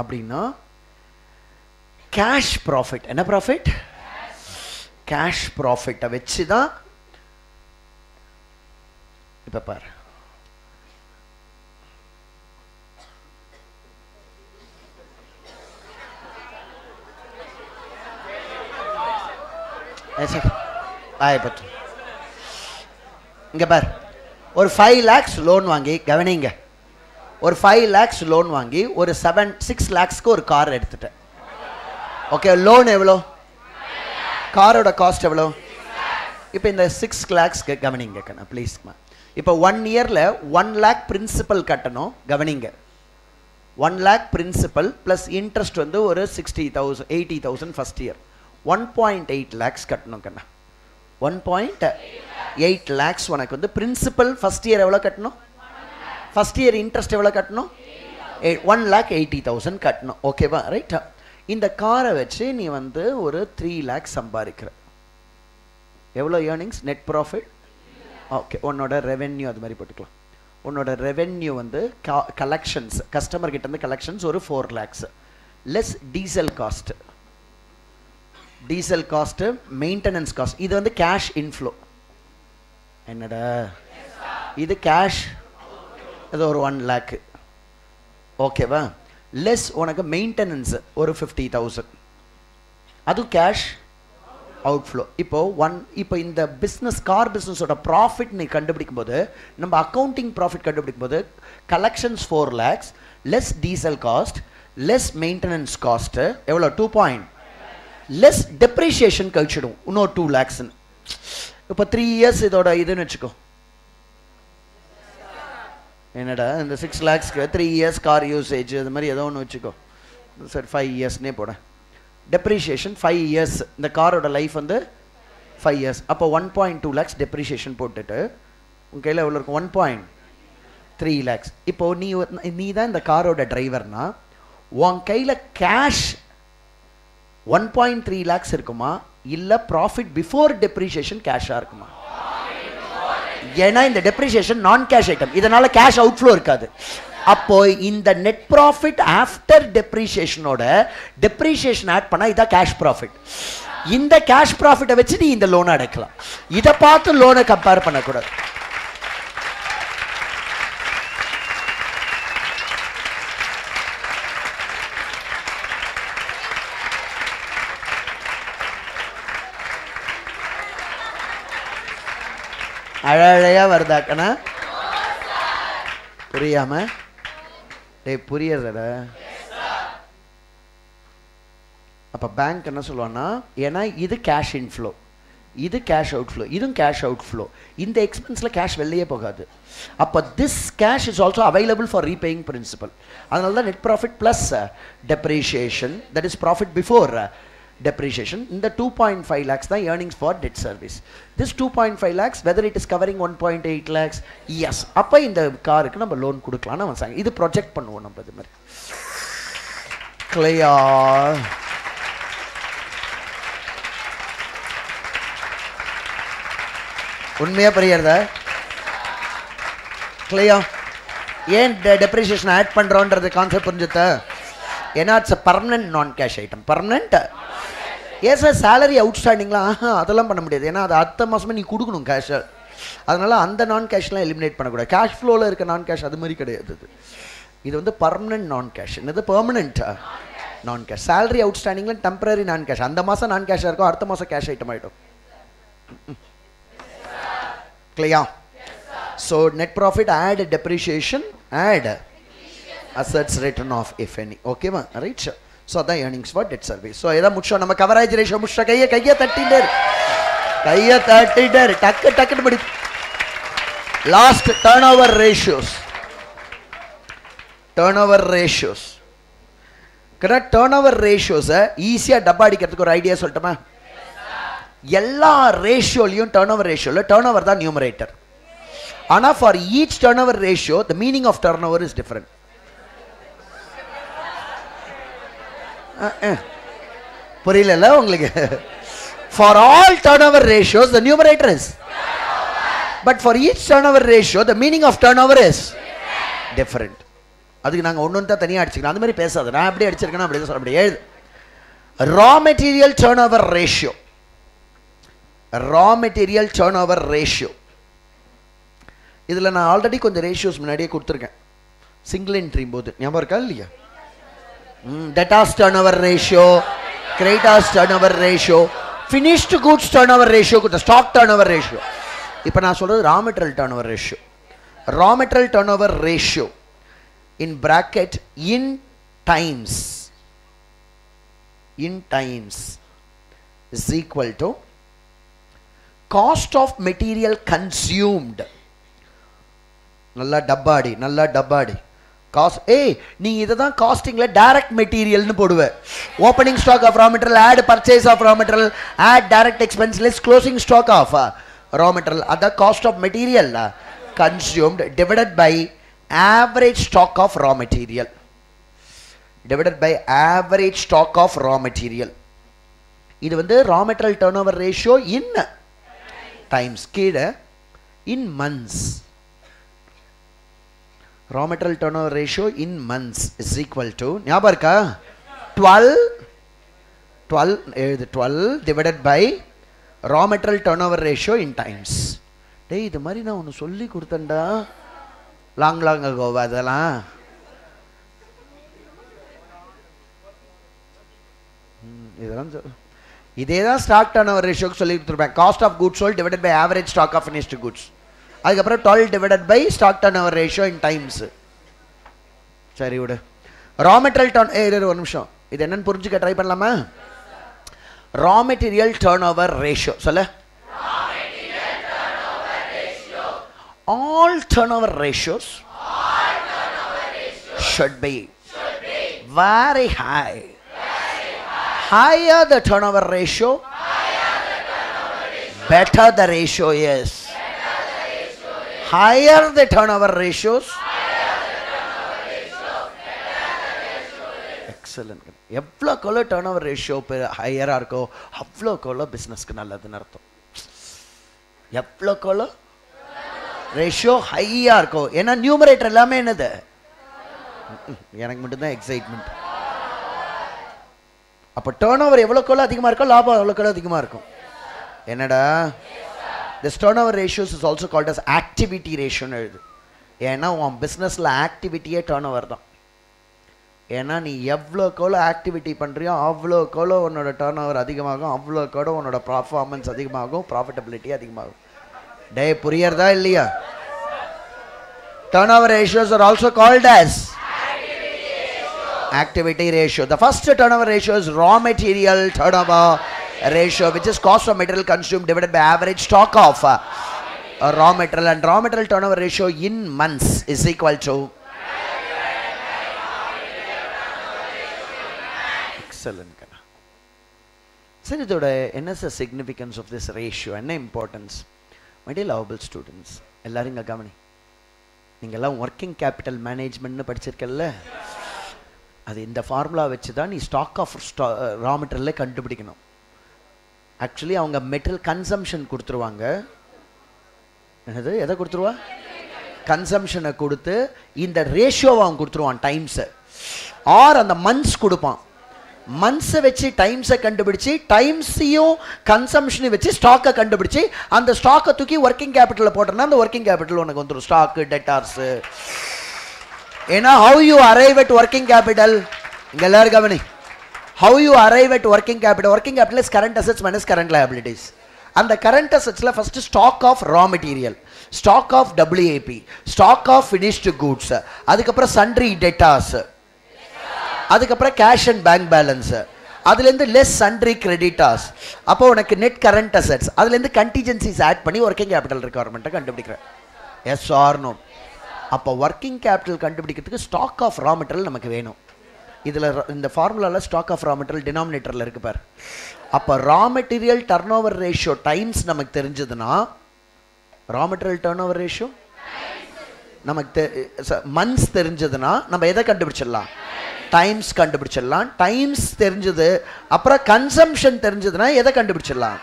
அப்படின்னா cash profit, என்ன profit? Cash ப்ராஃபிட்டை வச்சு தான் இப்போ பாரு ஆயப்பட்டு இங்கே பாரு, ஒரு 5 lakhs லோன் வாங்கி கவனிங்க, ஒரு 5 lakhs லோன் வாங்கி ஒரு 6 lakhsக்கு ஒரு கார் எடுத்துட்டேன். ஓகே, லோன் எவ்வளோ, காரோட காஸ்ட் எவ்வளோ? இப்போ இந்த 6 lakhsக்கு கவனிங்க கண்ணா ப்ளீஸ்மா, இப்போ 1 yearல 1 lakh பிரின்சிபல் கட்டணும். கவனிங்க, 1 lakh பிரின்சிபல் ப்ளஸ் இன்ட்ரெஸ்ட் வந்து ஒரு 60,000 80,000 ஃபர்ஸ்ட் இயர் 1.8 lakhs கட்டணும் கண்ணா. 1.8 lakhs உனக்கு வந்து பிரின்சிபல் ஃபர்ஸ்ட் இயர் எவ்வளோ கட்டணும், ஃபர்ஸ்ட் இயர் இன்ட்ரெஸ்ட் எவ்வளோ கட்டணும், 1,80,000 கட்டணும். ஓகேவா, ரைட்டா? இந்த காரை வச்சு நீ வந்து ஒரு 3 lakhs சம்பாதிக்கிற, எவ்வளோ ஏர்னிங்ஸ்? Net profit. ஓகே, உன்னோட ரெவென்யூ அது மாதிரி போட்டுக்கலாம். உன்னோட ரெவென்யூ வந்து கலெக்ஷன்ஸ், கஸ்டமர்கிட்ட இருந்து கலெக்ஷன்ஸ் ஒரு 4 lakhs, less diesel cost, diesel cost, maintenance cost. This is cash inflow. This is cash. This is 1 lakh. Okay, va? Less maintenance, 50,000. That is cash outflow. Now, in the business, car business, profit, we accounting profit, collections 4 lakhs, less diesel cost, less maintenance cost, 2.5. Less depreciation culture, 2 lakhs. Now, 3 years, this is the 6 lakhs, 3 years car usage, 5 years. Depreciation 5 years. The car oda life on the 5 years. Up 1.2 lakhs depreciation potted. Okay, 1.3 lakhs. Ipo ni than the car oda driver na. One kaila cash 1.3 lakhs irkuma. Illa profit before depreciation cash arkuma. Yena in the depreciation non-cash item. Idanala cash outflow irkadu. Appo in the net profit after depreciation order, depreciation add panna idha cash profit. In the cash profit avachidi in the loan adakla. Idha paathu loan compare panna kuda. Alalaya vardakana. Puriyama. Hey, Puriyarada. Yes, sir. Appa bank enna solvana, ena idu cash inflow, idu cash outflow, idum cash outflow. In the expense la cash veliye pogadu. Appa this cash is also available for repaying principal. Adanaladha net profit plus depreciation, that is profit before depreciation. In the 2.5 lakhs the earnings for debt service. This 2.5 lakhs, whether it is covering 1.8 lakhs, yes. Appa in the car ku nam loan kudukalam nu sanga. Idu project pannuvom nam adhu mari. Clear. Unmaya pariyarada. Clear. Yen depreciation add pandrondradha concept purinjatha. Ena it's a permanent non-cash item. Permanent. Yes, sir, salary outstanding la, adalam panna mudiyadhu. Ena adu adha maasam nee kudukanum cash. Adanal andha non cash la eliminate panna kuda. Cash flow la irukka non cash adu mari kedaiyadhu. Idu vende permanent non cash. Enadhu permanent non cash. Salary outstanding la temporary non cash. Andha maasam non cash irukum, adha maasam cash item aidum. Clear? So net profit add depreciation add assets written off if any. Okay ma, right? So the earnings for debt service. So eda mucho nama coverage ratio mucho kaiya 30 der tak badi last turnover ratios kada turnover ratios easy a dabba adikradhukku or idea soltama. Ella ratio liyum turnover ratio la turnover da numerator, ana for each turnover ratio the meaning of turnover is different. For all turnover ratios, the numerator is turnover. But for each turnover ratio, the meaning of turnover is different. Raw material turnover ratio. Idhula na already konja ratios munadiye kuduthirken. Single entry bodhu. Nyabaram irukka illaya? Debtors turnover ratio, creditors turnover ratio, finished goods turnover ratio, stock turnover ratio. Now I told you raw material turnover ratio. Raw material turnover ratio in bracket in times is equal to cost of material consumed. Nalla dabbadi. Cost, you can costing direct material. Opening stock of raw material, add purchase of raw material, add direct expense list, closing stock of raw material. That's cost of material consumed divided by average stock of raw material. This is the raw material turnover ratio in times, in months. Raw material turnover ratio in months is equal to 12 12 divided by raw material turnover ratio in times. Hey, this is what I told long ago. Badala. Stock turnover ratio cost of goods sold divided by average stock of finished goods. That's 12 divided by stock turnover ratio in times. Raw material turnover ratio. Raw material turnover ratio. All turnover ratios should be very high. Higher the turnover ratio, better the ratio is. Higher the turnover ratios, excellent. Evlo kola turnover ratio higher arko, avlo kola business ku nalladhu nartham. Evlo kola ratio higher arko. Ena numerator ellame enadhu. Enakku mattum dhaan excitement. Turnover this turnover ratios is also called as activity ratio. Business activity is turnover. Activity turnover performance profitability. Turnover ratios are also called as activity ratio. The first turnover ratio is raw material turnover ratio, which is cost of material consumed divided by average stock of raw material, and raw material turnover ratio in months is equal to excellent. Sir, what is the significance of this ratio and the importance? My dear lovable students, everyone gavani. You all working capital management nu padichirukalla. In the formula which then is stock of raw material கண்டுபிடிக்கணும். Actually அவங்க material consumption கொடுத்துருவாங்க. என்னது எதை கொடுத்துருவா? Consumption கொடுத்து இந்த ratio அவங்க கொடுத்துருவான் times or அந்த months கொடுப்பான். Months வெச்சு times கண்டுபிடிச்சி times யும் consumption வெச்சு stock கண்டுபிடிச்சி அந்த stock தூக்கி working capital போட்டனா அந்த working capital உங்களுக்கு வந்துரும் stock debtors. How you arrive at working capital? How you arrive at working capital? Working capital is current assets minus current liabilities. And the current assets la first stock of raw material, stock of WAP, stock of finished goods, adukapra sundry debtors, adukapra cash and bank balance, adilende less sundry creditors, appo unakku net current assets, adilende contingencies add panni working capital requirement kandupidikra. Yes or no? Appa working capital கண்டுபிடிக்கிறதுக்கு stock of raw material நமக்கு வேணும். இதுல இந்த ஃபார்முலால stock of raw material denominatorல இருக்கு பார். அப்ப raw material turnover ratio times நமக்கு தெரிஞ்சதுனா raw material turnover ratio நமக்கு months தெரிஞ்சதுனா நம்ம எதை கண்டுபிடிச்சிரலாம்? Times கண்டுபிடிச்சிரலாம். Times தெரிஞ்சது அப்புறம் consumption தெரிஞ்சதுனா எதை கண்டுபிடிச்சிரலாம்?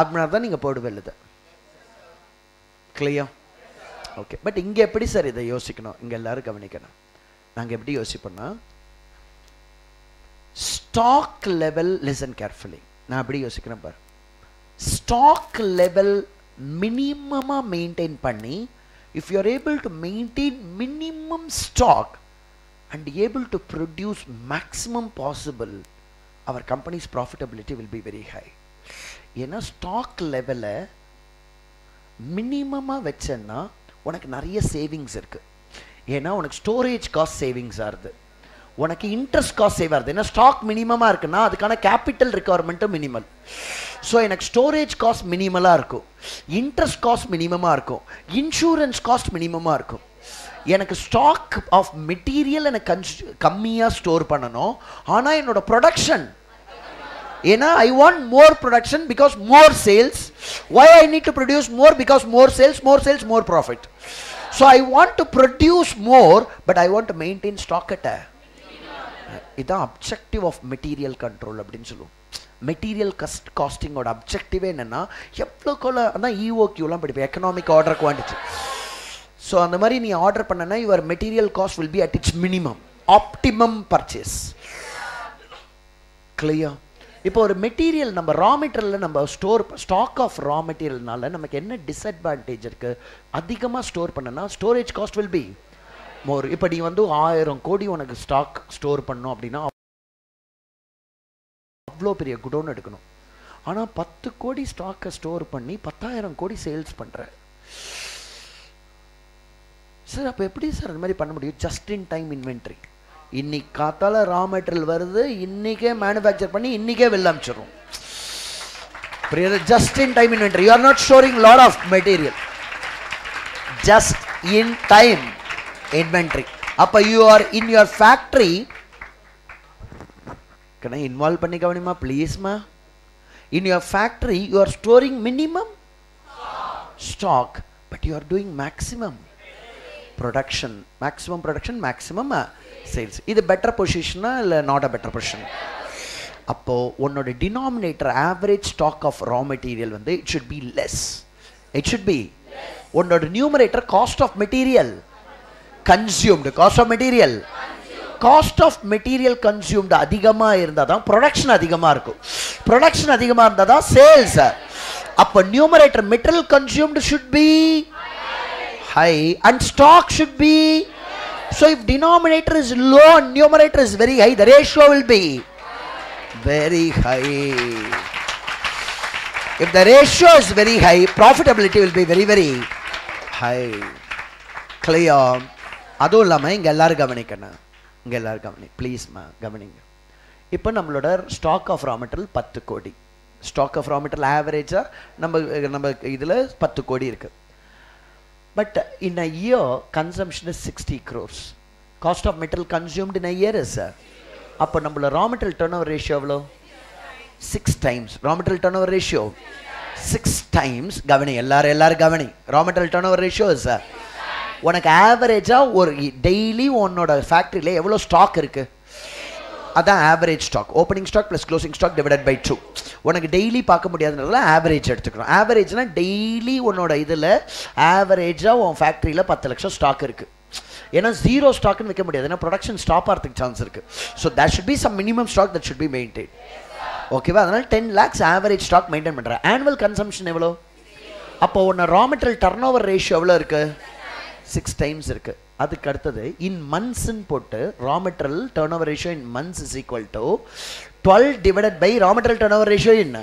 அப்படினா தான் நீங்க போடுவீங்க. Clear? Okay, but inge eppadi sir idha yosikkanum inge ellarum gavanikkanum naanga eppadi yosipana stock level. Listen carefully, na eppadi yosikkiren par. Stock level minimum maintain panni, if you are able to maintain minimum stock and able to produce maximum possible, our company's profitability will be very high. Yena stock level minimum vechana உனக்கு நிறைய savings இருக்கு. ஏன்னா உனக்கு storage cost savings ஆகுது, உனக்கு interest cost save ஆகுது. ஏன்னா stock மினிமமாக இருக்குன்னா அதுக்கான கேபிட்டல் ரெக்குவயர்மெண்ட்டும் மினிமல். ஸோ எனக்கு ஸ்டோரேஜ் காஸ்ட் மினிமலாக இருக்கும், இன்ட்ரெஸ்ட் காஸ்ட் மினிமமாக இருக்கும், இன்சூரன்ஸ் காஸ்ட் மினிமமாக இருக்கும். எனக்கு ஸ்டாக் ஆஃப் மெட்டீரியல் எனக்கு கம்மியாக ஸ்டோர் பண்ணணும். ஆனால் என்னோட ப்ரொடக்ஷன், ஏன்னா I want more production because more sales. Why I need to produce more? Because more sales more profit. So I want to produce more, but I want to maintain stock at a idan objective of material control அப்படினு சொல்லுவோம். Material costing ஓட objective என்னன்னா எவ்ளோ கோல அந்த EOQ எல்லாம் படிப்போம், economic order quantity. So அந்த மாதிரி நீ ஆர்டர் பண்ணனா your material cost will be at its minimum, optimum purchase. clear? Now, material, raw material, we store stock of raw material, we have disadvantage. Adhikama store panna, storage cost will be more. Now, you have to stock store panna, avlo periya godown edukano. Ana 10 crore stock store panni 10000 crore sales pandra. Sir, appo eppadi sir indha mari panna mudiyum? Just in time inventory. Inniki kaathala raw material varudhu, innike manufacture panni innike vellamchirum. Just in time inventory. You are not storing lot of material. Just in time inventory. Appo you are in your factory. Can I involve pannikavani please ma? In your factory, you are storing minimum stock, but you are doing maximum production. Maximum production, maximum sales. Is it better position or not a better position? Appo, one of the denominator, average stock of raw material, it should be less. It should be less. One of the numerator, cost of material consumed. Cost of material. Cost of material consumed adhigama irundha production adhigama irukku, production adhigama irundha sales. Appo numerator material consumed should be high and stock should be less. So if denominator is low and numerator is very high, the ratio will be very high. If the ratio is very high, profitability will be very very high. Clear? Adu illama inga ellaru gavanikana. Please ma, governing. Now our stock of raw material 10 crore. Stock of raw material average number 10 crore. But in a year consumption is 60 crores. Cost of material consumed in a year is. Now raw material turnover ratio 6 times. Raw material turnover ratio 6 times. Governing. LR governing. Raw material turnover ratio is. One average daily one factory le stock irukku. That's average stock. Opening stock plus closing stock divided by 2. One daily average. Average na daily one average one factory le 10 laksha stock irukku. Zero stock in the production stop chance irukku. So that should be some minimum stock that should be maintained. Okay, 10 lakhs average stock maintained. Annual consumption evlo. Appo raw material turnover ratio evlo irukku. 6 times irukku. Adukku aduthathu in months nu potu raw material turnover ratio in months is equal to 12 divided by raw material turnover ratio in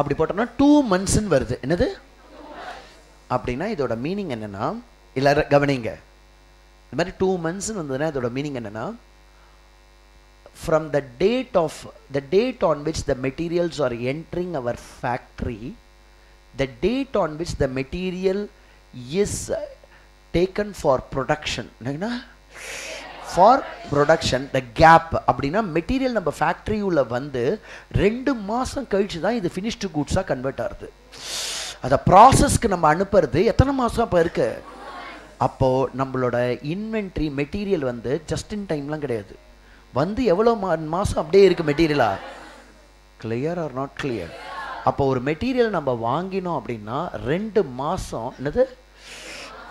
appadi potona 2 months nu varudhu. Enadhu appadina idoda meaning enna na illa gavaninga indha mari 2 months nu vandadna idoda meaning enna na from the date on which the materials are entering our factory, the date on which the material is taken for production, for production, the gap. Abdina material number factory ula vande 2 மாசம் கழிச்சு தான் இது finished goods ஆ convert ஆகுது. அத process க்கு நம்ம அனுப்புறது எத்தனை மாசம் அப்ப இருக்கு? அப்போ நம்மளோட inventory material வந்து just in timeலாம் கிடையாது. வந்து எவ்வளவு மாசம் அப்படியே இருக்கு material ah? Clear or not clear? அப்போ ஒரு material நம்ம வாங்கினோம் அப்படினா 2 மாசம் என்னது?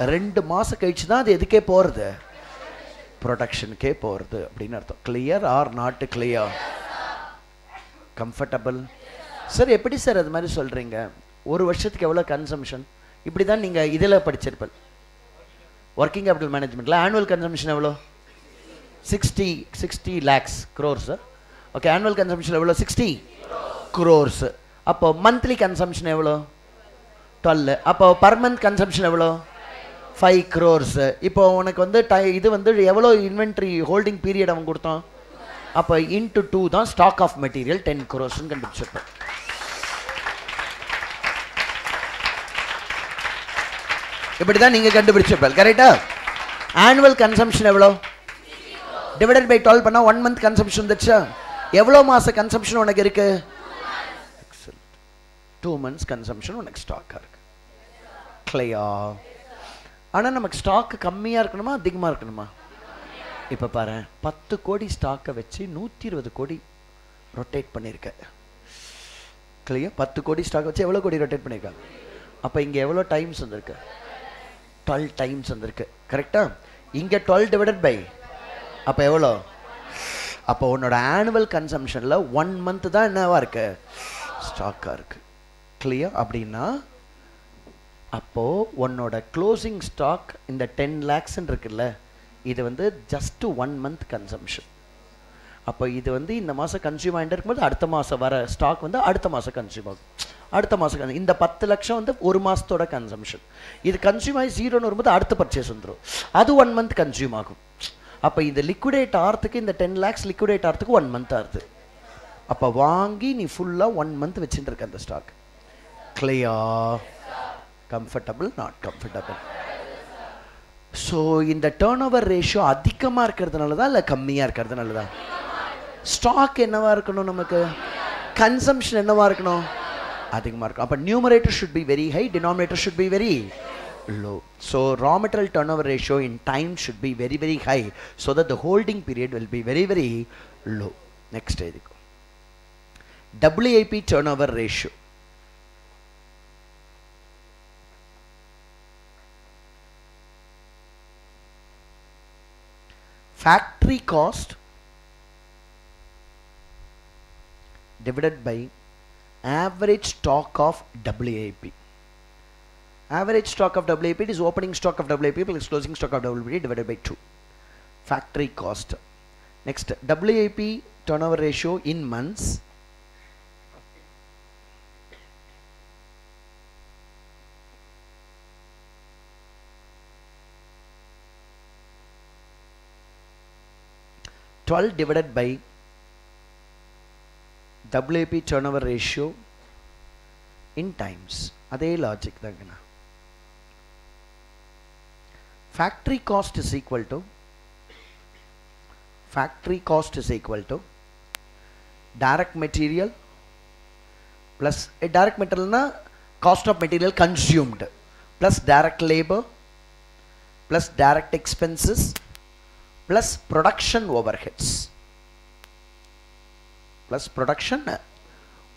2 மாசம் கழிச்சு தான் அது எதுக்கே போறது? ப்ரொடக்ஷனுக்கே போறது அப்படின்னு அர்த்தம். Clear or not clear? Comfortable? Sir எப்படி சார் அது மாதிரி சொல்றீங்க? ஒரு வருஷத்துக்கு எவ்வளோ கன்சம்ஷன்? இப்படி தான் நீங்கள் இதில் படிச்சிருப்பீங்க. ஒர்க்கிங் கேபிட்டல் மேனேஜ்மெண்ட்ல ஆனுவல் கன்சம்ஷன் எவ்வளோ? 60 lakhs crores sir. Okay, annual consumption எவ்வளோ? 60 crores. அப்போ மந்த்லி கன்சம்ஷன் எவ்வளோ? 12. அப்போ பர் மந்த் கன்சம்ஷன் எவ்வளோ? 5 crores. இப்போ உனக்கு வந்து இது வந்து எவ்வளோ இன்வென்ட்ரி ஹோல்டிங் பீரியட் அவன் கொடுத்தான்? அப்போ இன்ட்டு 2 தான் ஸ்டாக் ஆஃப் மெட்டீரியல் 10 crores கண்டுபிடிச்சிருப்பேன். இப்படி தான் நீங்கள் கண்டுபிடிச்சிருப்பேன். கரெக்டா? ஆனுவல் கன்சம்ஷன் எவ்வளோ? டிவைடட் பை 12 பண்ணால் 1 month கன்சம்ஷன் வந்துச்சா? எவ்வளோ மாத கன்சம்ஷன் உனக்கு இருக்கு? 2 months கன்சம்ஷன் உனக்கு ஸ்டாக்காக இருக்கு. கிளியா? ஆனால் நமக்கு ஸ்டாக்கு கம்மியாக இருக்கணுமா அதிகமாக இருக்கணுமா? இப்போ பாரு, 10 crore ஸ்டாக்கை வச்சு 120 crore ரொட்டேட் பண்ணியிருக்கேன். கிளியர்? 10 crore ஸ்டாக்கை வச்சு எவ்வளோ கோடி ரொட்டேட் பண்ணியிருக்காங்க? அப்போ இங்கே எவ்வளோ டைம்ஸ் வந்திருக்கு? 12 times வந்திருக்கு. கரெக்டாக? இங்கே 12 divided by அப்போ எவ்வளோ? அப்போ உன்னோட annual consumptionல 1 month தான் என்னவா இருக்கு ஸ்டாக்கா இருக்கு. கிளியர்? அப்படின்னா அப்போ உன்னோட closing stock இந்த 10 lakhs இருக்குல்ல, இது வந்து just 1 month consumption. அப்போ இது வந்து இந்த மாசம் கன்சியூம் ஆகிட்டு இருக்கும்போது அடுத்த மாசம் வர ஸ்டாக் வந்து அடுத்த மாசம் கன்சியூம் ஆகும். அடுத்த மாதம் இந்த 10 லட்சம் வந்து ஒரு மாதத்தோட கன்சம்ஷன். இது கன்சியூம் ஆகி ஜீரோன்னு வரும்போது அடுத்த பர்ச்சேஸ் வந்துடும், அது 1 month கன்சியூம் ஆகும். அப்போ இந்த லிக்விடேட் ஆகிறதுக்கு இந்த 10 lakhs லிக்விடேட் ஆகிறதுக்கு 1 month ஆகுது. அப்போ வாங்கி நீ ஃபுல்லாக 1 month வச்சுட்டு இருக்க அந்த ஸ்டாக். கிளியா? கம்ஃபர்டபுள்? Not comfortable. ஸோ இந்த டேர்ன் ஓவர் ரேஷியோ அதிகமாக இருக்கிறதுனால தான் இல்லை கம்மியாக இருக்கிறதுனால தான்? ஸ்டாக் என்னவா இருக்கணும், நமக்கு கன்சம்ஷன் என்னவா இருக்கணும், அதிகமாக இருக்கும். அப்போ numerator should be very high, denominator should be very low. So raw material turnover ratio in time should be very very high so that the holding period will be very very low. Next stage go WAP turnover ratio. Factory cost divided by average stock of WAP. Average stock of WAP is opening stock of WAP plus closing stock of WAP divided by 2. Factory cost. Next, WAP turnover ratio in months. $12 divided by WAP turnover ratio in times. Adhe logic thangana. Factory cost is equal to direct material plus direct material na cost of material consumed plus direct labor plus direct expenses plus production overheads. Plus production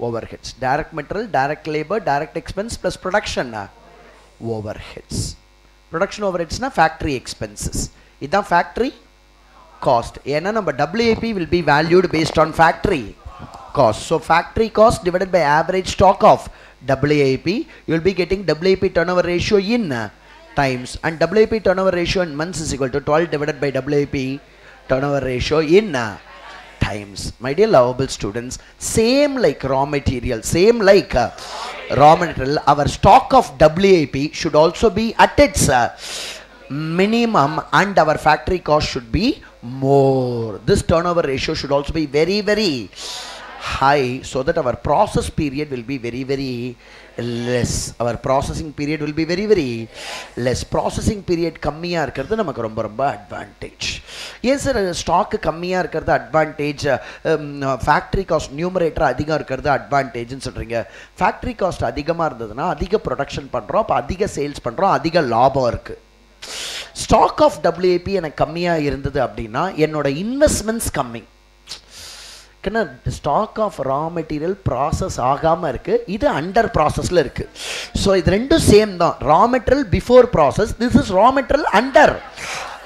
overheads. Direct material, direct labor, direct expense plus production overheads. Production overheads na factory expenses. It's factory cost. Ena number WAP will be valued based on factory cost. So factory cost divided by average stock of WAP. You will be getting WAP turnover ratio in times, and WAP turnover ratio in months is equal to 12 divided by WAP turnover ratio in times. My dear lovable students, same like raw material, same like raw material, our stock of WAP should also be at its minimum, and our factory cost should be more. This turnover ratio should also be very very high so that our process period will be very very less. Our processing period will be very very less. Processing period kammiya irukkiradhu namakku romba romba advantage. Yes sir, stock kammiya irukkiradhu advantage, factory cost numerator adhiga irukkiradhu advantage nu solreenga. Factory cost adhigama irundaduna adhiga production pandrom, appo adhiga sales pandrom, adhiga லாபம் இருக்கு. Stock of WAP எனக்கு kammiya irundadhu appadina என்னோட investments கம்மி. Stock of raw material process ஆகாமல் இருக்குது, இது under ப்ராசஸில் இருக்குது. ஸோ இது ரெண்டும் சேம் தான். Raw material before process, this is raw material under.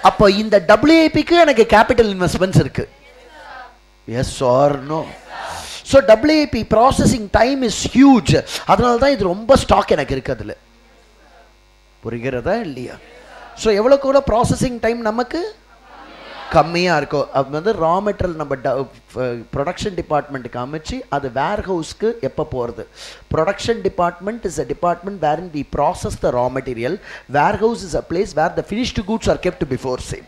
அப்போ இந்த WAPக்கு எனக்கு கேபிட்டல் இன்வெஸ்ட்மெண்ட்ஸ் இருக்குது. Yes or no? So WAP processing time is huge. அதனால தான் இது ரொம்ப ஸ்டாக் எனக்கு இருக்குது அதில். புரிகிறதா இல்லையா? ஸோ எவ்வளோ கூட ப்ராசஸிங் டைம் நமக்கு கம்மியாக இருக்கும். அது வந்து ரா மெட்டீரியல் நம்ம ப்ரொடக்ஷன் டிபார்ட்மெண்ட்டுக்கு அமைச்சு அது வேர் ஹவுஸ்க்கு எப்போ போகிறது? Production department is a department where in we process the raw material. Warehouse is a place where the finished goods are kept before sale.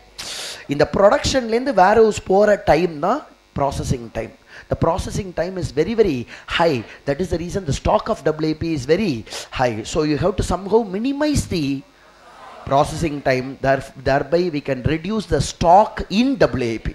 இந்த ப்ரொடக்ஷன்லேருந்து வேர் ஹவுஸ் போகிற டைம் தான் processing time. The processing time is very very high. That is the reason the stock of WAP is very high. So you have to somehow minimize the processing time, thereby we can reduce the stock in WAP.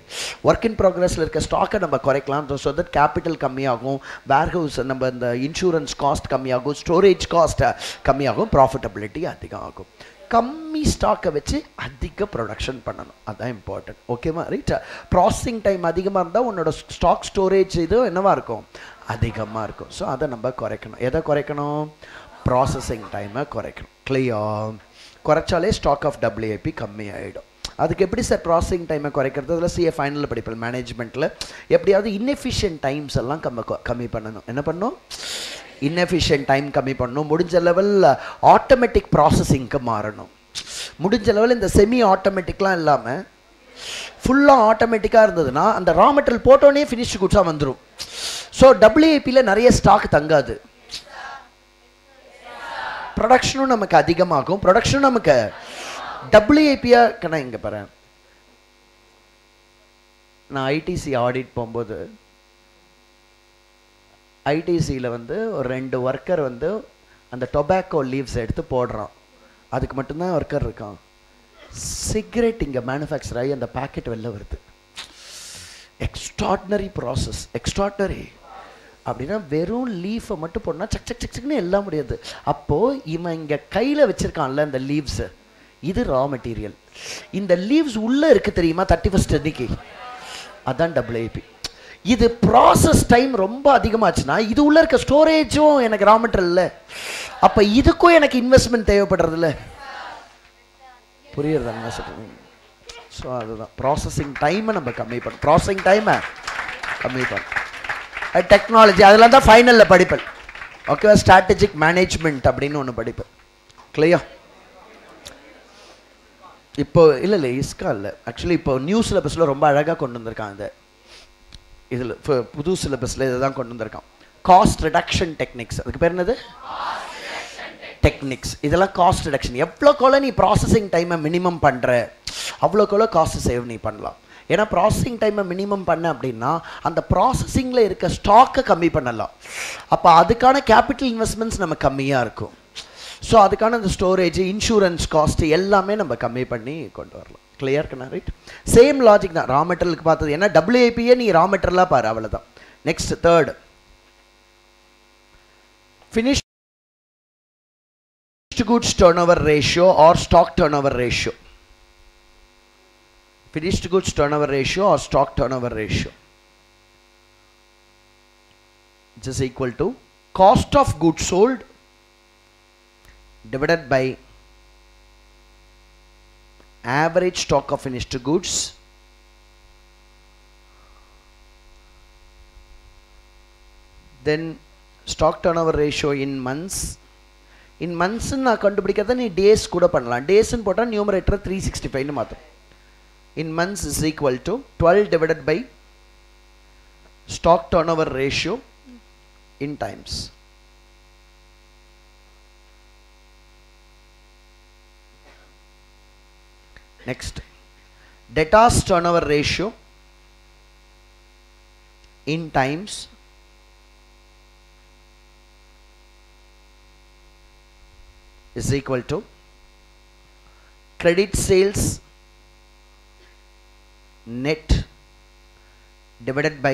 Work in progress like a stock number correct so that capital kamiyagum, warehouse number, the insurance cost kamiyagum, storage cost kamiyagum, profitability adhigagum. கம்மி ஸ்டாக்கை வச்சு அதிக production பண்ணணும், அதுதான் important. ஓகேவா? ரைட்டா? Processing time அதிகமாக இருந்தால் உன்னோட ஸ்டாக் ஸ்டோரேஜ் இது என்னவா இருக்கும்? அதிகமாக இருக்கும். ஸோ அதை நம்ம குறைக்கணும். எதை குறைக்கணும்? ப்ராசஸிங் டைமை குறைக்கணும். கிளியர்? குறைச்சாலே ஸ்டாக் ஆஃப் WAP கம்மி ஆகிடும். அதுக்கு எப்படி சார் ப்ராசஸிங் டைமை குறைக்கிறது அதெல்லாம் CA ஃபைனல்ல படிப்போம் மேனேஜ்மென்ட்ல எப்படியாவது இன்எஃபிஷியன்ட் டைம்ஸ் எல்லாம் கம்மி பண்ணனும் என்ன பண்ணனும் இன்எஃபிஷியன்ட் டைம் கம்மி பண்ணனும் முடிஞ்ச லெவல்ல ஆட்டோமேட்டிக் ப்ராசஸிங்க்கு மாறணும் முடிஞ்ச லெவல்ல இந்த செமி ஆட்டோமேட்டிக்லாம் இல்லாம full automatic இருந்ததுனா அந்த raw material போட்டோனே finished goods வந்துரும் so WIP ல நிறைய stock தங்காது production நமக்கு அதிகமாகும் production நமக்கு WIP கண இங்க பாரு நான் ITC audit போயும்போது ITC ல வந்து ஒரு ரெண்டு worker வந்து அந்த tobacco leaves எடுத்து போடுறான் அதுக்கு மட்டும் தான் worker இருக்கான் cigarette inga manufacturer and the packet vella varudhu extraordinary process extraordinary appadina verum leaf mattu podna chak chak chak chak nu ella mudiyadhu appo ima inga kaiyila vechirkaanla and the leaves idu raw material in the leaves ulla irukku theriyuma 31st ediki adan WIP idu process time romba adhigamaachna idu ulla irukka storage um enak raw material illa appo idukku enak investment thevapadradhu illa So processing time and processing time and technology that's the final okay strategic management clear இப்போ இல்ல இல்ல இஸ்கா இல்ல actually இப்போ new சிலபஸ்ல ரொம்ப அழகா கொண்டு வந்திருக்காங்க இதுல புது சிலபஸ்ல இத தான் கொண்டு வந்திருக்காங்க cost reduction techniques அதுக்கு பேர் என்னது techniques இதெல்லாம் cost reduction எவ்ளோ கோல நீ processing time minimum பண்ற அவ்ளோ கோல cost save நீ பண்ணலாம் ஏனா processing time minimum பண்ண அப்படினா அந்த processing ல இருக்க stock கம்மி பண்ணலாம் அப்ப அதுக்கான capital investments நம்ம கம்மியா இருக்கும் சோ அதுக்கான அந்த storage insurance cost எல்லாமே நம்ம கம்மி பண்ணி கொண்டு வரலாம் clear கண்ணா ரைட் same logic தான் raw material க்கு பார்த்தது ஏனா WIP நீ raw material ஆ பாரு அவ்வளவுதான் next third finish goods turnover ratio or stock turnover ratio finished goods turnover ratio or stock turnover ratio which is equal to cost of goods sold divided by average stock of finished goods then stock turnover ratio in months In months, you can do days. Days in numerator 365. In months is equal to 12 divided by stock turnover ratio in times. Next, debtors turnover ratio in times. Is equal to credit sales net divided by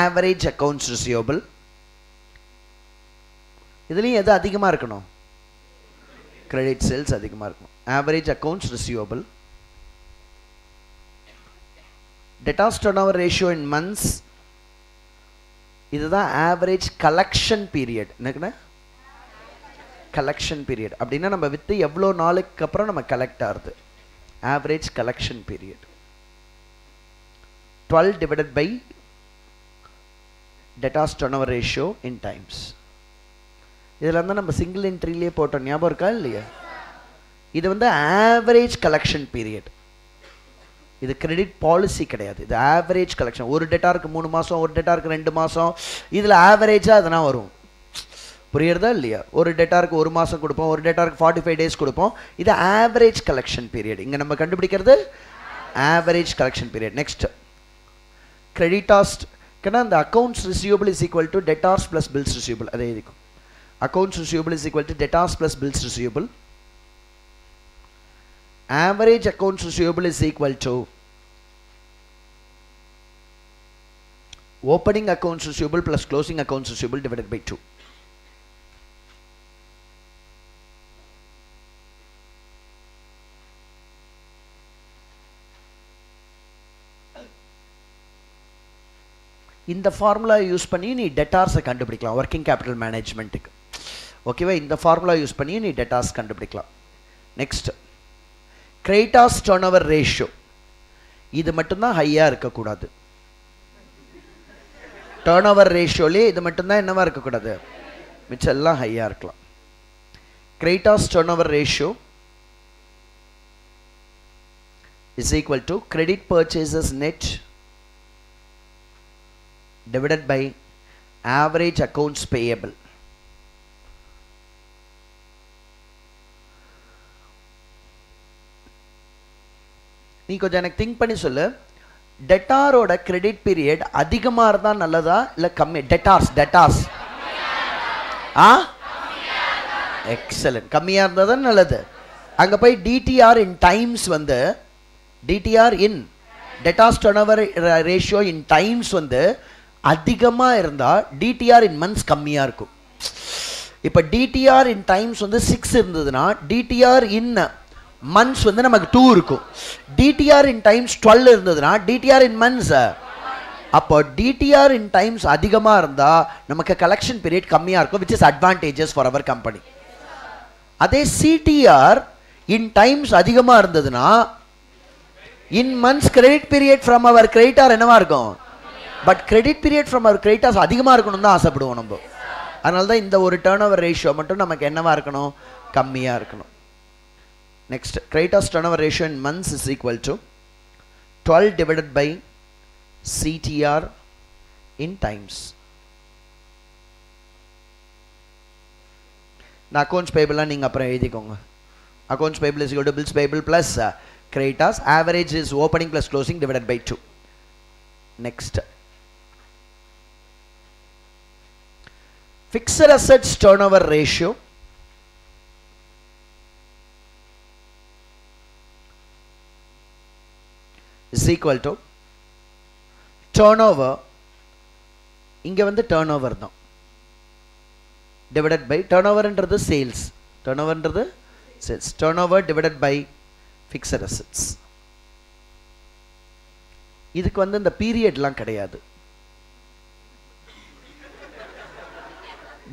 average accounts receivable. இதுலயும் எது அதிகமா இருக்கணும் credit sales அதிகமா இருக்கணும் average accounts receivable. Debtors turnover ratio in months. இதுதான் average collection period. என்னக்குன்னா collection period அப்படினா நம்ம with எவ்ளோ நாளுக்கு அப்புறம் நம்ம கலெக்ட் ஆறது average collection period 12 divided by debtors turnover ratio in times இதெல்லாம் தான் நம்ம single entry லே போட்டோம் ஞாபகம் இருக்கா இல்லையா இது வந்து average collection period இது credit policy கிடையாது இது average collection ஒரு டேட்டாருக்கு 3 மாசம் ஒரு டேட்டாருக்கு 2 மாசம் இதுல average-ஆ அதனா வரும் புரியறதா இல்லையா ஒரு டேட்டாருக்கு ஒரு மாசம் கொடுப்போம் ஒரு டேட்டாருக்கு 45 டேஸ் கொடுப்போம் இது average collection period இங்க நம்ம கண்டுபிடிக்கிறது average collection period next creditors கனா அந்த accounts receivable is equal to debtors plus bills receivable அதே இருக்கும் accounts receivable is equal to debtors plus bills receivable average accounts receivable is equal to opening accounts receivable plus closing accounts receivable divided by 2 இந்த formula use பண்ணி நீ debtors கண்டுபிடிக்கலாம் working capital management க்கு ஓகேவா இந்த formula use பண்ணி நீ debtors கண்டுபிடிக்கலாம் next creditors turnover ratio. This is higher. Turnover ratio is higher. Which is higher. Creditors turnover ratio is equal to credit purchases net divided by average accounts payable. You can think about debtor credit period adhigamar than nallada illa kammi debtors excellent kammiya irundha nalladhu anga poi DTR in times vande DTR in debtors turnover ratio in times vande adhigama irundha DTR in months kammiya irukum ipo DTR in times vande 6 irundadna DTR in months vande namak 2 irukum DTR in times 12 irundadna DTR in months appo DTR in times adhigama irundha namak collection period kammiya irukum which is advantageous for our company. Adhe CTR in times adhigama irundadna in months credit period from our creditor enava irukum but credit period from our creditors adhigama irukonum dhaan aasapaduvom nambo adanalada indha oru turnover ratio mattum namak enava irukonum kammiya irukonum. Next, creditors turnover ratio in months is equal to 12 divided by CTR in times. Accounts payable accounts payable is equal to bills payable plus creditors average is opening plus closing divided by 2. Next, fixed assets turnover ratio is equal to turnover inga vandu turnover dhaan divided by turnover under the sales. Turnover under the sales. Turnover divided by fixed assets. This is the period.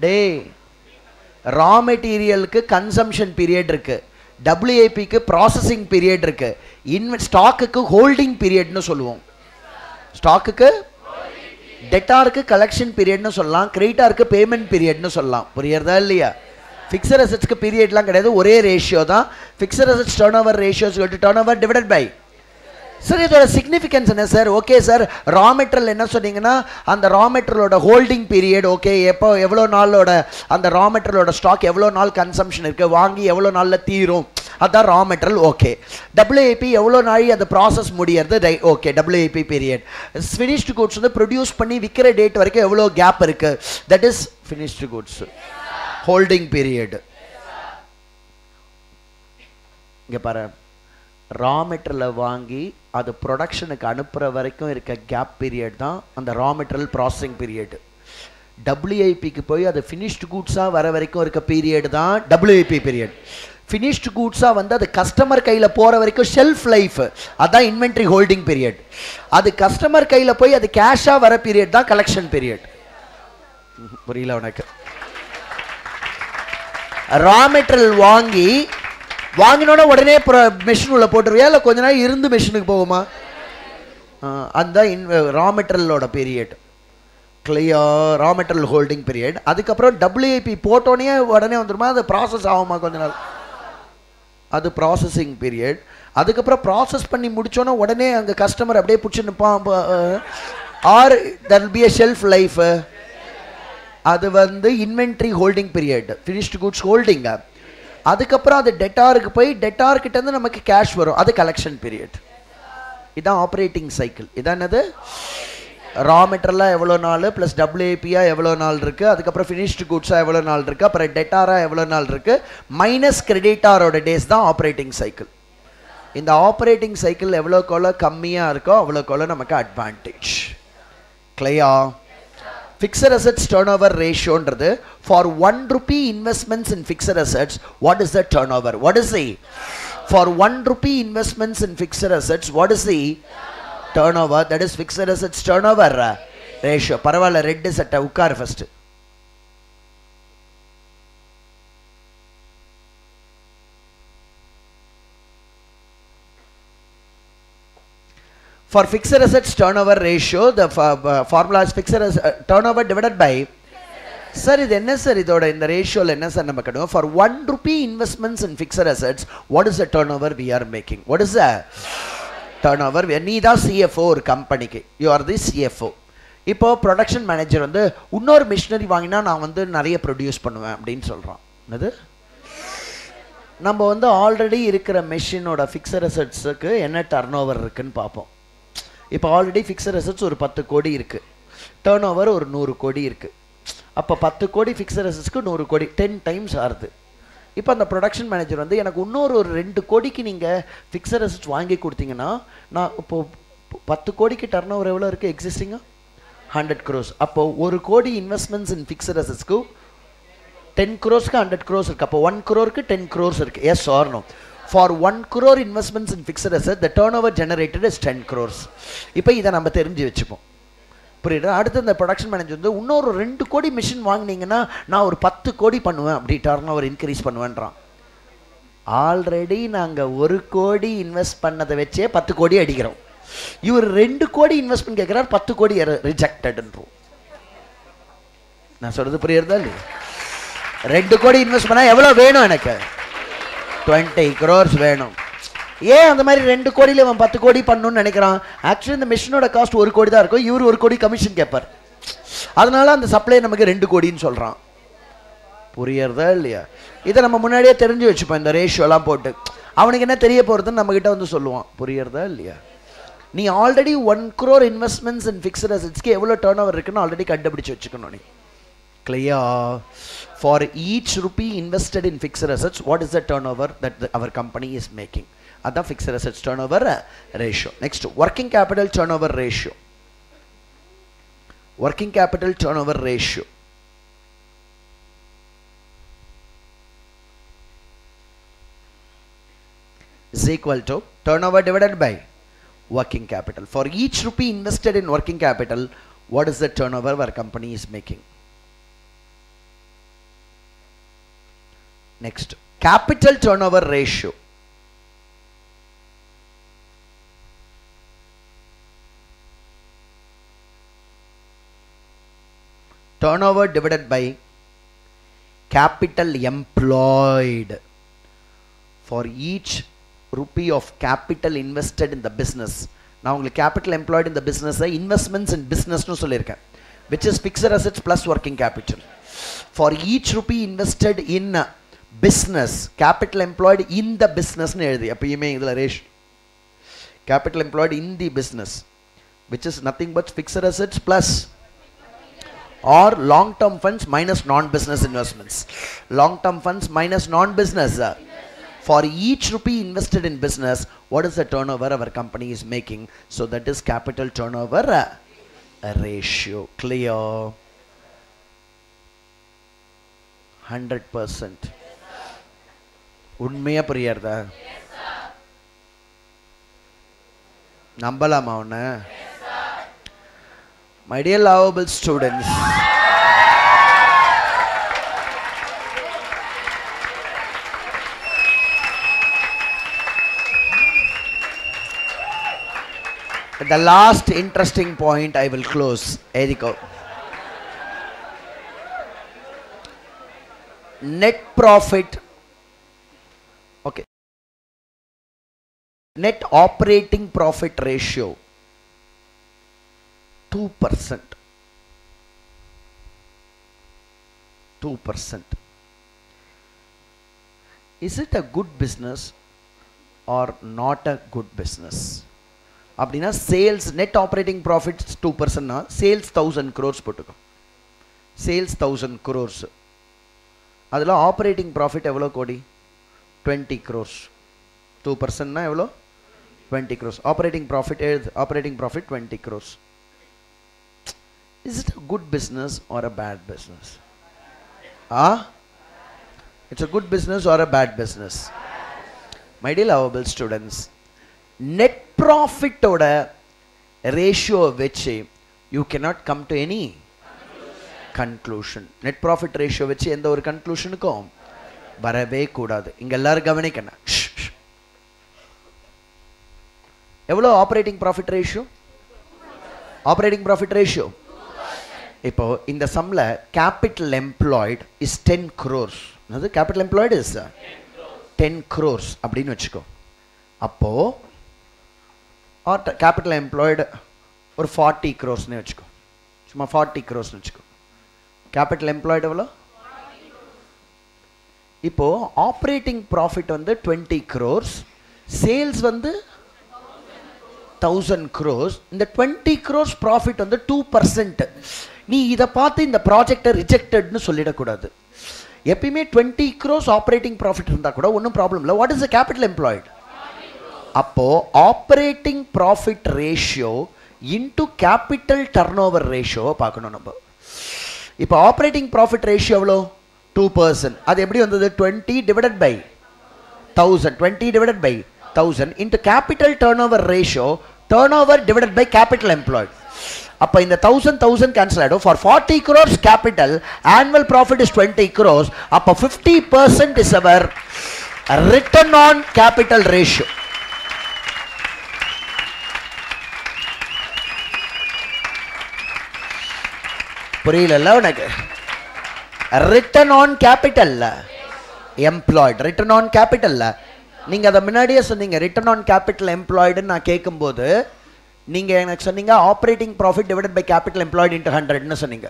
Day. Raw material consumption period. WAP processing period. Stock holding period. Stock holding. Debtor collection period no solla, creditor payment period no solla. Puriyadha illaya. Fixed assets period lang kadaidu ore ratio da. Fixed assets turnover ratio is equal to turnover divided by. Sir, idoda significance enna sir? Okay sir, raw material enna sonningana and the raw material oda holding period okay. Eppo evlo naal oda and the raw material oda stock evlo naal consumption irukku vaangi evlo naal la theerum. That's raw material, okay. WAP, the process mudiyadhu, okay, WAP period. Finished goods, produce panni, vikira date varaiku evlo gap irukku. That is finished goods. Yes, holding period. Yes, raw material vaangi, adu production ku anupra varaiku irukka gap period dhaan, and the raw material processing period. WAP ku poi adu finished goods ah vara varaiku irukka period dhaan, WAP period. Finished goods are the customer kaila pora shelf life. That's the inventory holding period. That's the customer kaila poi the cash vara period the collection period. Raw material vaangi vaanginona odane machine ulla poturuviya illa konja naal irundu machine ku povuma andha raw material oda period. Clear raw material holding period adukapra WAP potone odane vandruma the process avuma konja naal. That's the processing period. That's the process panni mudichona odane anga customer apdiye pudichinu or there will be a shelf life. Adu vandu inventory holding period, finished goods holding. Adukapra adu debtor ku poi debtor kitta irundhu namakku cash varum, adu collection period. Idha operating cycle. Idha enadhu raw material evlo naal plus WAP ah evlo naal irukku adukapra finished goods ah evlo naal irukku apra debtor ah evlo naal irukku minus creditor oda days da operating cycle. In the operating cycle evlo kola kammiya irukko avlo kola namakku advantage. Clear? Fixed assets turnover ratio endradhu for 1 rupee investments in fixed assets, what is the turnover? What is the for 1 rupee investments in fixed assets, what is the turnover? That is fixed assets turnover ratio. Paravala red is at ukkar first. For fixed assets turnover ratio, the formula is fixed assets turnover divided by. Sir, this is the ratio. For 1 rupee investments in fixed assets, what is the turnover we are making? What is the turnover? You are CFO company. You are the CFO. Now, production manager is another missionary. I produce produce. நம்ம வந்து already இருக்கிற மெஷினோட fixed அசெட்ஸ்க்கு என்ன turnover இருக்குன்னு பாப்போம். இப்போ already fixed assets ஒரு 10 கோடி இருக்கு. டர்ன்ஓவர் ஒரு 100 கோடி இருக்கு. அப்ப 10 கோடி ஃபிக்ஸட் அசெட்ஸ்க்கு 100 கோடி 10 டைம்ஸ் ஆறுது. இப்போ அந்த ப்ரொடக்ஷன் மேனேஜர் வந்து எனக்கு இன்னொரு ஒரு 2 கோடிக்கு நீங்க ஃபிக்ஸட் அசெட்ஸ் வாங்கி கொடுத்தீங்கன்னா நான் இப்போ 10 கோடிக்கு டர்ன்ஓவர் எவ்வளவு இருக்கு எக்ஸிஸ்டிங்கா 100 crores. அப்போ 1 கோடி இன்வெஸ்ட்மென்ட்ஸ் இன் ஃபிக்ஸட் அசெட்ஸ்க்கு 10 crores ka 100 crores irukku appo 1 crore ku 10 crores irukku yes or no for 1 crore investments in fixed assets the turnover generated is 10 crores ipo idha namu therinji vechipom puriyada adutha the production manager undu innoru 2 kodi machine vaangneenga na na or 10 kodi pannuven apdi turnover increase pannuvenran already naanga 1 kodi invest pannadha veche 10 kodi adikirom ivar 2 kodi investment kekrar 10 kodi rejected endru na solradhu puriyada illi 2 கோடி invest பண்ணா எவ்வளவு வேணும் எனக்கு 20 crores வேணும் ஏன் அந்த மாதிரி 2 கோடியில அவன் 10 கோடி பண்ணனும்னு நினைக்கிறான் एक्चुअली இந்த மெஷினோட காஸ்ட் 1 கோடி தான் இருக்கும் இவர் 1 கோடி கமிஷன் கேட்பார் அதனால அந்த சப்ளை நமக்கு 2 கோடின்னு சொல்றான் புரியறதா இல்லையா இத நம்ம முன்னாடியே தெரிஞ்சு வெச்சுப்போம் இந்த ரேஷியோலாம் போட்டு அவனுக்கு என்ன தெரிய போறதுன்னு நம்ம கிட்ட வந்து சொல்லுவான் புரியறதா இல்லையா நீ already 1 crore investments in fixed assets க்கு எவ்வளவு டர்ன்ஓவர் இருக்குன்னு ஆல்ரெடி கண்டுபிடிச்சு வெச்சுக்கணும் நீ clear for each rupee invested in fixed assets what is the turnover that our company is making other fixed assets turnover ratio next working capital turnover ratio working capital turnover ratio is equal to turnover divided by working capital for each rupee invested in working capital what is the turnover our company is making next capital turnover ratio turnover divided by capital employed for each rupee of capital invested in the business now capital employed in the business investments in business nu sollirukken which is fixed assets plus working capital for each rupee invested in business capital employed in the business capital employed in the business which is nothing but fixed assets plus or long term funds minus non-business investments long term funds minus non-business for each rupee invested in business what is the turnover our company is making so that is capital turnover ratio clear 100% உண்மையா புரியறதா yes sir நம்பலாமா உன்ன yes sir my dear lovable students the last interesting point I will close ediko net profit okay net operating profit ratio 2% is it a good business or not a good business அப்படினா sales net operating profits 2% na sales 1000 crores போட்டுக்கோ sales 1000 crores அதுல operating profit எவ்வளவு கோடி 20 crores 2% na evlo 20 crores operating profit 20 crores is it a good business or a bad business ah it's a good business or a bad business my dear lovable students net profit oda ratio vechi you cannot come to any conclusion net profit ratio vechi endha or conclusion kom வரவே கூடாது இங்க எல்லாரும் கவனிக்கணும் எவ்வளோ operating profit ratio? Operating profit ratio இப்போ இந்த சம்மில் capital employed is 10 crores. என்னது கேபிட்டல் எம்ப்ளாய்டு இஸ் 10 crores அப்படின்னு வச்சுக்கோ. அப்போது கேபிட்டல் எம்ப்ளாய்டு ஒரு 40 crores வச்சுக்கோ, சும்மா 40 crores வச்சுக்கோ. கேபிட்டல் எம்ப்ளாய்டு எவ்வளோ? இப்போது ஆப்ரேட்டிங் ப்ராஃபிட் வந்து 20 crores, சேல்ஸ் வந்து 1000 crores. இந்த 20 crores ப்ராஃபிட் வந்து 2%. நீ இதை பார்த்து இந்த ப்ராஜெக்டை ரிஜெக்டட்னு சொல்லிடக்கூடாது. எப்பயுமே 20 crores ஆப்ரேட்டிங் ப்ராஃபிட் இருந்தால் கூட ஒன்றும் ப்ராப்ளம் இல்லை. What is the capital employed? அப்போது operating profit ratio into capital turnover ரேஷியோவை பார்க்கணும் நம்ம. இப்போ ஆப்ரேட்டிங் ப்ராஃபிட் ரேஷியோ எவ்வளோ? 2%. அது எப்படி வந்தது? 20 divided by 1000. 20 divided by 1000 into capital turnover ratio, turnover divided by capital employed. அப்போ இந்த 1000 cancel ஆகிடும். For 40 crores capital, annual profit is 20 crores. அப்போ 50% is our return on capital ratio. புரியல உனக்கு? Return on capital employed, return on capital. நீங்க அதை முன்னாடியே சொன்னீங்க. return on capital employed நான் கேட்கும்போது நீங்க எனக்கு சொன்னீங்க operating profit divided by capital employed into 100ன்னு சொன்னீங்க.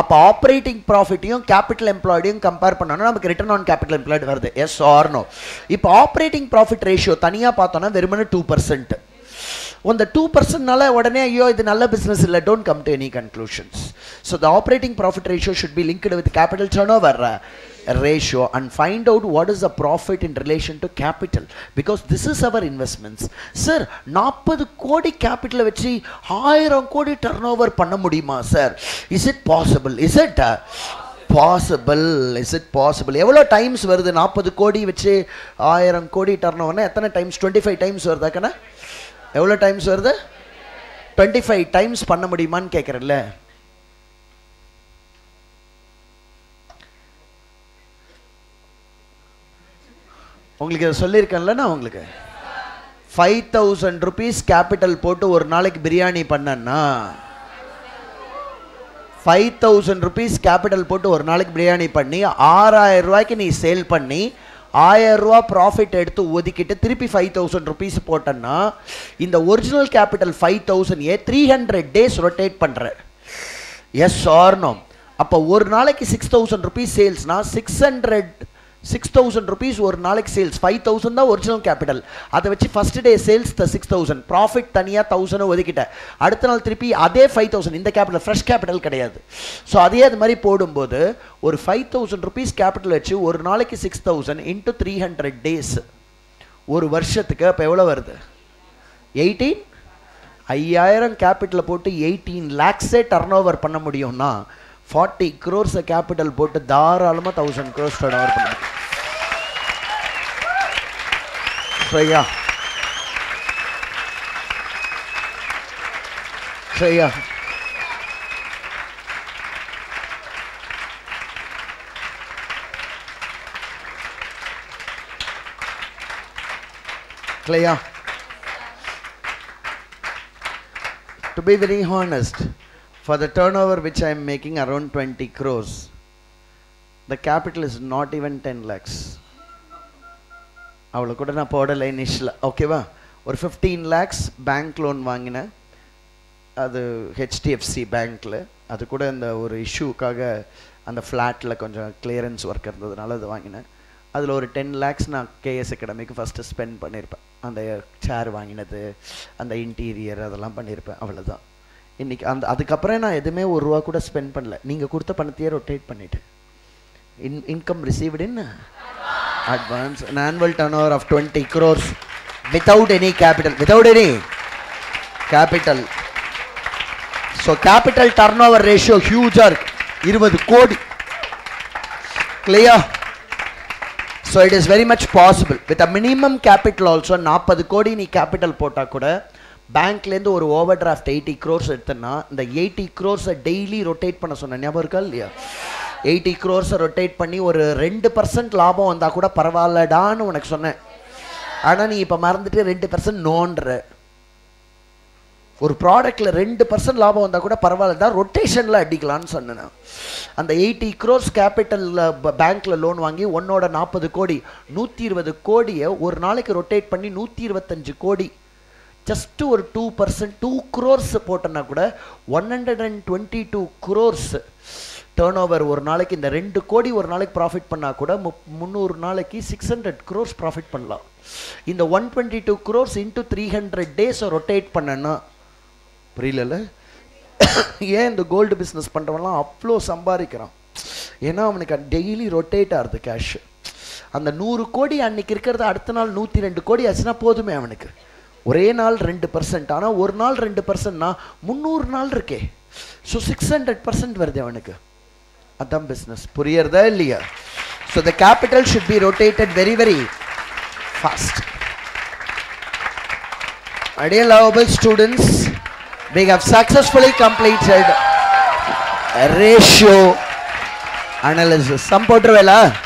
அப்போ ஆப்ரேட்டிங் ப்ராஃபிட்டையும் கேபிட்டல் எம்ப்ளாய்டையும் கம்பேர் பண்ணோன்னா நமக்கு ரிட்டர்ன் ஆன் கேபிட்டல் எம்ப்ளாய்டு வருது. Yes or no? இப்போ ஆப்ரேட்டிங் ப்ராஃபிட் ரேஷியோ தனியாக பார்த்தோன்னா வெறுமனே 2%. அந்த 2%னால உடனே ஐயோ இது நல்ல பிஸ்னஸ் இல்லை. Don't come to any conclusions. So the operating profit ratio should be linked with capital turnover ratio and find out what is the profit in relation to capital, because this is our investments. Sir 40 கோடி கேபிட்டலை வச்சு 1000 கோடி turnover பண்ண முடியுமா sir? Is it possible? Is it possible? Is it possible? எவ்வளோ times வருது 40 கோடி வச்சு 1000 கோடி டர்ன்ஓவர்னா? எத்தனை டைம்ஸ்? 25 times வருதாக்கண்ணா? எவ்வளோ டைம்ஸ் வருது? 25 times பண்ண முடியுமான்னு கேட்குறேன்ல. உங்களுக்கு இதை சொல்லியிருக்கேன்ல நான். உங்களுக்கு 5000 rupees கேபிட்டல் போட்டு ஒரு நாளைக்கு பிரியாணி பண்ணேன்னா, 5000 rupees கேபிட்டல் போட்டு ஒரு நாளைக்கு பிரியாணி பண்ணி 6000 ரூபாய்க்கு நீ சேல் பண்ணி 1000 ரூபா ப்ராஃபிட் எடுத்து ஒதுக்கிட்டு திருப்பி 5000 rupees போட்டேன்னா இந்த ஒரிஜினல் கேபிட்டல் 5000 ஏ 300 days ரொட்டேட் பண்ணுற. எஸ் ஆர்னோம்? அப்போ ஒரு நாளைக்கு 6000 rupees சேல்ஸ்னா 6000 rupees ஒரு நாளைக்கு சேல்ஸ். 5000 தான் ஒரிஜினல் கேபிட்டல். அதை வச்சு ஃபர்ஸ்ட் டே சேல்ஸ் 6000, ப்ராஃபிட் தனியாக 1000 ஒதுக்கிட்ட. அடுத்த நாள் திருப்பி அதே 5000. இந்த கேபிட்டல் ஃப்ரெஷ் கேபிட்டல் கிடையாது. ஸோ அதே அது மாதிரி போடும்போது ஒரு 5000 rupees கேபிட்டல் வச்சு ஒரு நாளைக்கு 6000 இன்ட்டு 300 days ஒரு வருஷத்துக்கு அப்போ எவ்வளோ வருது? 18. 5000 கேபிட்டலை போட்டு 18 lakhs டர்ன்ஓவர் பண்ண முடியும்னா 40 crores கேபிட்டல் போட்டு தாராளமாக 1000 crores டர்ன்ஓவர் பண்ணுது. Shreya Shreya Shreya, to be very honest, for the turnover which I am making around 20 crores, the capital is not even 10 lakhs. Avula kuda na podala initial, okay va? Or 15 lakhs bank loan vaangina, adu HDFC bank la, adu kuda andha or issue kaga andha flat la konja clearance work irundadunala adu vaangina. அதில் ஒரு 10 lakhs நான் KS அகாடமிக்கு first spend பண்ணியிருப்பேன். அந்த சேர் வாங்கினது, அந்த interior அதெல்லாம் பண்ணியிருப்பேன். அவ்வளோதான். இன்றைக்கி அந்த அதுக்கப்புறம் நான் எதுவுமே 1 ரூபா கூட ஸ்பெண்ட் பண்ணல. நீங்கள் கொடுத்த பணத்தையே ரொட்டேட் பண்ணிவிட்டேன். Income received in advance and annual turnover of 20 crores without any capital. Without any capital. So capital turnover ratio ஹியூஜாக இருக்கு. 20 கோடி. கிளியா? So it is very much possible with a minimum capital also. 40 கோடி நீ capital போட்டால் கூட பேங்க்லேருந்து ஒரு ஓவர் டிராஃப்ட் 80 crores எடுத்தனா இந்த 80 crores டெய்லி ரொட்டேட் பண்ண சொன்ன ஞாபகம் இருக்கா இல்லையா? 80 crores ரொட்டேட் பண்ணி ஒரு 2% லாபம் வந்தால் கூட பரவாயில்லடான்னு உனக்கு சொன்னேன். ஆனால் நீ இப்போ மறந்துட்டு 2% நோன்ற. ஒரு ப்ராடக்ட்ல 2% லாபம் வந்தா கூட பரவாயில்லை தான் ரொட்டேஷன்ல அடிக்கலாம்னு சொன்னேன் அந்த 80 crores capital bankல லோன் வாங்கி 1.40 கோடி 120 கோடியை ஒரு நாளைக்கு ரொட்டேட் பண்ணி 125 கோடி just ஒரு 2% 2 crores போட்டனா கூட 122 crores turnover ஒரு நாளைக்கு இந்த 2 கோடி ஒரு நாளைக்கு profit பண்ணா கூட 300 நாளைக்கு 600 crores profit பண்ணலாம் இந்த 122 crores into 300 days rotate பண்ணனா Prelala, yeah, in the gold business, Pantamala, upflow Sambarikram. Enamaka daily rotator the cash. And the Nur Kodi and Nikirka, the Arthanal Nuthi and Kodi, Asana Podume Amanik. Rainal 2%, Ana, Urnal 2%, Na, Munur Nalrike. So 600% were the Amanik. Adam business, Purier the earlier. So the capital should be rotated very, very fast. Ideal lovable students. We have successfully completed ratio analysis. Some potruvela.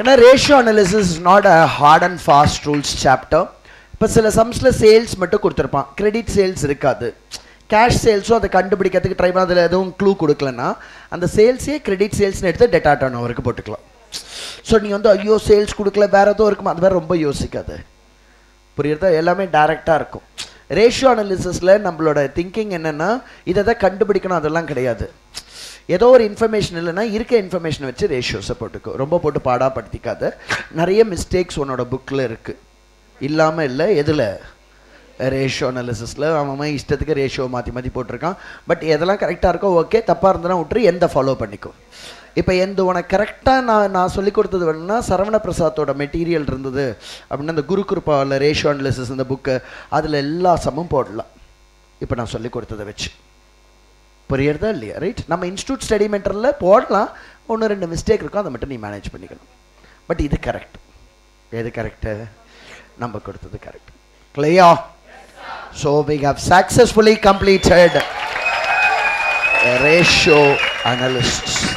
Ratio analysis is not a hard and fast rules chapter. But sums la sales mattu kuduthirpan. Credit sales irukadhu. Cash sales so the kandupidikkathukku try panadhula edhum clue kudukalana and the sales e credit sales nu edutha data turnover ku potukalam. So neenga vandha ayyo sales kudukala vera edho irukuma adha romba yosikadhu. புரியறதா எல்லாமே டைரக்டா இருக்கும் ratio அனலிசிஸ்ல நம்மளோட thinking என்னன்னா இதத கண்டுபிடிக்கணும் அதெல்லாம் கிடையாது ஏதோ ஒரு இன்ஃபர்மேஷன் இல்லனா இருக்க இன்ஃபர்மேஷன் வச்சு ரேஷியோஸ போட்டுக்கோ ரொம்ப போட்டு பாடா படிக்காத நிறைய மிஸ்டேக்ஸ் உனோட bookல இருக்கு இல்லாம இல்ல எதுல ரேஷியோ அனலிசிஸ்ல அவன் இஷ்டத்துக்கு ரேஷியோ மாத்தி போட்டுருக்கான் பட் இதெல்லாம் கரெக்ட்டா இருக்கோ ஓகே தப்பா இருந்தனா உட்று எந்த ஃபாலோ பண்ணிக்கோ If I end the one correct, I சொல்லி கொடுத்தது என்னன்னா சரவண பிரசாதோட மெட்டீரியல் இருந்தது அப்படினா அந்த குரு கிருபால ரேஷியோ அனலிசிஸ் அந்த book அதுல எல்லா சமமும் போடலாம் இப்போ நான் சொல்லி கொடுத்தத வெச்சு புரியறதா இல்லையா ரைட் நம்ம இன்ஸ்டிட்யூட் ஸ்டடி மெட்டீரியல்ல போடலாம் ஒன்னு ரெண்டு மிஸ்டேக் இருக்கும் அத மட்டும் நீ மேனேஜ் பண்ணிக்கணும் பட் இது கரெக்ட் எது கரெக்ட் நம்ம கொடுத்தது correct clear so we have successfully completed ratio analysis